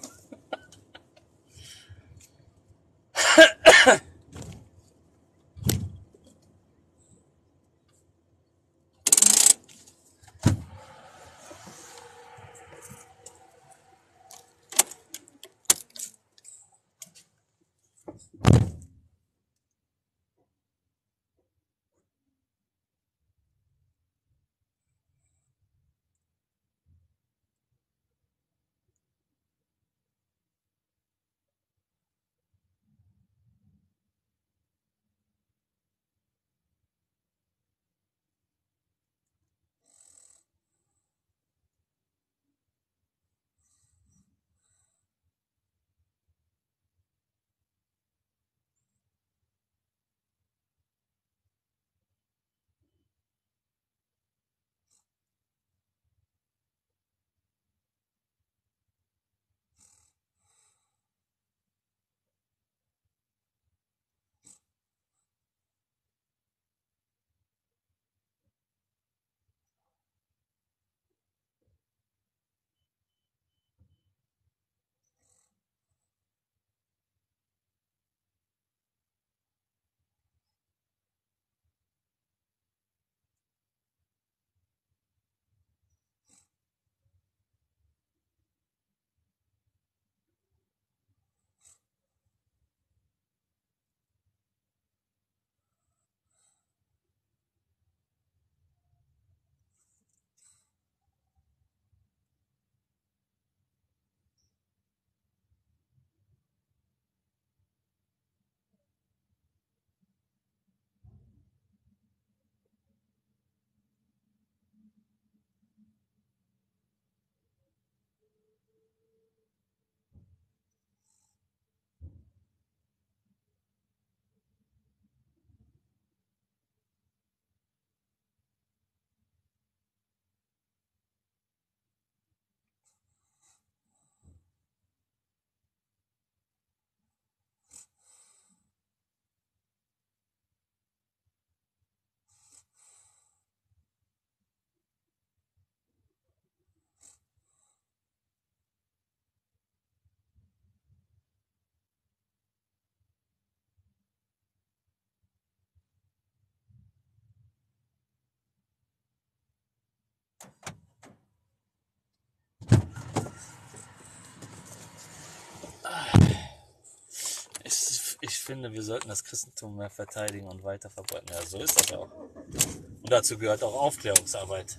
Ich finde, wir sollten das Christentum mehr verteidigen und weiter verbreiten. Ja, so ist das auch. Und dazu gehört auch Aufklärungsarbeit.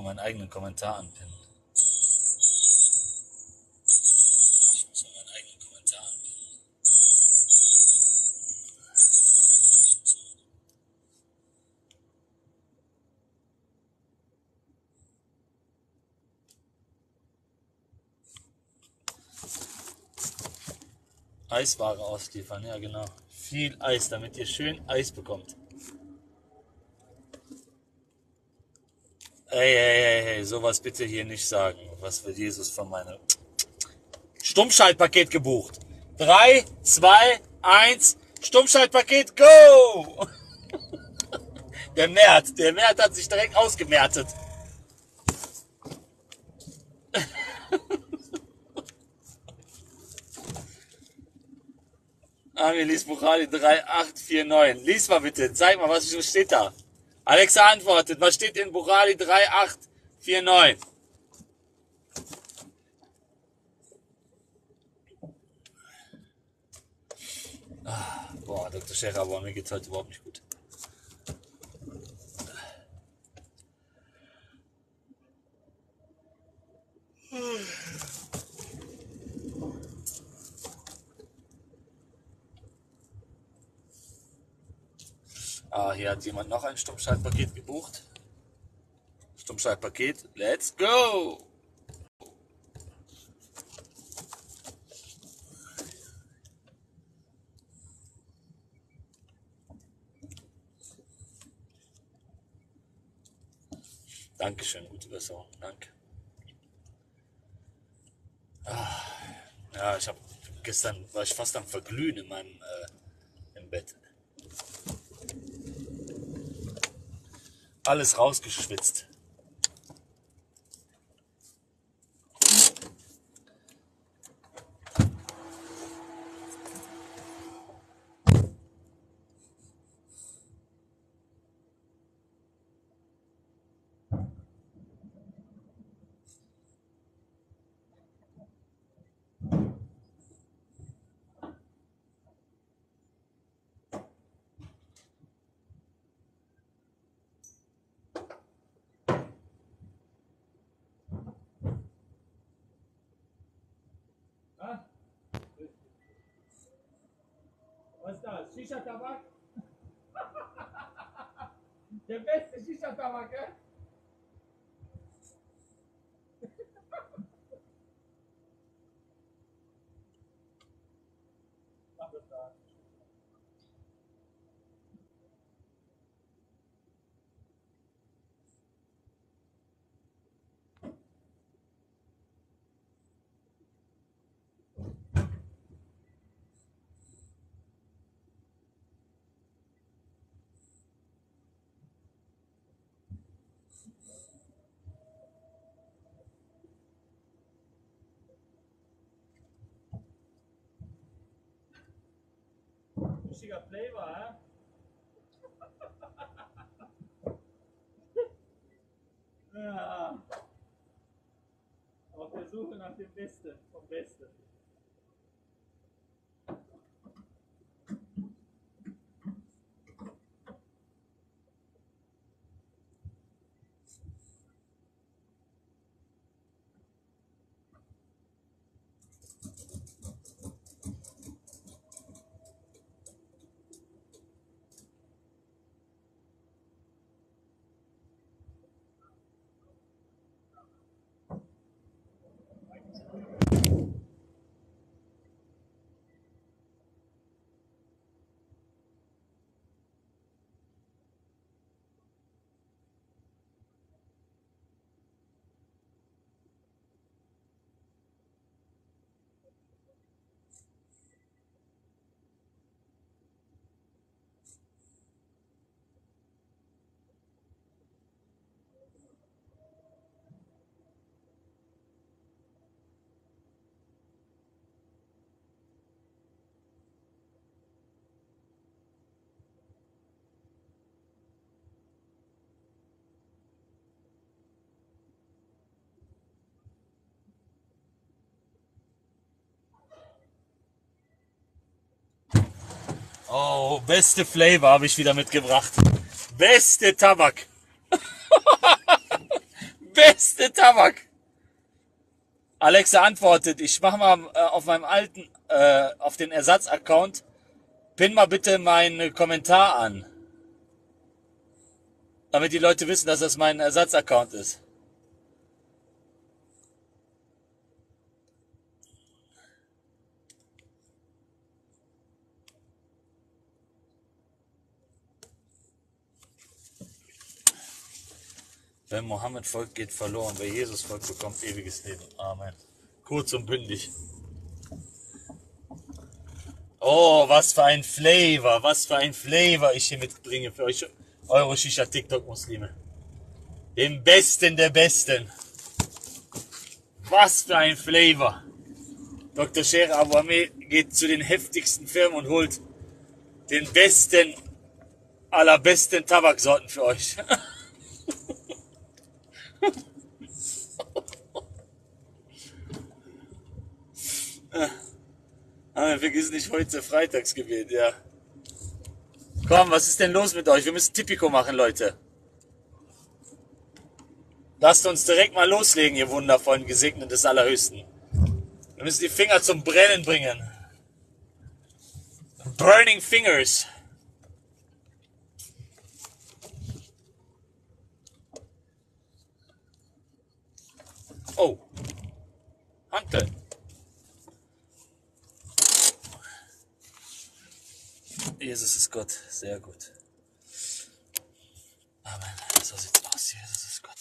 Meinen eigenen Kommentar anpinnen. Ich muss mal meinen eigenen Kommentar anpinnen. Eisware ausliefern, ja genau. Viel Eis, damit ihr schön Eis bekommt. Hey, hey, hey, hey, sowas bitte hier nicht sagen. Was will Jesus von meinem Stummschaltpaket gebucht? 3, 2, 1, Stummschaltpaket, go! Der Mert hat sich direkt ausgemertet. Amir liest Bukhari 3849. Lies mal bitte, zeig mal, was steht da. Alexa antwortet, was steht in Bukhari 3849? Boah, Dr. Sheikh Abu Amir geht's heute überhaupt nicht gut. Ah, hier hat jemand noch ein Stummschaltpaket gebucht. Stummschaltpaket, let's go! Dankeschön, gute Besserung, danke. Ah, ja, ich habe gestern, war ich fast am Verglühen in meinem im Bett. Alles rausgeschwitzt. Shisha-Tabak? Der beste Shisha-Tabak, eh? Lustiger Flavor, hä? Ja. Auf der Suche nach dem Besten, vom Besten. Oh, beste Flavor habe ich wieder mitgebracht. Beste Tabak. Beste Tabak. Alexa antwortet, ich mache mal auf meinem alten, auf den Ersatz-Account, pin mal bitte meinen Kommentar an. Damit die Leute wissen, dass das mein Ersatz-Account ist. Wenn Mohammed folgt, geht verloren. Wer Jesus folgt, bekommt ewiges Leben. Amen. Kurz und bündig. Oh, was für ein Flavor. Was für ein Flavor ich hier mitbringe für euch. Eure Shisha-TikTok-Muslime. Den Besten der Besten. Was für ein Flavor. Dr. Sheikh Abu Amir geht zu den heftigsten Firmen und holt den besten, allerbesten Tabaksorten für euch. Ah, vergiss nicht heute Freitagsgebet, ja. Komm, was ist denn los mit euch? Wir müssen Tipico machen, Leute. Lasst uns direkt mal loslegen, ihr wundervollen Gesegneten des Allerhöchsten. Wir müssen die Finger zum Brennen bringen. Burning Fingers. Oh, Hanteln. Jesus ist Gott, sehr gut. Amen, so sieht's aus, Jesus ist Gott.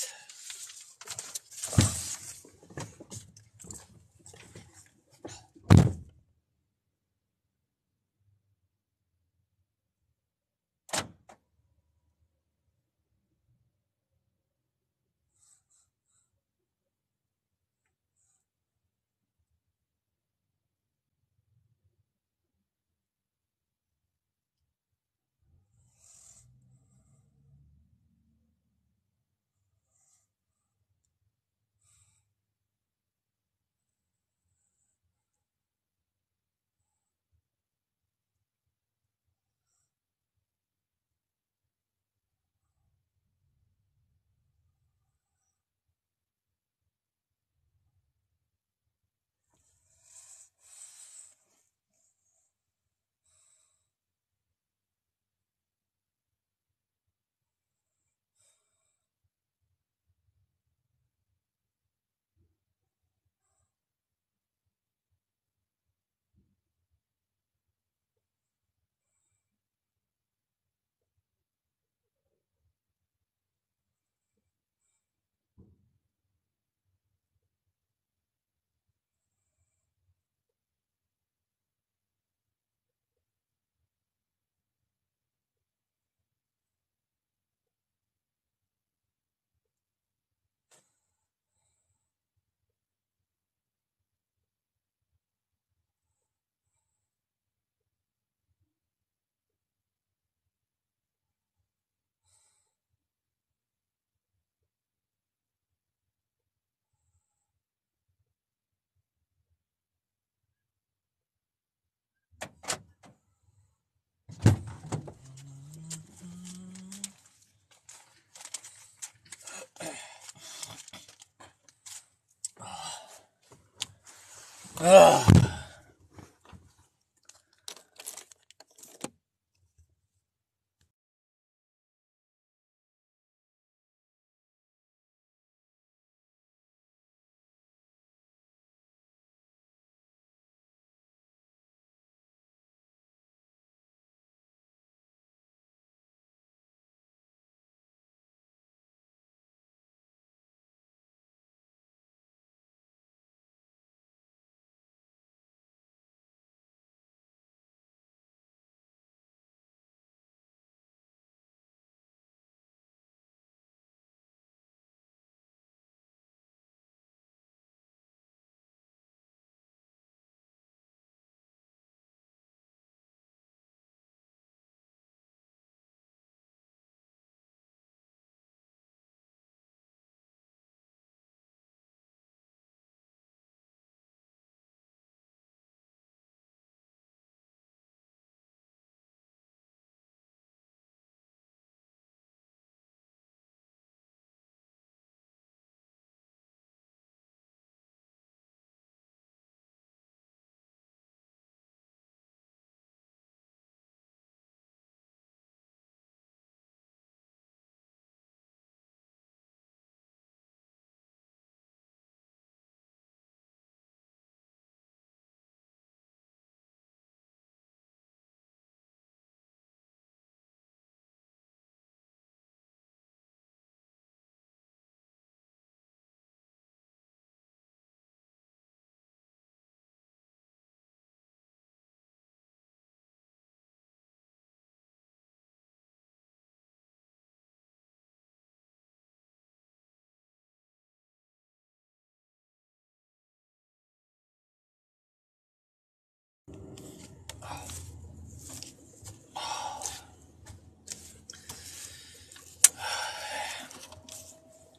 Ah.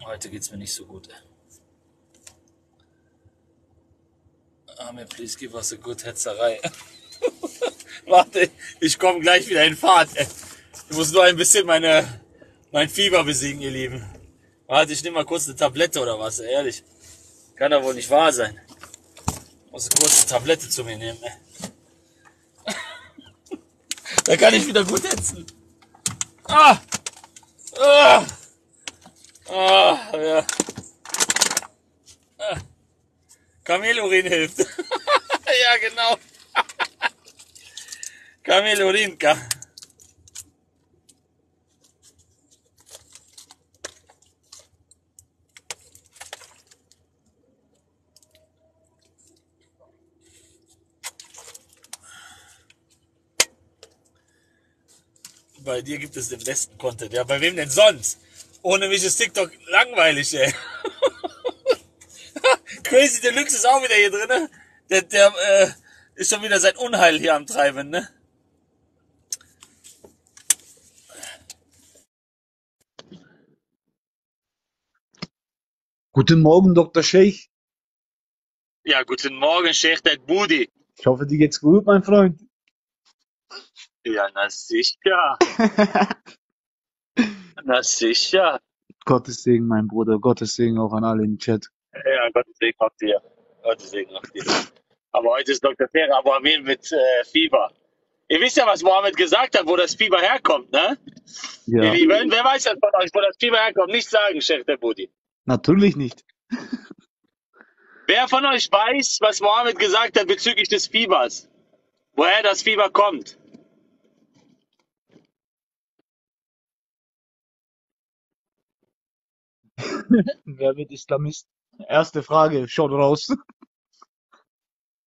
Heute geht's mir nicht so gut. Amir, please give us a good Hetzerei. Warte, ich komme gleich wieder in Fahrt. Ich muss nur ein bisschen mein Fieber besiegen, ihr Lieben. Warte, ich nehme mal kurz eine Tablette oder was, ehrlich. Kann doch wohl nicht wahr sein. Ich muss kurz eine Tablette zu mir nehmen. Da kann ich wieder gut hetzen. Ah! Ah! Ah, ja. Ah. Kamelurin hilft. Ja, genau. Kamelurinka. Bei dir gibt es den besten Content. Ja, bei wem denn sonst? Ohne mich ist TikTok langweilig, ey. Crazy Deluxe ist auch wieder hier drin. Der ist schon wieder sein Unheil hier am Treiben, ne? Guten Morgen, Dr. Sheikh. Ja, guten Morgen, Sheikh, dein Budi. Ich hoffe, dir geht's gut, mein Freund. Ja, na sicher. Na sicher. Gottes Segen, mein Bruder. Gottes Segen auch an alle im Chat. Ja, Gottes Segen auf dir. Gottes Segen auf dir. Aber heute ist Dr. Sheikh Abu Amir mit Fieber. Ihr wisst ja, was Mohammed gesagt hat, wo das Fieber herkommt, ne? Ja. Wer weiß das von euch, wo das Fieber herkommt? Nicht sagen, Sheikh der Budi. Natürlich nicht. Wer von euch weiß, was Mohammed gesagt hat bezüglich des Fiebers? Woher das Fieber kommt? Wer wird Islamist? Erste Frage, schon raus.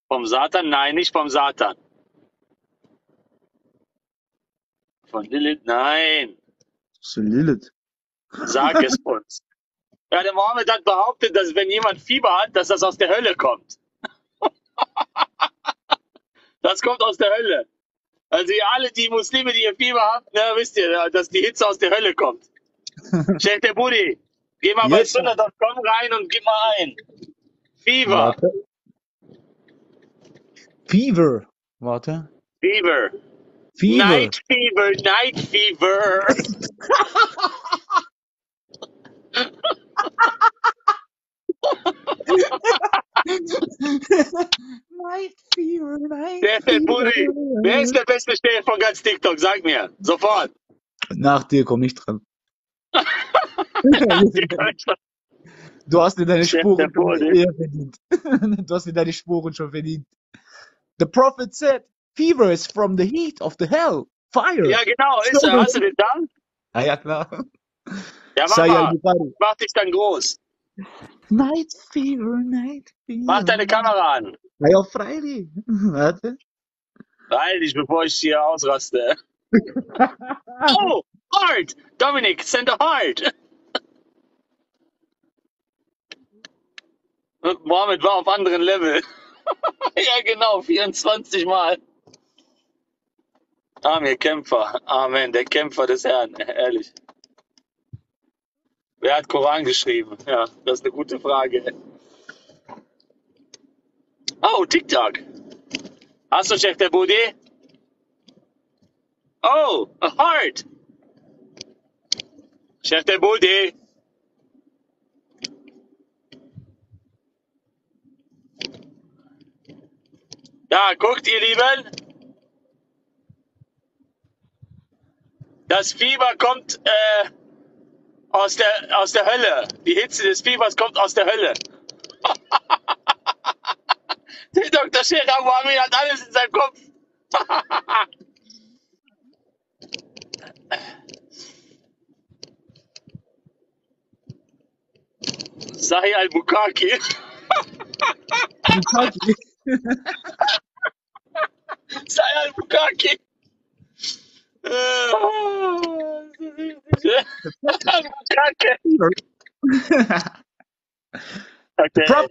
Vom Satan? Nein, nicht vom Satan. Von Lilith? Nein. Zu Lilith? Sag es uns. Ja, der Mohammed hat behauptet, dass wenn jemand Fieber hat, dass das aus der Hölle kommt. Das kommt aus der Hölle. Also ihr alle, die Muslime, die ihr Fieber habt, na, wisst ihr, dass die Hitze aus der Hölle kommt. Sheikh der Budi, geh mal bei Sunna.com rein und gib mal ein. Fever. Warte. Fever. Warte. Fever. Fever. Night Fever, Night Fever. Night Fever, Night Fever. Wer ist der beste Stelle von ganz TikTok? Sag mir. Sofort. Nach dir komm ich dran. Du hast dir deine Spuren schon verdient. Du hast dir deine Spuren schon verdient. The Prophet said, fever is from the heat of the hell. Fire. Ja, genau. Ist er. Hast du den Dank? Ah, ja, klar. Ja, mach dich dann groß. Night Fever, Night Fever. Mach deine Kamera an. Na ja, freilich. Warte. Freilich, bevor ich hier ausraste. Oh! Heart! Dominik, send a heart! Und Mohammed war auf anderen Level. Ja, genau, 24 Mal. Amir, Kämpfer. Amen, der Kämpfer des Herrn, ehrlich. Wer hat Koran geschrieben? Ja, das ist eine gute Frage. Oh, TikTok. Hast du, Chef der Budi? Oh, a heart! Chef der Budi. Da, guckt ihr Lieben. Das Fieber kommt aus der Hölle. Die Hitze des Fiebers kommt aus der Hölle. Der Dr. Sheikh Abu Amir hat alles in seinem Kopf. Sahih al-Bukhari. Sahih al-Bukhari. Okay.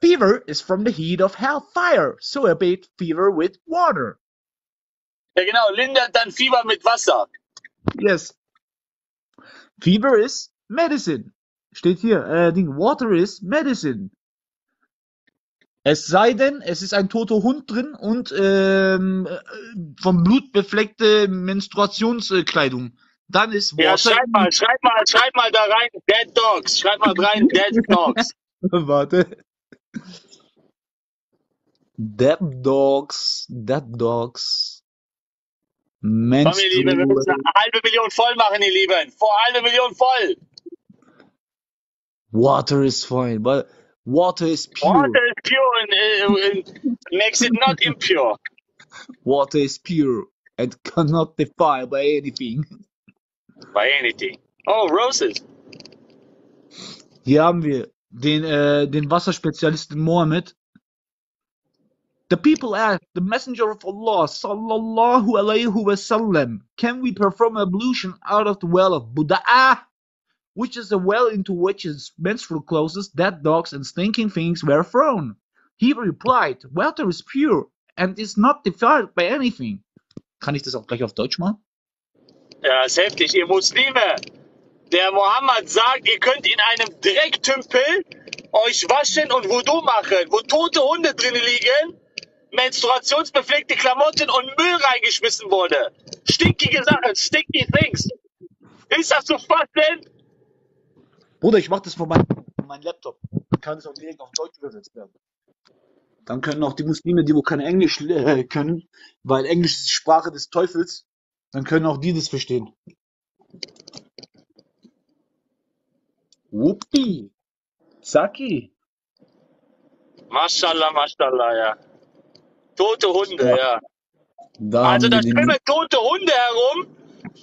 Fever is from the heat of hellfire, so abate fever with water. Ja, genau, lindert dann Fieber mit Wasser. Yes. Fever is medicine. Steht hier, water is medicine. Es sei denn, es ist ein toter Hund drin und vom Blut befleckte Menstruationskleidung. Dann ist water. Ja, schreib mal da rein, Dead Dogs. Schreib mal rein, Dead Dogs. Warte. Dead Dogs, Dead Dogs. Menstruation. Komm, ihr Lieben, wir müssen eine halbe Million voll machen, ihr Lieben. Vor halbe Million voll. Water is fine, but Water is pure. Water is pure and makes it not impure. Water is pure and cannot defile by anything. By anything. Oh, roses. Hier haben wir den Wasserspezialisten Mohammed. The people asked the Messenger of Allah sallallahu alayhi wasallam, can we perform ablution out of the well of Buda'ah, which is a well into which his menstrual clothes, dead dogs and stinking things were thrown. He replied, water is pure and is not defiled by anything. Kann ich das auch gleich auf Deutsch machen? Ja, ist heftig, ihr Muslime. Der Mohammed sagt, ihr könnt in einem Drecktümpel euch waschen und Wudu machen, wo tote Hunde drin liegen, menstruationsbefleckte Klamotten und Müll reingeschmissen wurde. Stinkige Sachen, stinky things. Ist das zu fassen? Bruder, ich mach das von meinem Laptop. Ich kann es auch direkt auf Deutsch übersetzt werden. Dann können auch die Muslime, die wo kein Englisch können, weil Englisch ist die Sprache des Teufels, dann können auch die das verstehen. Whoopie. Saki. Mashallah, Mashallah, ja. Tote Hunde, ja. Da also da schwimmen tote Hunde herum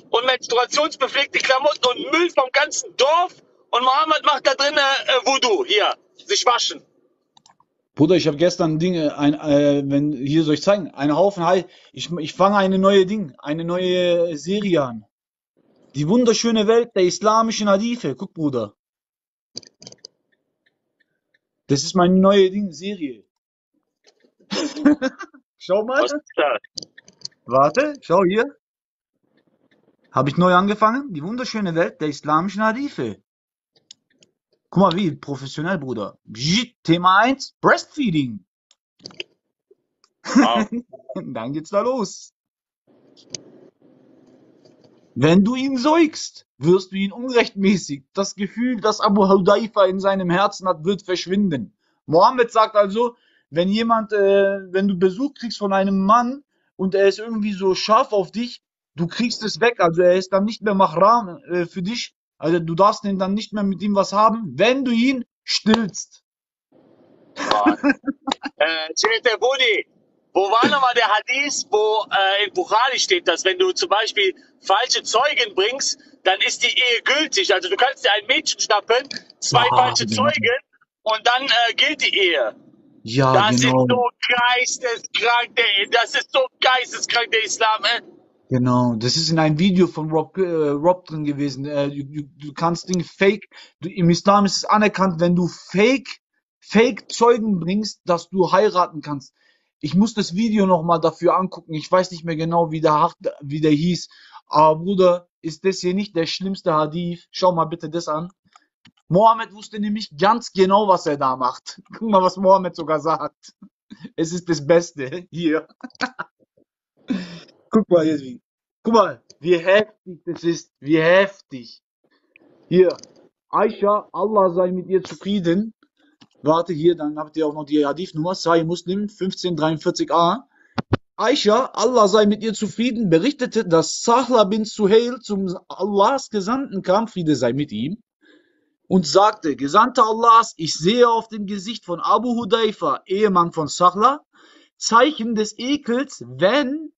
und menstruationsbefleckte Klamotten und Müll vom ganzen Dorf und Mohammed macht da drin Voodoo, hier, sich waschen. Bruder, ich habe gestern Dinge, hier soll ich zeigen, einen Haufen, ich fange eine neue Serie an. Die wunderschöne Welt der islamischen Hadithe, guck Bruder. Das ist meine neue Serie. Schau mal. Was ist das? Warte, schau hier. Habe ich neu angefangen? Die wunderschöne Welt der islamischen Hadithe. Guck mal, wie professionell, Bruder. Thema 1, Breastfeeding. Wow. Dann geht's da los. Wenn du ihn säugst, wirst du ihn unrechtmäßig. Das Gefühl, das Abu Hudaifa in seinem Herzen hat, wird verschwinden. Mohammed sagt also, wenn jemand, wenn du Besuch kriegst von einem Mann und er ist irgendwie so scharf auf dich, du kriegst es weg, also er ist dann nicht mehr Mahram für dich, also du darfst ihn dann nicht mehr mit ihm was haben, wenn du ihn stillst. Der Budi. Wo war nochmal der Hadith, wo in Bukhari steht, dass wenn du zum Beispiel falsche Zeugen bringst, dann ist die Ehe gültig. Also du kannst dir ein Mädchen schnappen, zwei falsche Zeugen und dann gilt die Ehe. Ja, das genau. Ist so geisteskrank, das ist so geisteskrank, der Islam. Genau, das ist in einem Video von Rob drin gewesen. Du kannst Dinge fake, im Islam ist es anerkannt, wenn du fake Zeugen bringst, dass du heiraten kannst. Ich muss das Video nochmal dafür angucken. Ich weiß nicht mehr genau, wie der hieß. Aber Bruder, ist das hier nicht der schlimmste Hadith? Schau mal bitte das an. Mohammed wusste nämlich ganz genau, was er da macht. Guck mal, was Mohammed sogar sagt. Es ist das Beste. Hier. Guck mal, hier. Guck mal, wie heftig das ist. Wie heftig. Hier. Aisha, Allah sei mit ihr zufrieden. Warte hier, dann habt ihr auch noch die Hadith-Nummer, Sahih Muslim 1543a. Aisha, Allah sei mit ihr zufrieden, berichtete, dass Sahla bin Suhail zum Allahs Gesandten kam, Friede sei mit ihm, und sagte, Gesandter Allahs, ich sehe auf dem Gesicht von Abu Hudaifa, Ehemann von Sahla, Zeichen des Ekels, wenn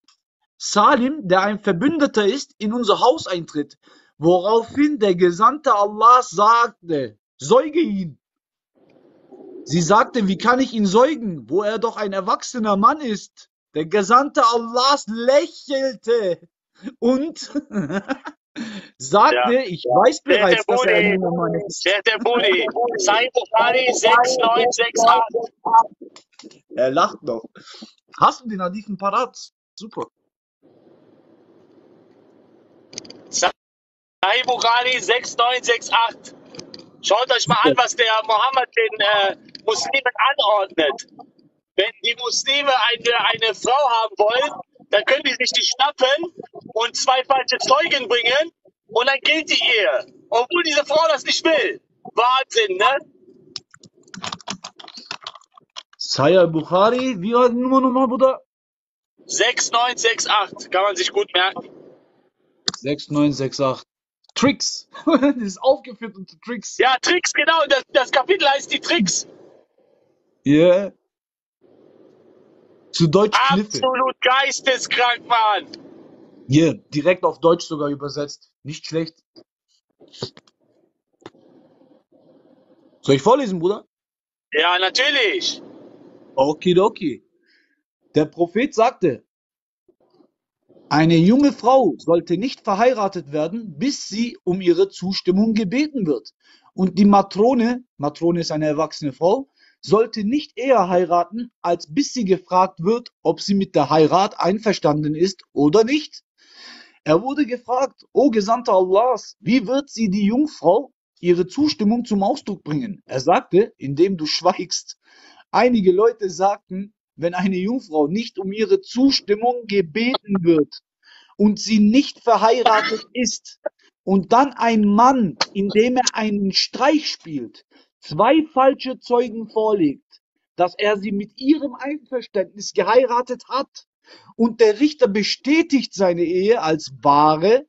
Salim, der ein Verbündeter ist, in unser Haus eintritt, woraufhin der Gesandte Allahs sagte, säuge ihn. Sie sagte, wie kann ich ihn säugen, wo er doch ein erwachsener Mann ist? Der Gesandte Allahs lächelte und sagte, ja. Ich weiß bereits, dass er ein junger Mann ist. Der Budi, Sahih Bukhari 6968. Er lacht noch. Hast du den Hadithen parat? Super. Sahih Bukhari 6968. Schaut euch mal an, was der Mohammed den Muslimen anordnet. Wenn die Muslime eine Frau haben wollen, dann können die sich die schnappen und zwei falsche Zeugen bringen und dann gilt die Ehe. Obwohl diese Frau das nicht will. Wahnsinn, ne? Sahih al-Bukhari, wie war die Nummer nochmal, Bruder? 6968, kann man sich gut merken. 6968. Tricks. Das ist aufgeführt unter Tricks. Ja, Tricks, genau. Das Kapitel heißt die Tricks. Yeah. Zu Deutsch Kniffe. Absolut geisteskrank, Mann. Yeah, direkt auf Deutsch sogar übersetzt. Nicht schlecht. Soll ich vorlesen, Bruder? Ja, natürlich. Okidoki. Der Prophet sagte, eine junge Frau sollte nicht verheiratet werden, bis sie um ihre Zustimmung gebeten wird. Und die Matrone ist eine erwachsene Frau, sollte nicht eher heiraten, als bis sie gefragt wird, ob sie mit der Heirat einverstanden ist oder nicht. Er wurde gefragt, O Gesandter Allahs, wie wird sie, die Jungfrau, ihre Zustimmung zum Ausdruck bringen? Er sagte, indem du schweigst. Einige Leute sagten, wenn eine Jungfrau nicht um ihre Zustimmung gebeten wird und sie nicht verheiratet ist und dann ein Mann, indem er einen Streich spielt, zwei falsche Zeugen vorlegt, dass er sie mit ihrem Einverständnis geheiratet hat und der Richter bestätigt seine Ehe als wahre,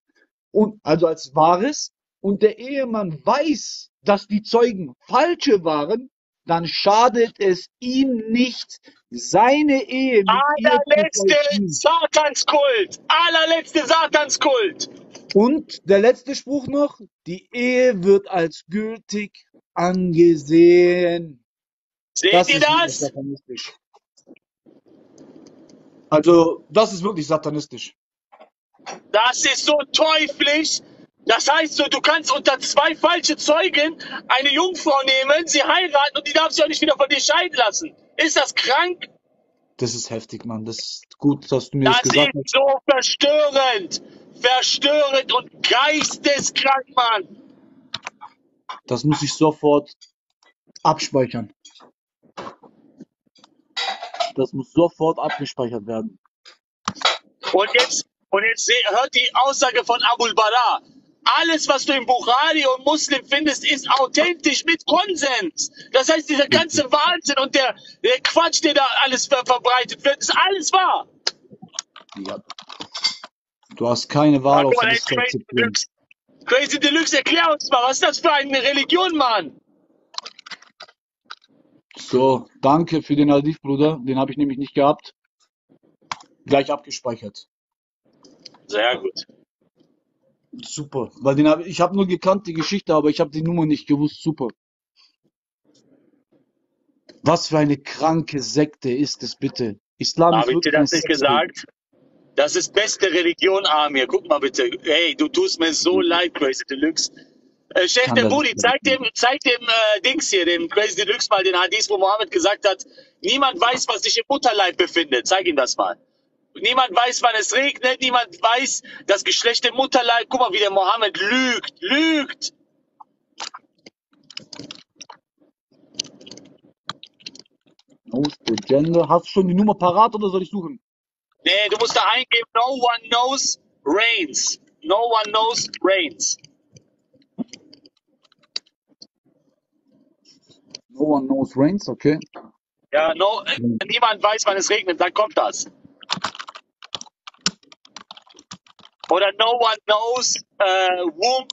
und also als wahres, und der Ehemann weiß, dass die Zeugen falsche waren, dann schadet es ihm nicht, seine Ehe mit ihr zu vollziehen. Satanskult! Allerletzte Satanskult! Und der letzte Spruch noch, die Ehe wird als gültig angesehen. Seht ihr das? Also, das ist wirklich satanistisch. Das ist so teuflisch. Das heißt so, du kannst unter zwei falsche Zeugen eine Jungfrau nehmen, sie heiraten und die darf sich auch nicht wieder von dir scheiden lassen. Ist das krank? Das ist heftig, Mann. Das ist gut, dass du mir das gesagt hast. Das ist so verstörend. Verstörend und geisteskrank, Mann. Das muss ich sofort abspeichern. Das muss sofort abgespeichert werden. Und jetzt hört die Aussage von Abul Bara. Alles, was du im Bukhari und Muslim findest, ist authentisch mit Konsens. Das heißt, dieser ganze Wahnsinn und der Quatsch, der da alles verbreitet wird, ist alles wahr. Ja. Du hast keine Wahl auf das Crazy Deluxe. Crazy Deluxe, erklär uns mal, was ist das für eine Religion, Mann? So, danke für den Hadith, Bruder. Den habe ich nämlich nicht gehabt. Gleich abgespeichert. Sehr gut. Super, weil ich habe nur gekannt die Geschichte, aber ich habe die Nummer nicht gewusst. Super. Was für eine kranke Sekte ist es bitte? Islam ist wirklich eine Sekte. Habe ich dir das nicht gesagt? Das ist beste Religion, Amir. Guck mal bitte. Hey, du tust mir so leid, Crazy Deluxe. Chef der Budi, zeig dem Dings hier, dem Crazy Deluxe mal den Hadith, wo Mohammed gesagt hat, niemand weiß, was sich im Mutterleib befindet. Zeig ihm das mal. Niemand weiß, wann es regnet, niemand weiß, das Geschlecht im Mutterleib. Guck mal, wie der Mohammed lügt. Hast du schon die Nummer parat oder soll ich suchen? Nee, du musst da eingeben, no one knows rains. No one knows rains. No one knows rains, okay. Ja, niemand weiß, wann es regnet, dann kommt das. Oder no one knows womb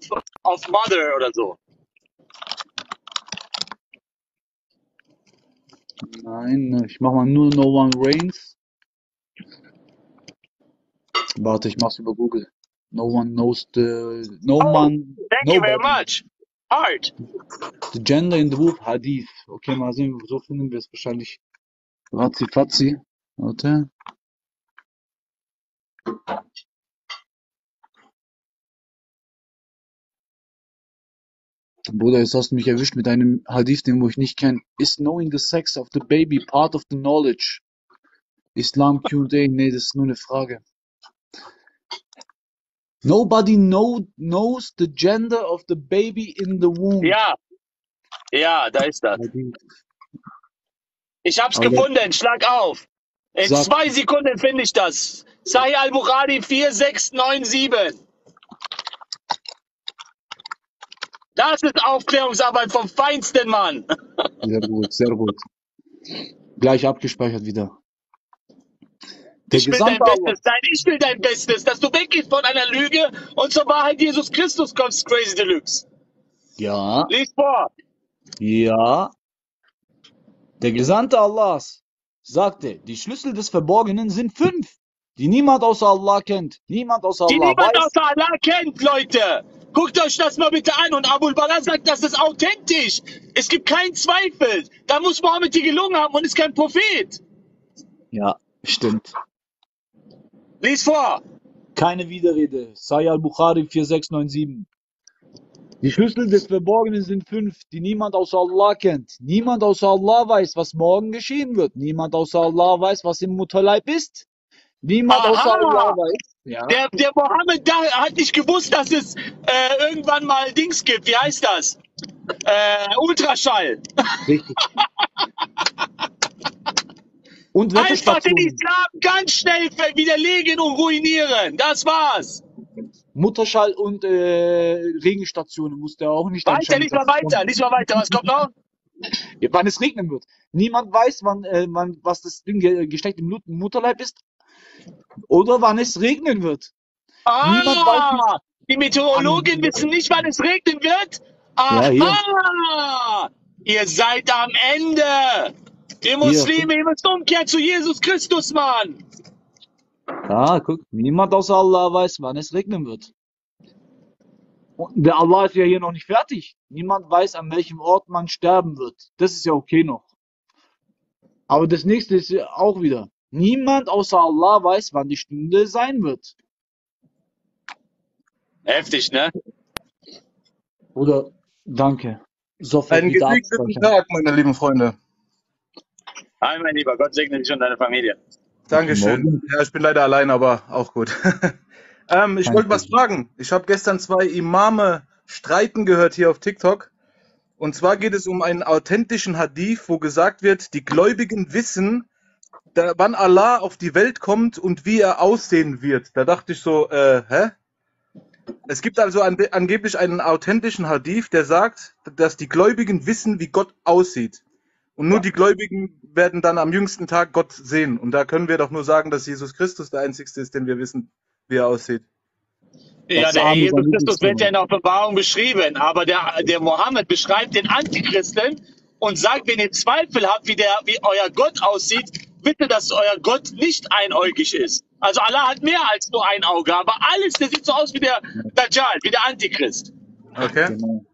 of mother oder so. Nein, ich mach mal nur no one reigns. Warte, ich mach's über Google. No one knows the... No man... Thank you very much. Hard. The gender in the womb, Hadith. Okay, mal sehen, so finden wir es wahrscheinlich. Ratzi-Fatzi. Warte. Bruder, jetzt hast du mich erwischt mit einem Hadith, den ich nicht kenne. Is knowing the sex of the baby part of the knowledge? Islam Q&A? Nee, das ist nur eine Frage. Nobody knows the gender of the baby in the womb. Ja, da ist das. Ich hab's gefunden, schlag auf. In 2 Sekunden finde ich das. Sahih al-Bukhari 4697. Das ist Aufklärungsarbeit vom Feinsten, Mann. Sehr gut, sehr gut. Gleich abgespeichert wieder. Ich will dein Bestes, dass du weggehst von einer Lüge und zur Wahrheit Jesus Christus kommst, Crazy Deluxe. Ja. Lies vor. Ja. Der Gesandte Allahs sagte, die Schlüssel des Verborgenen sind 5, die niemand außer Allah kennt. Leute! Guckt euch das mal bitte an. Und Abul Bala sagt, das ist authentisch. Es gibt keinen Zweifel. Da muss Mohammed die gelungen haben und ist kein Prophet. Ja, stimmt. Lies vor. Keine Widerrede. Sahih al-Bukhari 4697. Die Schlüssel des Verborgenen sind 5, die niemand außer Allah kennt. Niemand außer Allah weiß, was morgen geschehen wird. Niemand außer Allah weiß, was im Mutterleib ist. Niemand außer Allah weiß. Ja. Der Mohammed da hat nicht gewusst, dass es irgendwann mal Dings gibt. Wie heißt das? Ultraschall. Richtig. Und einfach den Islam ganz schnell widerlegen und ruinieren. Das war's. Mutterschall und Regenstationen musste er auch nicht entscheiden. Lies mal weiter. Was kommt noch? Wann es regnen wird. Niemand weiß, was das Geschlecht im Mutterleib ist oder wann es regnen wird. Niemand weiß, die Meteorologen wissen nicht, wann es regnen wird. Aha! Ja. Ihr seid am Ende. Ihr Muslime, ihr müsst umkehren zu Jesus Christus, Mann! Ah, guck, niemand außer Allah weiß, wann es regnen wird. Und der Allah ist ja hier noch nicht fertig. Niemand weiß, an welchem Ort man sterben wird. Das ist ja okay noch. Aber das nächste ist ja auch wieder. Niemand außer Allah weiß, wann die Stunde sein wird. Heftig, ne? Oder, danke. Einen gesegnetten Tag, meine lieben Freunde. Hi, mein Lieber, Gott segne dich und deine Familie. Dankeschön. Ja, ich bin leider allein, aber auch gut. Ich wollte was fragen. Ich habe gestern zwei Imame streiten gehört hier auf TikTok. Und zwar geht es um einen authentischen Hadith, wo gesagt wird, die Gläubigen wissen, wann Allah auf die Welt kommt und wie er aussehen wird. Da dachte ich so, hä? Es gibt also angeblich einen authentischen Hadith, der sagt, dass die Gläubigen wissen, wie Gott aussieht. Und nur die Gläubigen werden dann am jüngsten Tag Gott sehen. Und da können wir doch nur sagen, dass Jesus Christus der Einzige ist, den wir wissen, wie er aussieht. Ja, der Jesus Christus wird ja in der Offenbarung beschrieben. Aber der Mohammed beschreibt den Antichristen und sagt, wenn ihr Zweifel habt, wie euer Gott aussieht, bitte, dass euer Gott nicht einäugig ist. Also Allah hat mehr als nur ein Auge. Aber alles, der sieht so aus wie der Dajjal, wie der Antichrist. Okay. Genau.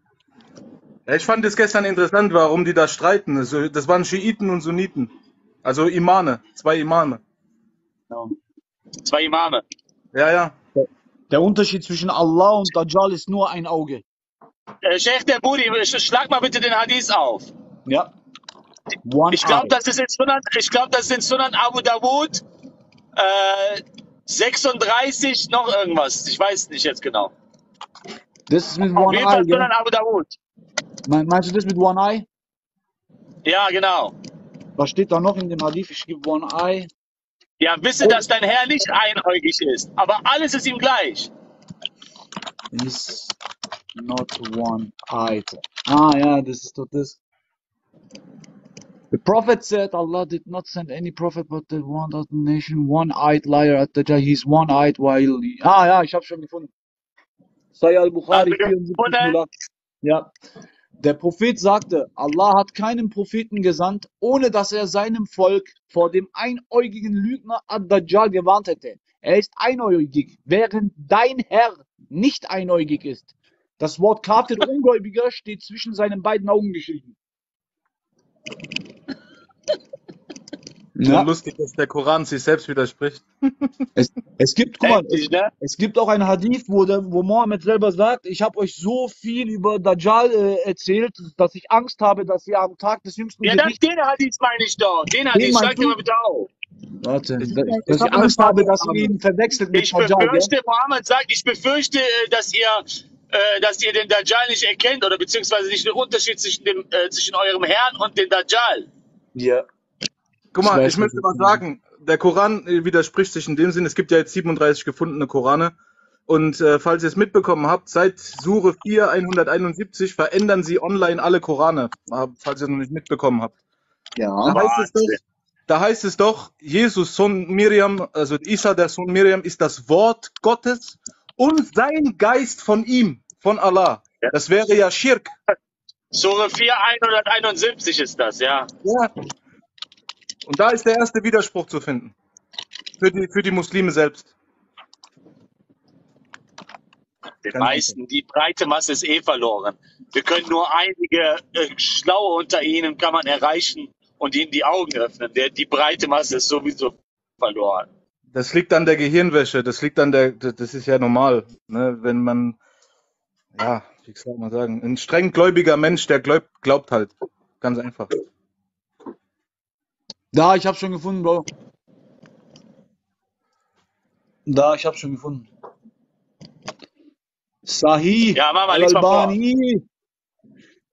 Ich fand es gestern interessant, warum die da streiten. Das waren Schiiten und Sunniten. Also Imame, zwei Imame. Ja. Zwei Imame. Ja, ja. Der Unterschied zwischen Allah und Dajjal ist nur ein Auge. Sheikh der Budi, schlag mal bitte den Hadith auf. Ja. Ich glaube, das ist in Sunan Abu Dawud 36 noch irgendwas. Ich weiß nicht jetzt genau. Das ist mit One Eye. Sunan Abu Dawud. Meinst du das mit One Eye? Ja, genau. Was steht da noch in dem Hadith? Ich gebe One Eye. Ja, wisse, dass dein Herr nicht einäugig ist, aber alles ist ihm gleich. Is not one eyed. Ah ja, das ist doch das. The Prophet said, Allah did not send any prophet but the one that nation, one-eyed liar at the time. He's one-eyed while... Ah ja, ich habe schon gefunden. Sahih al-Bukhari 74. Ja. Der Prophet sagte, Allah hat keinen Propheten gesandt, ohne dass er seinem Volk vor dem einäugigen Lügner Ad-Dajjal gewarnt hätte. Er ist einäugig, während dein Herr nicht einäugig ist. Das Wort Kafir Ungläubiger steht zwischen seinen beiden Augen geschrieben. Ja. Lustig, dass der Koran sich selbst widerspricht. Es gibt auch einen Hadith, wo Mohammed selber sagt, ich habe euch so viel über Dajjal erzählt, dass ich Angst habe, dass ihr am Tag des jüngsten... Ja, den Hadith meine ich doch. Den Hadith, schreib dir mal bitte auf. Warte, dass ich Angst habe, dass ihr ihn verwechselt mit Dajjal. Mohammed sagt, ich befürchte, dass ihr den Dajjal nicht erkennt oder beziehungsweise nicht den Unterschied zwischen eurem Herrn und dem Dajjal. Ja. Guck mal, ich möchte mal sagen, der Koran widerspricht sich in dem Sinn, es gibt ja jetzt 37 gefundene Korane. Und falls ihr es mitbekommen habt, seit Sure 4, 171 verändern sie online alle Korane, falls ihr es noch nicht mitbekommen habt. Ja. Da heißt es doch, Jesus, Sohn Miriam, also Isa, der Sohn Miriam, ist das Wort Gottes und sein Geist von ihm, von Allah. Das wäre ja Schirk. Surah 4, 171 ist das, ja. Ja. Und da ist der erste Widerspruch zu finden. Für die Muslime selbst. Den meisten, die breite Masse ist eh verloren. Wir können nur einige Schlaue unter ihnen kann man erreichen und ihnen die Augen öffnen. Die breite Masse ist sowieso verloren. Das liegt an der Gehirnwäsche, das liegt an der, das ist ja normal, ne? Wenn man, ja, wie soll man sagen, ein streng gläubiger Mensch, der glaubt halt. Ganz einfach. Da, ich hab's schon gefunden, Bro. Da, ich hab's schon gefunden. Sahih al-Albani.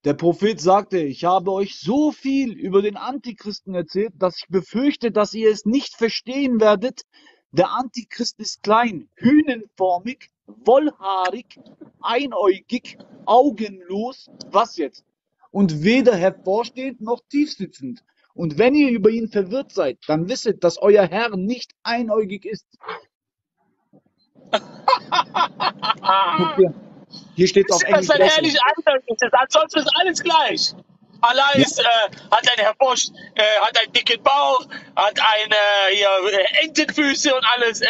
Der Prophet sagte, ich habe euch so viel über den Antichristen erzählt, dass ich befürchte, dass ihr es nicht verstehen werdet. Der Antichrist ist klein, hühnenformig, wollhaarig, einäugig, augenlos, was jetzt? Und weder hervorstehend noch tiefsitzend. Und wenn ihr über ihn verwirrt seid, dann wisset, dass euer Herr nicht einäugig ist. Hier steht auf Englisch. Das ist ehrlich anders. Ansonsten ist alles gleich. Allah ist, hat einen Herrbosch, hat einen dicken Bauch, hat eine Entenfüße und alles.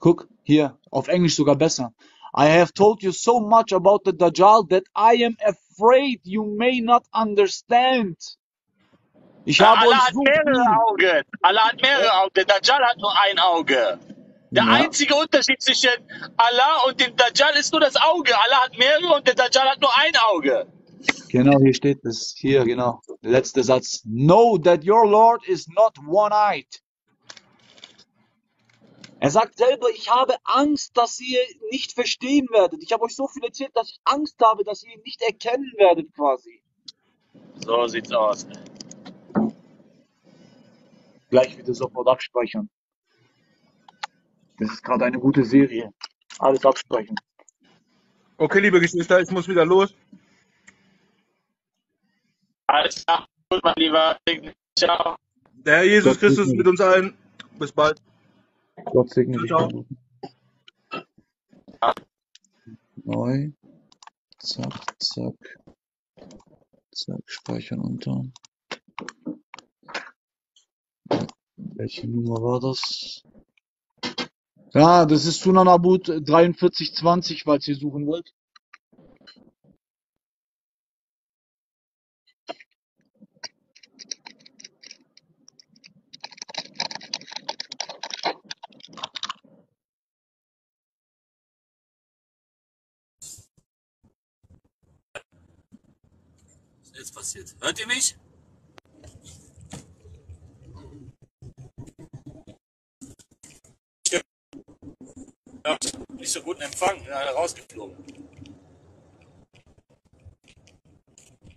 Guck, hier, auf Englisch sogar besser. I have told you so much about the Dajjal that I am afraid you may not understand. Ich habe Allah hat mehrere Augen. Allah hat mehrere Augen. Der Dajjal hat nur ein Auge. Der einzige Unterschied zwischen Allah und dem Dajjal ist nur das Auge. Allah hat mehrere und der Dajjal hat nur ein Auge. Genau, hier steht es. Hier, genau. Der letzte Satz. Know that your Lord is not one-eyed. Er sagt selber, ich habe Angst, dass ihr nicht verstehen werdet. Ich habe euch so viel erzählt, dass ich Angst habe, dass ihr ihn nicht erkennen werdet quasi. So sieht's aus. Gleich wieder sofort abspeichern. Das ist gerade eine gute Serie. Alles abspeichern. Okay, liebe Geschwister, ich muss wieder los. Alles klar, gut, mein Lieber. Ciao. Der Herr Jesus Christus mit uns allen. Bis bald. Gott segne dich. Ciao. 9. Zack, zack. Zack, speichern unter. Welche Nummer war das? Ja, das ist Sunan Abu 4320, falls ihr suchen wollt. Was ist jetzt passiert? Hört ihr mich? Nicht so guten Empfang, bin alle rausgeflogen.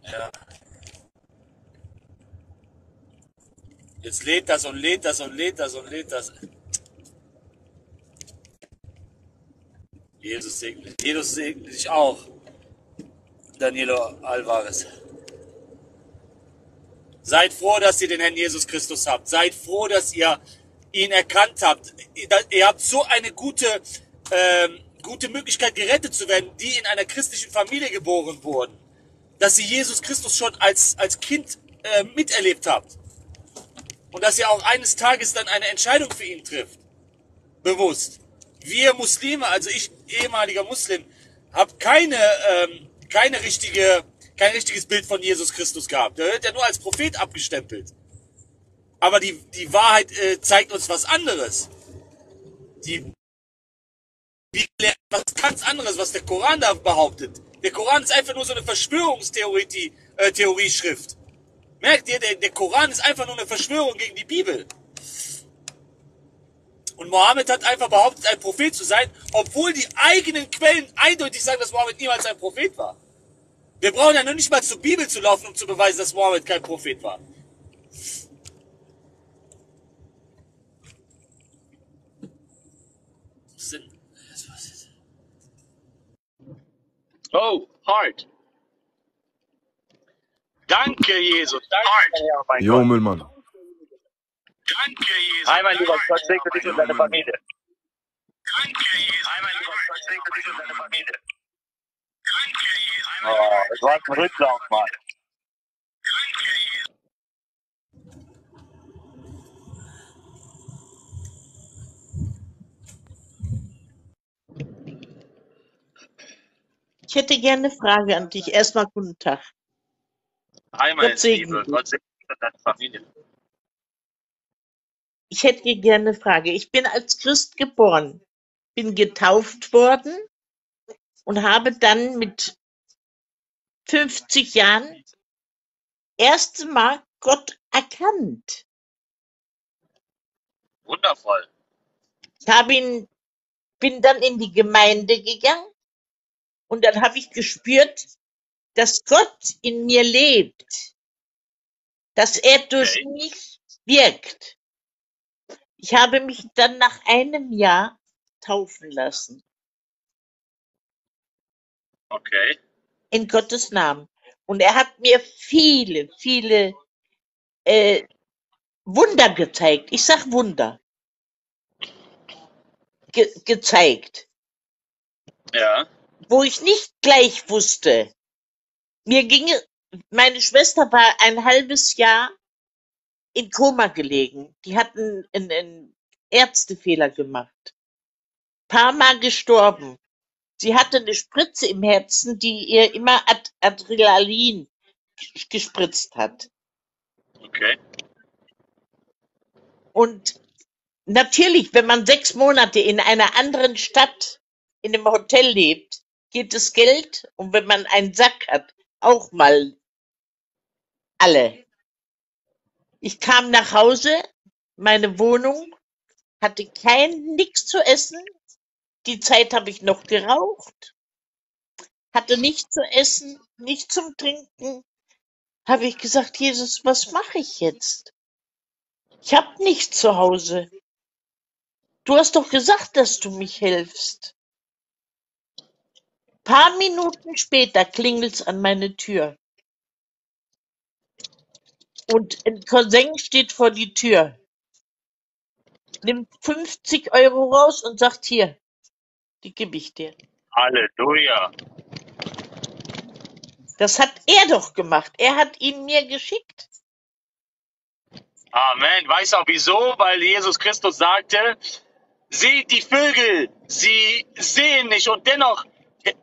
Ja. Jetzt lädt das und lädt das und lädt das und lädt das. Jesus segne dich. Jesus segne dich auch. Danilo Alvarez. Seid froh, dass ihr den Herrn Jesus Christus habt. Seid froh, dass ihr ihn erkannt habt. Ihr habt so eine gute Möglichkeit, gerettet zu werden, die in einer christlichen Familie geboren wurden, dass ihr Jesus Christus schon als Kind miterlebt habt und dass ihr auch eines Tages dann eine Entscheidung für ihn trifft, bewusst. Wir Muslime, also ich, ehemaliger Muslim, habe kein richtiges Bild von Jesus Christus gehabt. Der wird ja nur als Prophet abgestempelt. Aber die Wahrheit zeigt uns was anderes. Die Bibel lernt was ganz anderes, was der Koran da behauptet. Der Koran ist einfach nur so eine Verschwörungstheorie-Schrift. Merkt ihr, der Koran ist einfach nur eine Verschwörung gegen die Bibel. Und Mohammed hat einfach behauptet, ein Prophet zu sein, obwohl die eigenen Quellen eindeutig sagen, dass Mohammed niemals ein Prophet war. Wir brauchen ja nur nicht mal zur Bibel zu laufen, um zu beweisen, dass Mohammed kein Prophet war. Oh, hart. Danke, Jesus. Danke, Jo, Müllmann. Danke, Jesus. Einmal lieber Gott segne dich und deine Familie. Danke, Jesus. Einmal lieber Gott segne dich und deine Familie. Ich war ein Rücklauf, Mann. Ich hätte gerne eine Frage an dich. Erstmal guten Tag. Einmal ist Liebe, Gott segne deine Familie. Ich hätte gerne eine Frage. Ich bin als Christ geboren, bin getauft worden und habe dann mit 50 Jahren das erste Mal Gott erkannt. Wundervoll. Ich habe bin dann in die Gemeinde gegangen und dann habe ich gespürt, dass Gott in mir lebt, dass er durch mich wirkt. Ich habe mich dann nach einem Jahr taufen lassen. Okay. In Gottes Namen. Und er hat mir viele, viele Wunder gezeigt. Ich sag Wunder. Gezeigt. Ja. Wo ich nicht gleich wusste. Meine Schwester war ein halbes Jahr in Koma gelegen. Die hatten einen Ärztefehler gemacht. Paar Mal gestorben. Sie hatte eine Spritze im Herzen, die ihr immer Adrenalin gespritzt hat. Okay. Und natürlich, wenn man 6 Monate in einer anderen Stadt in einem Hotel lebt, geht das Geld, und wenn man einen Sack hat, auch mal alle. Ich kam nach Hause, meine Wohnung, hatte nichts zu essen. Die Zeit habe ich noch geraucht, hatte nichts zu essen, nichts zum Trinken. Habe ich gesagt, Jesus, was mache ich jetzt? Ich habe nichts zu Hause. Du hast doch gesagt, dass du mich hilfst. Ein paar Minuten später klingelt's an meine Tür. Und ein Cousin steht vor die Tür, nimmt 50 Euro raus und sagt, hier, die gebe ich dir. Halleluja. Das hat er doch gemacht. Er hat ihn mir geschickt. Amen. Weiß auch wieso, weil Jesus Christus sagte, seht die Vögel, sie sehen nicht und dennoch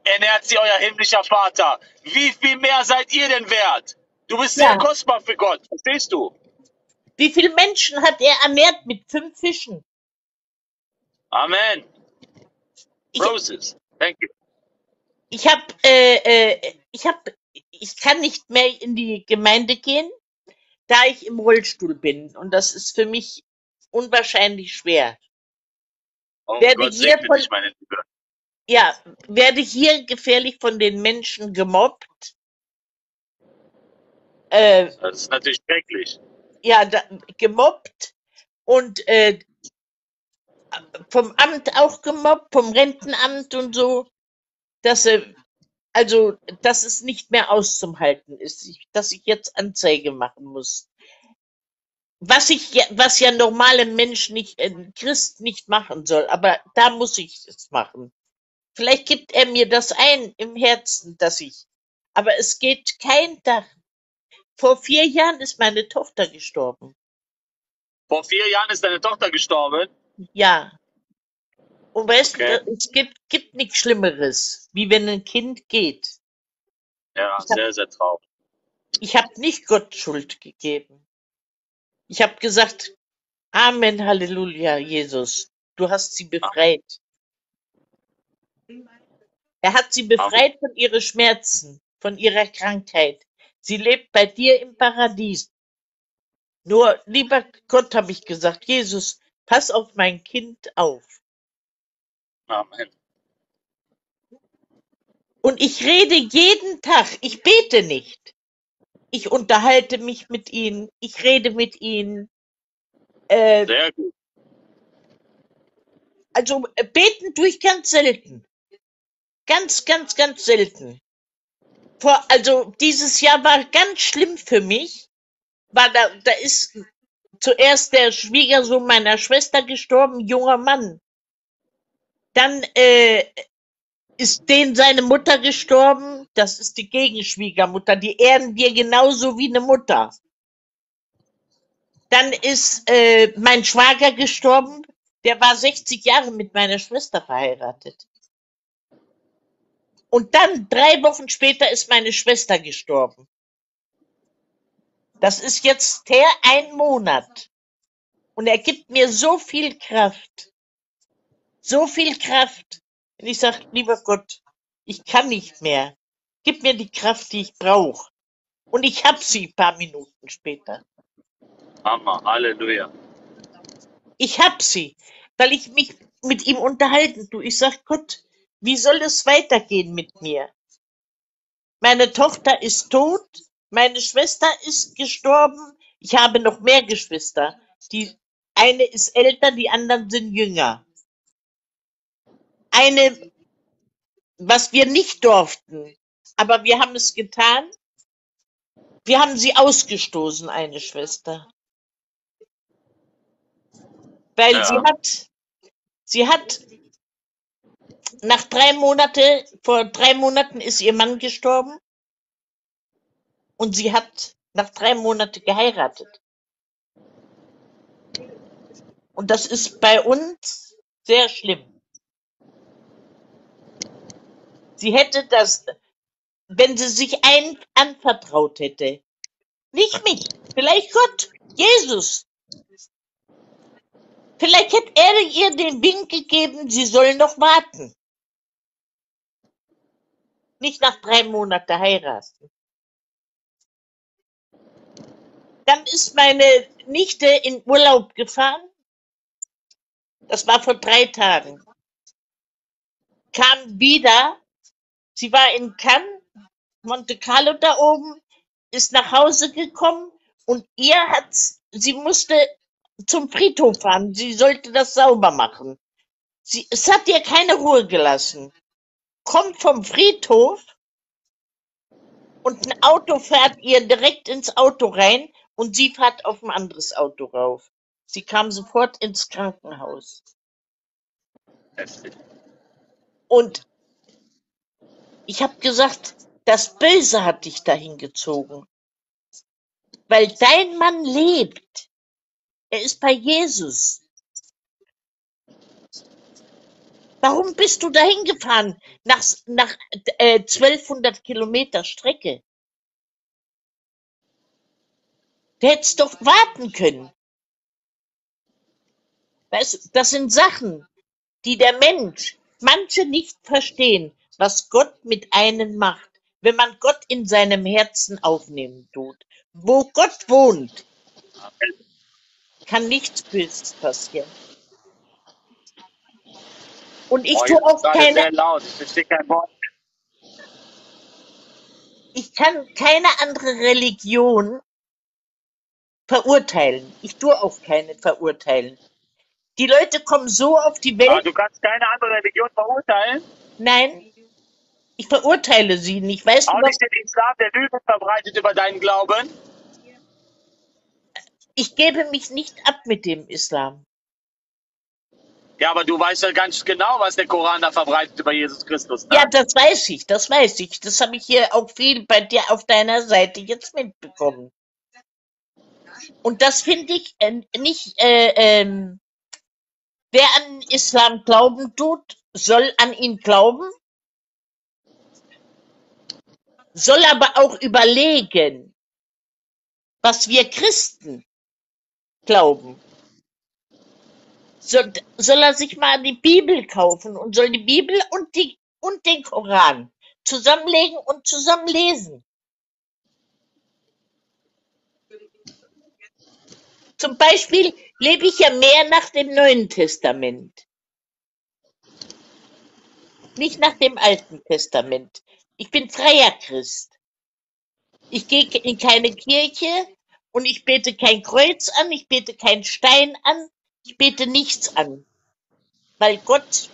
ernährt sie euer himmlischer Vater. Wie viel mehr seid ihr denn wert? Du bist sehr kostbar für Gott, verstehst du? Wie viele Menschen hat er ernährt mit 5 Fischen? Amen. Roses, thank you. Ich kann nicht mehr in die Gemeinde gehen, da ich im Rollstuhl bin. Und das ist für mich unwahrscheinlich schwer. Oh, Gott segne dich, meine Liebe. Ja, werde hier gefährlich von den Menschen gemobbt. Das ist natürlich schrecklich. Ja, gemobbt und vom Amt auch gemobbt, vom Rentenamt und so, dass es nicht mehr auszuhalten ist, dass ich jetzt Anzeige machen muss. Was ja normale Menschen nicht, Christ nicht machen soll, aber da muss ich es machen. Vielleicht gibt er mir das ein im Herzen, aber es geht kein Tag. Vor 4 Jahren ist meine Tochter gestorben. Vor 4 Jahren ist deine Tochter gestorben? Ja. Und weißt du, es gibt nichts Schlimmeres, wie wenn ein Kind geht. Ja, sehr, sehr traurig. Ich habe nicht Gott Schuld gegeben. Ich habe gesagt, Amen, Halleluja, Jesus, du hast sie befreit. Er hat sie befreit von ihren Schmerzen, von ihrer Krankheit. Sie lebt bei dir im Paradies. Nur, lieber Gott, habe ich gesagt, Jesus, pass auf mein Kind auf. Amen. Und ich rede jeden Tag. Ich bete nicht. Ich unterhalte mich mit ihnen. Ich rede mit ihnen. Sehr gut. Also beten tue ich ganz selten. Ganz, ganz, ganz selten. Also dieses Jahr war ganz schlimm für mich. Da ist zuerst der Schwiegersohn meiner Schwester gestorben, junger Mann. Dann ist denen seine Mutter gestorben, das ist die Gegenschwiegermutter, die ehren wir genauso wie eine Mutter. Dann ist mein Schwager gestorben, der war 60 Jahre mit meiner Schwester verheiratet. Und dann 3 Wochen später ist meine Schwester gestorben. Das ist jetzt her 1 Monat. Und er gibt mir so viel Kraft. So viel Kraft. Und ich sage, lieber Gott, ich kann nicht mehr. Gib mir die Kraft, die ich brauche. Und ich habe sie ein paar Minuten später. Mama, Halleluja. Ich habe sie, weil ich mich mit ihm unterhalten tue. Ich sage, Gott, wie soll es weitergehen mit mir? Meine Tochter ist tot, meine Schwester ist gestorben, ich habe noch mehr Geschwister. Die eine ist älter, die anderen sind jünger. Eine, was wir nicht durften, aber wir haben es getan, wir haben sie ausgestoßen, eine Schwester. Weil ja. sie hat nach 3 Monaten, vor 3 Monaten ist ihr Mann gestorben und sie hat nach 3 Monaten geheiratet. Und das ist bei uns sehr schlimm. Sie hätte das, wenn sie sich einen anvertraut hätte, nicht mich, vielleicht Gott, Jesus. Vielleicht hätte er ihr den Wink gegeben, sie soll noch warten. Nicht nach 3 Monaten heiraten. Dann ist meine Nichte in Urlaub gefahren. Das war vor 3 Tagen. Kam wieder. Sie war in Cannes, Monte Carlo da oben, ist nach Hause gekommen und sie musste zum Friedhof fahren. Sie sollte das sauber machen. Es hat ihr keine Ruhe gelassen. Kommt vom Friedhof und ein Auto fährt ihr direkt ins Auto rein und sie fährt auf ein anderes Auto rauf. Sie kam sofort ins Krankenhaus. Und ich habe gesagt, das Böse hat dich dahin gezogen. Weil dein Mann lebt. Er ist bei Jesus. Warum bist du dahin gefahren nach 1200 Kilometer Strecke? Du hättest doch warten können. Das sind Sachen, die der Mensch, manche nicht verstehen, was Gott mit einem macht, wenn man Gott in seinem Herzen aufnehmen tut. Wo Gott wohnt, kann nichts Böses passieren. Und ich tue auch keine... Ich kann keine andere Religion verurteilen. Ich tue auch keine verurteilen. Die Leute kommen so auf die Welt... Aber du kannst keine andere Religion verurteilen? Nein, ich verurteile sie nicht. Weißt auch du, nicht den Islam, der Lügen verbreitet über deinen Glauben? Ich gebe mich nicht ab mit dem Islam. Ja, aber du weißt ja ganz genau, was der Koran da verbreitet über Jesus Christus. Ne? Ja, das weiß ich, das weiß ich. Das habe ich hier auch viel bei dir auf deiner Seite jetzt mitbekommen. Und das finde ich nicht... Wer an Islam glauben tut, soll an ihn glauben, soll aber auch überlegen, was wir Christen glauben. Soll er sich mal die Bibel kaufen und soll die Bibel und den Koran zusammenlegen und zusammenlesen. Zum Beispiel lebe ich ja mehr nach dem Neuen Testament. Nicht nach dem Alten Testament. Ich bin freier Christ. Ich gehe in keine Kirche und ich bete kein Kreuz an, ich bete keinen Stein an, ich bete nichts an. Weil Gott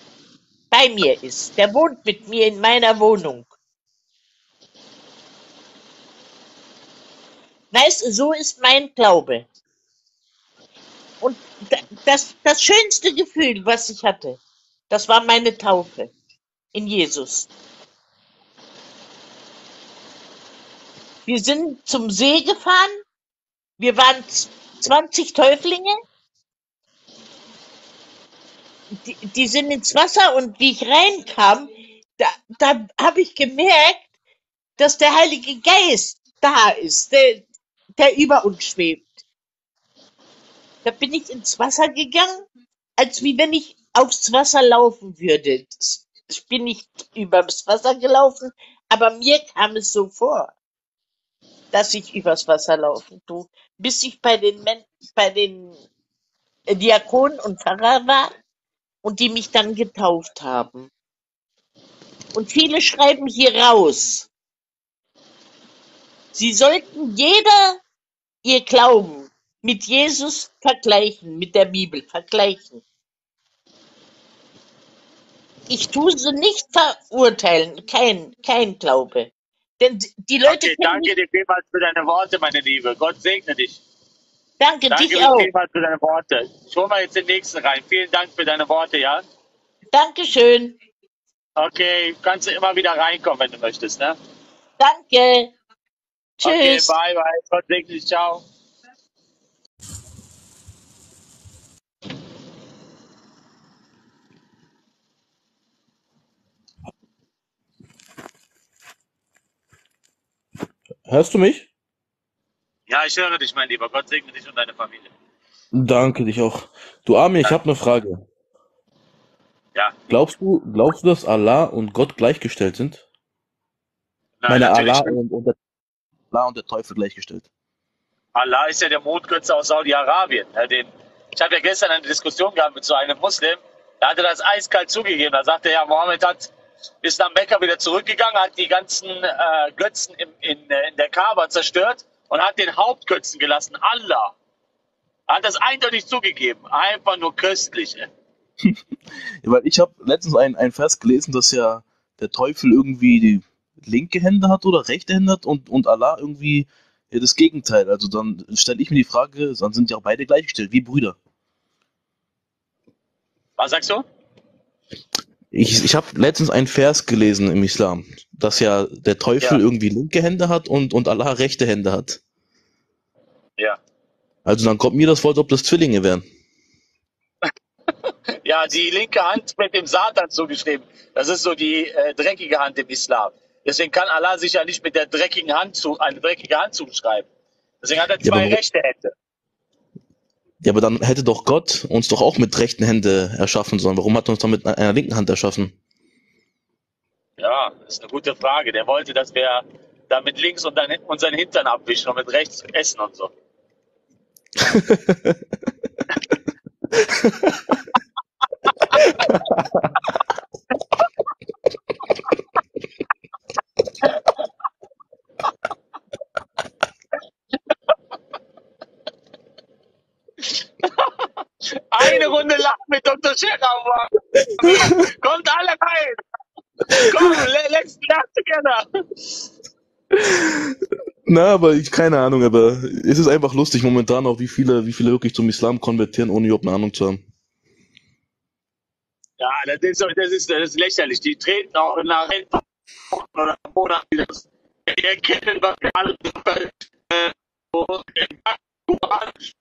bei mir ist. Der wohnt mit mir in meiner Wohnung. Weißt du, so ist mein Glaube. Und das schönste Gefühl, was ich hatte, das war meine Taufe. in Jesus. Wir sind zum See gefahren. Wir waren 20 Täuflinge. Die sind ins Wasser und wie ich reinkam, da habe ich gemerkt, dass der Heilige Geist da ist, der über uns schwebt. Da bin ich ins Wasser gegangen, als wie wenn ich aufs Wasser laufen würde. Ich bin nicht übers Wasser gelaufen, aber mir kam es so vor, dass ich übers Wasser laufen tue. Bis ich bei den Diakonen und Pfarrer war und die mich dann getauft haben. Und viele schreiben hier raus, sie sollten jeder ihr Glauben mit Jesus vergleichen, mit der Bibel vergleichen. Ich tue sie nicht verurteilen, kein Glaube. Denn die Leute. Okay, danke dir vielmals für deine Worte, meine Liebe. Gott segne dich. Danke dich auch. Danke vielmals für deine Worte. Ich hole mal jetzt den nächsten rein. Vielen Dank für deine Worte, ja? Dankeschön. Okay, kannst du immer wieder reinkommen, wenn du möchtest, ne? Danke. Tschüss. Okay, bye, bye. Gott segne dich. Ciao. Hörst du mich? Ja, ich höre dich, mein Lieber. Gott segne dich und deine Familie. Danke, dich auch. Du Amir, ich habe eine Frage. Ja. Glaubst du, dass Allah und Gott gleichgestellt sind? Nein, meine Allah und der Teufel gleichgestellt. Allah ist ja der Mondgötze aus Saudi-Arabien. Ich habe ja gestern eine Diskussion gehabt mit so einem Muslim. Da hat er das eiskalt zugegeben. Da sagte er, ja, Mohammed ist nach Mekka wieder zurückgegangen, hat die ganzen Götzen in der Kaaba zerstört und hat den Hauptgötzen gelassen, Allah. Er hat das eindeutig zugegeben. Einfach nur köstlich. Ja, weil ich habe letztens einen Vers gelesen, dass ja der Teufel irgendwie die linke Hände hat oder rechte Hände hat und Allah irgendwie ja, das Gegenteil. Also dann stelle ich mir die Frage, dann sind ja auch beide gleichgestellt, wie Brüder. Was sagst du? Ich habe letztens einen Vers gelesen im Islam, dass ja der Teufel irgendwie linke Hände hat und Allah rechte Hände hat. Ja. Also dann kommt mir das vor, als ob das Zwillinge wären. Ja, die linke Hand wird dem Satan zugeschrieben. Das ist so die dreckige Hand im Islam. Deswegen kann Allah sich ja nicht mit der dreckigen Hand zuschreiben. Deswegen hat er zwei rechte Hände. Ja, aber dann hätte doch Gott uns doch auch mit rechten Händen erschaffen sollen. Warum hat er uns dann mit einer linken Hand erschaffen? Ja, das ist eine gute Frage. Der wollte, dass wir da mit links und dann unseren Hintern abwischen und mit rechts essen und so. Eine Runde lachen mit Dr. Sheikh Abu Amir. Kommt alle rein. Komm, letzten Nacht. Na, aber keine Ahnung, aber es ist einfach lustig momentan auch, wie viele wirklich zum Islam konvertieren, ohne überhaupt eine Ahnung zu haben. Ja, das ist lächerlich. Die treten auch nach ein paar Wochen oder Monaten wieder. Die erkennen, was wir alle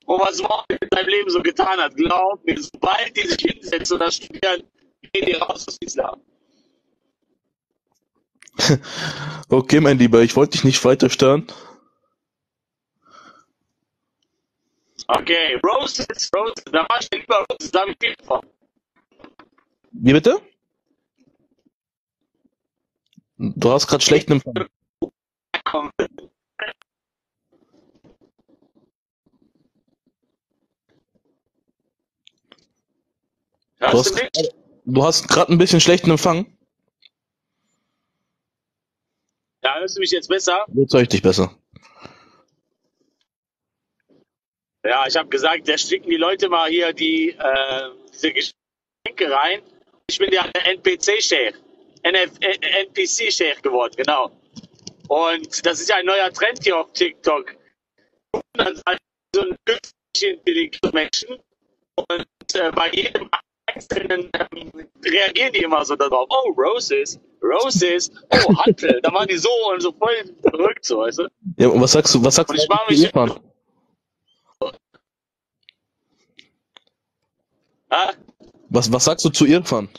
wo was Mohammed in seinem Leben so getan hat. Glaub mir, sobald die sich hinsetzen oder studieren, gehen die raus aus Islam. Okay, mein Lieber, ich wollte dich nicht weiter stören. Okay, Roses, da mach ich lieber Roses, da hab ich viel von. Wie bitte? Du hast gerade schlechten Empfang. Du hast gerade ein bisschen schlechten Empfang. Ja, hörst du mich jetzt besser? Jetzt höre ich dich besser. Ja, ich habe gesagt, da schicken die Leute mal hier diese Geschenke rein. Ich bin ja der NPC-Sheikh geworden, genau. Und das ist ja ein neuer Trend hier auf TikTok. Und dann sind so ein künstlich intelligenter Menschen. Und bei jedem Einzelnen reagieren die immer so darauf. Oh, Roses, oh, Hantel. Da waren die so und so voll verrückt, so, weißt du? Ja, und was sagst du? Ich war mich... Ah? Was sagst du zu Irfan?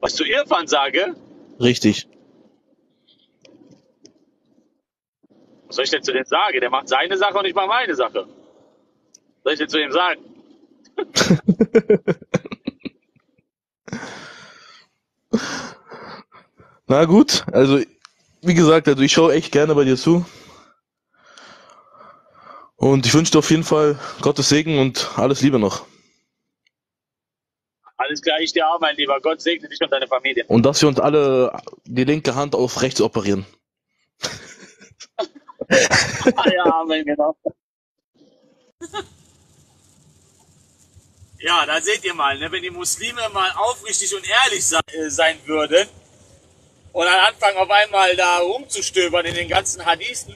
Was ich zu Irfan sage? Richtig. Was soll ich denn zu dem sagen? Der macht seine Sache und ich mache meine Sache. Was soll ich denn zu dem sagen? Na gut, also wie gesagt, also ich schaue echt gerne bei dir zu. Und ich wünsche dir auf jeden Fall Gottes Segen und alles Liebe noch. Alles klar, ich dir auch, mein Lieber. Gott segne dich und deine Familie. Und dass wir uns alle die linke Hand auf rechts operieren. Ah ja, Amen, genau. Ja, da seht ihr mal, ne, wenn die Muslime mal aufrichtig und ehrlich sein würden und dann anfangen auf einmal da rumzustöbern in den ganzen Hadithen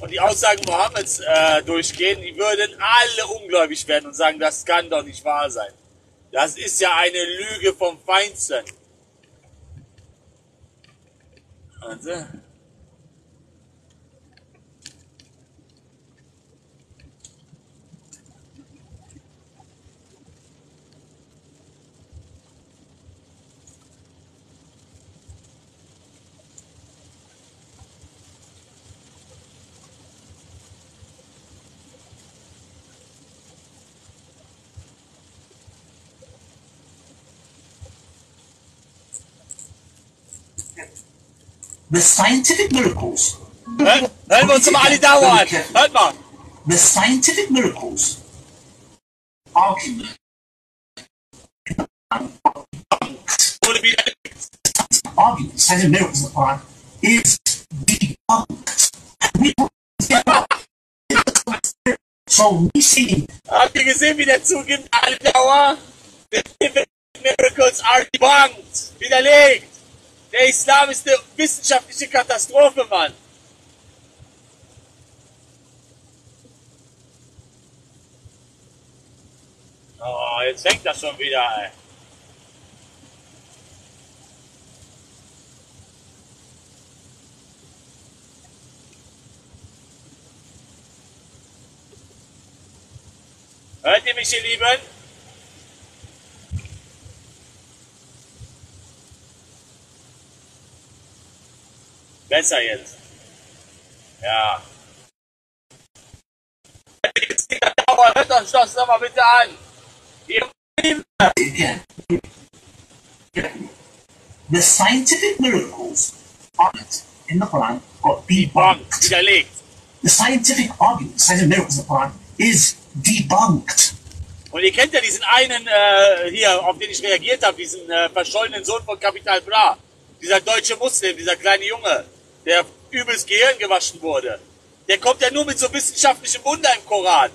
und die Aussagen Mohammeds durchgehen, die würden alle ungläubig werden und sagen, das kann doch nicht wahr sein. Das ist ja eine Lüge vom Feinsten. Also. The scientific miracles. Hören wir uns mal Ali Dawa an. Hört mal. The scientific miracles argument scientific miracles in the Quran is debunked. So we see. Habt ihr gesehen, wie der zugibt, Ali Dawa? The scientific miracles are debunked. Widerlegt. Der Islam ist eine wissenschaftliche Katastrophe, Mann. Oh, jetzt fängt das schon wieder, ey. Hört ihr mich, ihr Lieben? Besser jetzt. Ja. Hört euch das nochmal bitte an. The scientific miracles in the Quran got debunked. Widerlegt. The scientific argument, scientific miracles in the Quran is debunked. Und ihr kennt ja diesen einen hier, auf den ich reagiert habe, diesen verschollenen Sohn von Capital Bra. Dieser deutsche Muslim, dieser kleine Junge, der übelst Gehirn gewaschen wurde. Der kommt ja nur mit so wissenschaftlichem Wunder im Koran.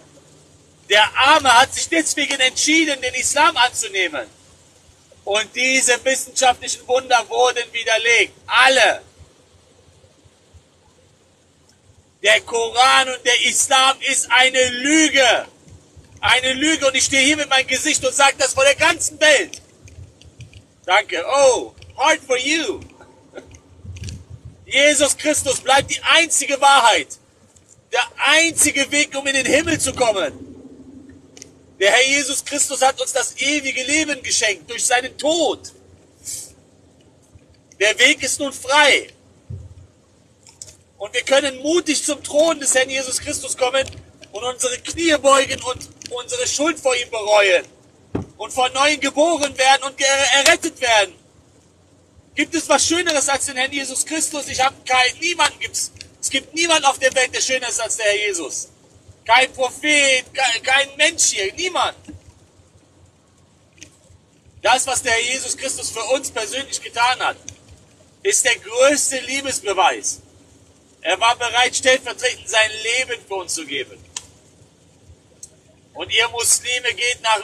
Der Arme hat sich deswegen entschieden, den Islam anzunehmen. Und diese wissenschaftlichen Wunder wurden widerlegt. Alle. Der Koran und der Islam ist eine Lüge. Eine Lüge. Und ich stehe hier mit meinem Gesicht und sage das vor der ganzen Welt. Danke. Oh, hard for you. Jesus Christus bleibt die einzige Wahrheit, der einzige Weg, um in den Himmel zu kommen. Der Herr Jesus Christus hat uns das ewige Leben geschenkt durch seinen Tod. Der Weg ist nun frei. Und wir können mutig zum Thron des Herrn Jesus Christus kommen und unsere Knie beugen und unsere Schuld vor ihm bereuen und von Neuem geboren werden und errettet werden. Gibt es was Schöneres als den Herrn Jesus Christus? Ich habe keinen, niemanden gibt's. Es gibt niemanden auf der Welt, der schöner ist als der Herr Jesus. Kein Prophet, kein Mensch hier, niemand. Das, was der Herr Jesus Christus für uns persönlich getan hat, ist der größte Liebesbeweis. Er war bereit, stellvertretend sein Leben für uns zu geben. Und ihr Muslime geht nach...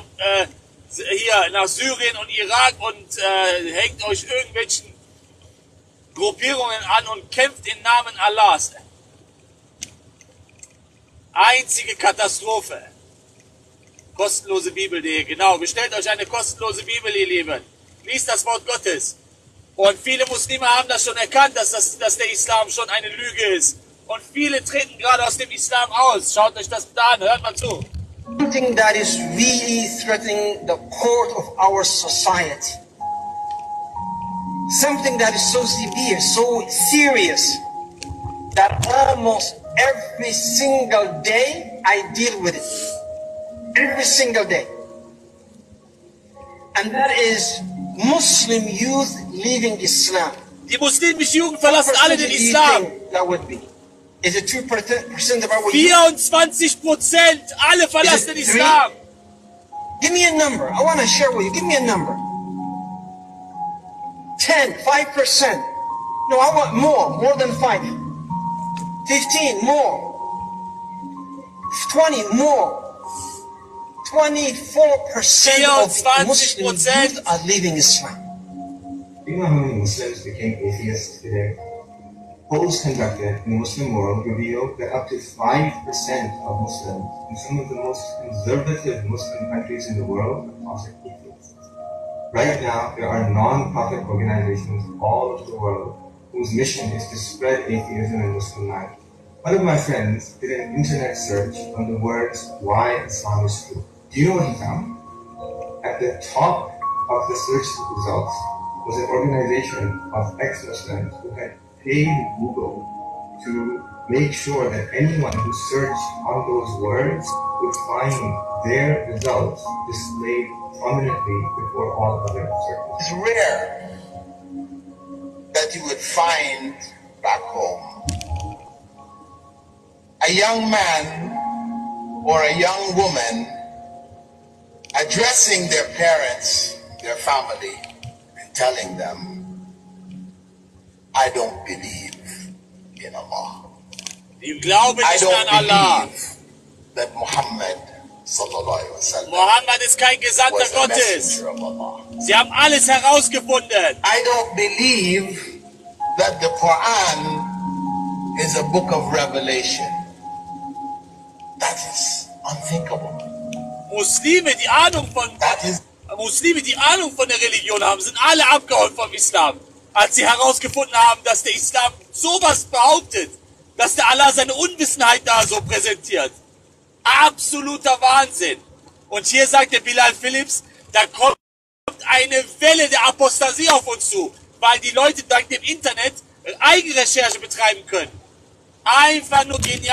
hier nach Syrien und Irak und hängt euch irgendwelchen Gruppierungen an und kämpft im Namen Allahs. einzige Katastrophe. Kostenlose Bibel.de, genau. Bestellt euch eine kostenlose Bibel, ihr Lieben. Liest das Wort Gottes. Und viele Muslime haben das schon erkannt, dass der Islam schon eine Lüge ist. Und viele treten gerade aus dem Islam aus. Schaut euch das an, hört mal zu. Something that is really threatening the core of our society. Something that is so severe, so serious, that almost every single day I deal with it. Every single day. And that is Muslim youth leaving Islam. Die muslimische Jugend verlassen alle den Islam. That would be. Is it 2% of our youth? 24% alle verlassen den Islam. Give me a number. I want to share with you. Give me a number. 10, 5%. No, I want more than 5. 15, more. 20, more. 24% of Muslim youth are leaving Islam. Do you know how many Muslims became atheists today? Polls conducted in the Muslim world reveal that up to 5% of Muslims in some of the most conservative Muslim countries in the world are closet atheists. Right now, there are non-profit organizations all over the world whose mission is to spread atheism in Muslim life. One of my friends did an internet search on the words "Why Islam is True." Do you know what he found? At the top of the search results was an organization of ex-Muslims who had paid Google to make sure that anyone who searched on those words would find their results displayed prominently before all other searches. It's rare that you would find back home a young man or a young woman addressing their parents, their family, and telling them, I don't believe in Allah. I don't believe that Muhammad sallallahu alaihi wasallam. Muhammad ist kein Gesandter Gottes. Sie haben alles herausgefunden. I don't believe that the Quran is a book of revelation. That is unthinkable. Muslime, die Ahnung von der Religion haben, sind alle abgeholt vom Islam. Als sie herausgefunden haben, dass der Islam sowas behauptet, dass der Allah seine Unwissenheit da so präsentiert. Absoluter Wahnsinn. Und hier sagt der Bilal Phillips, da kommt eine Welle der Apostasie auf uns zu, weil die Leute dank dem Internet Eigenrecherche betreiben können. Einfach nur genial.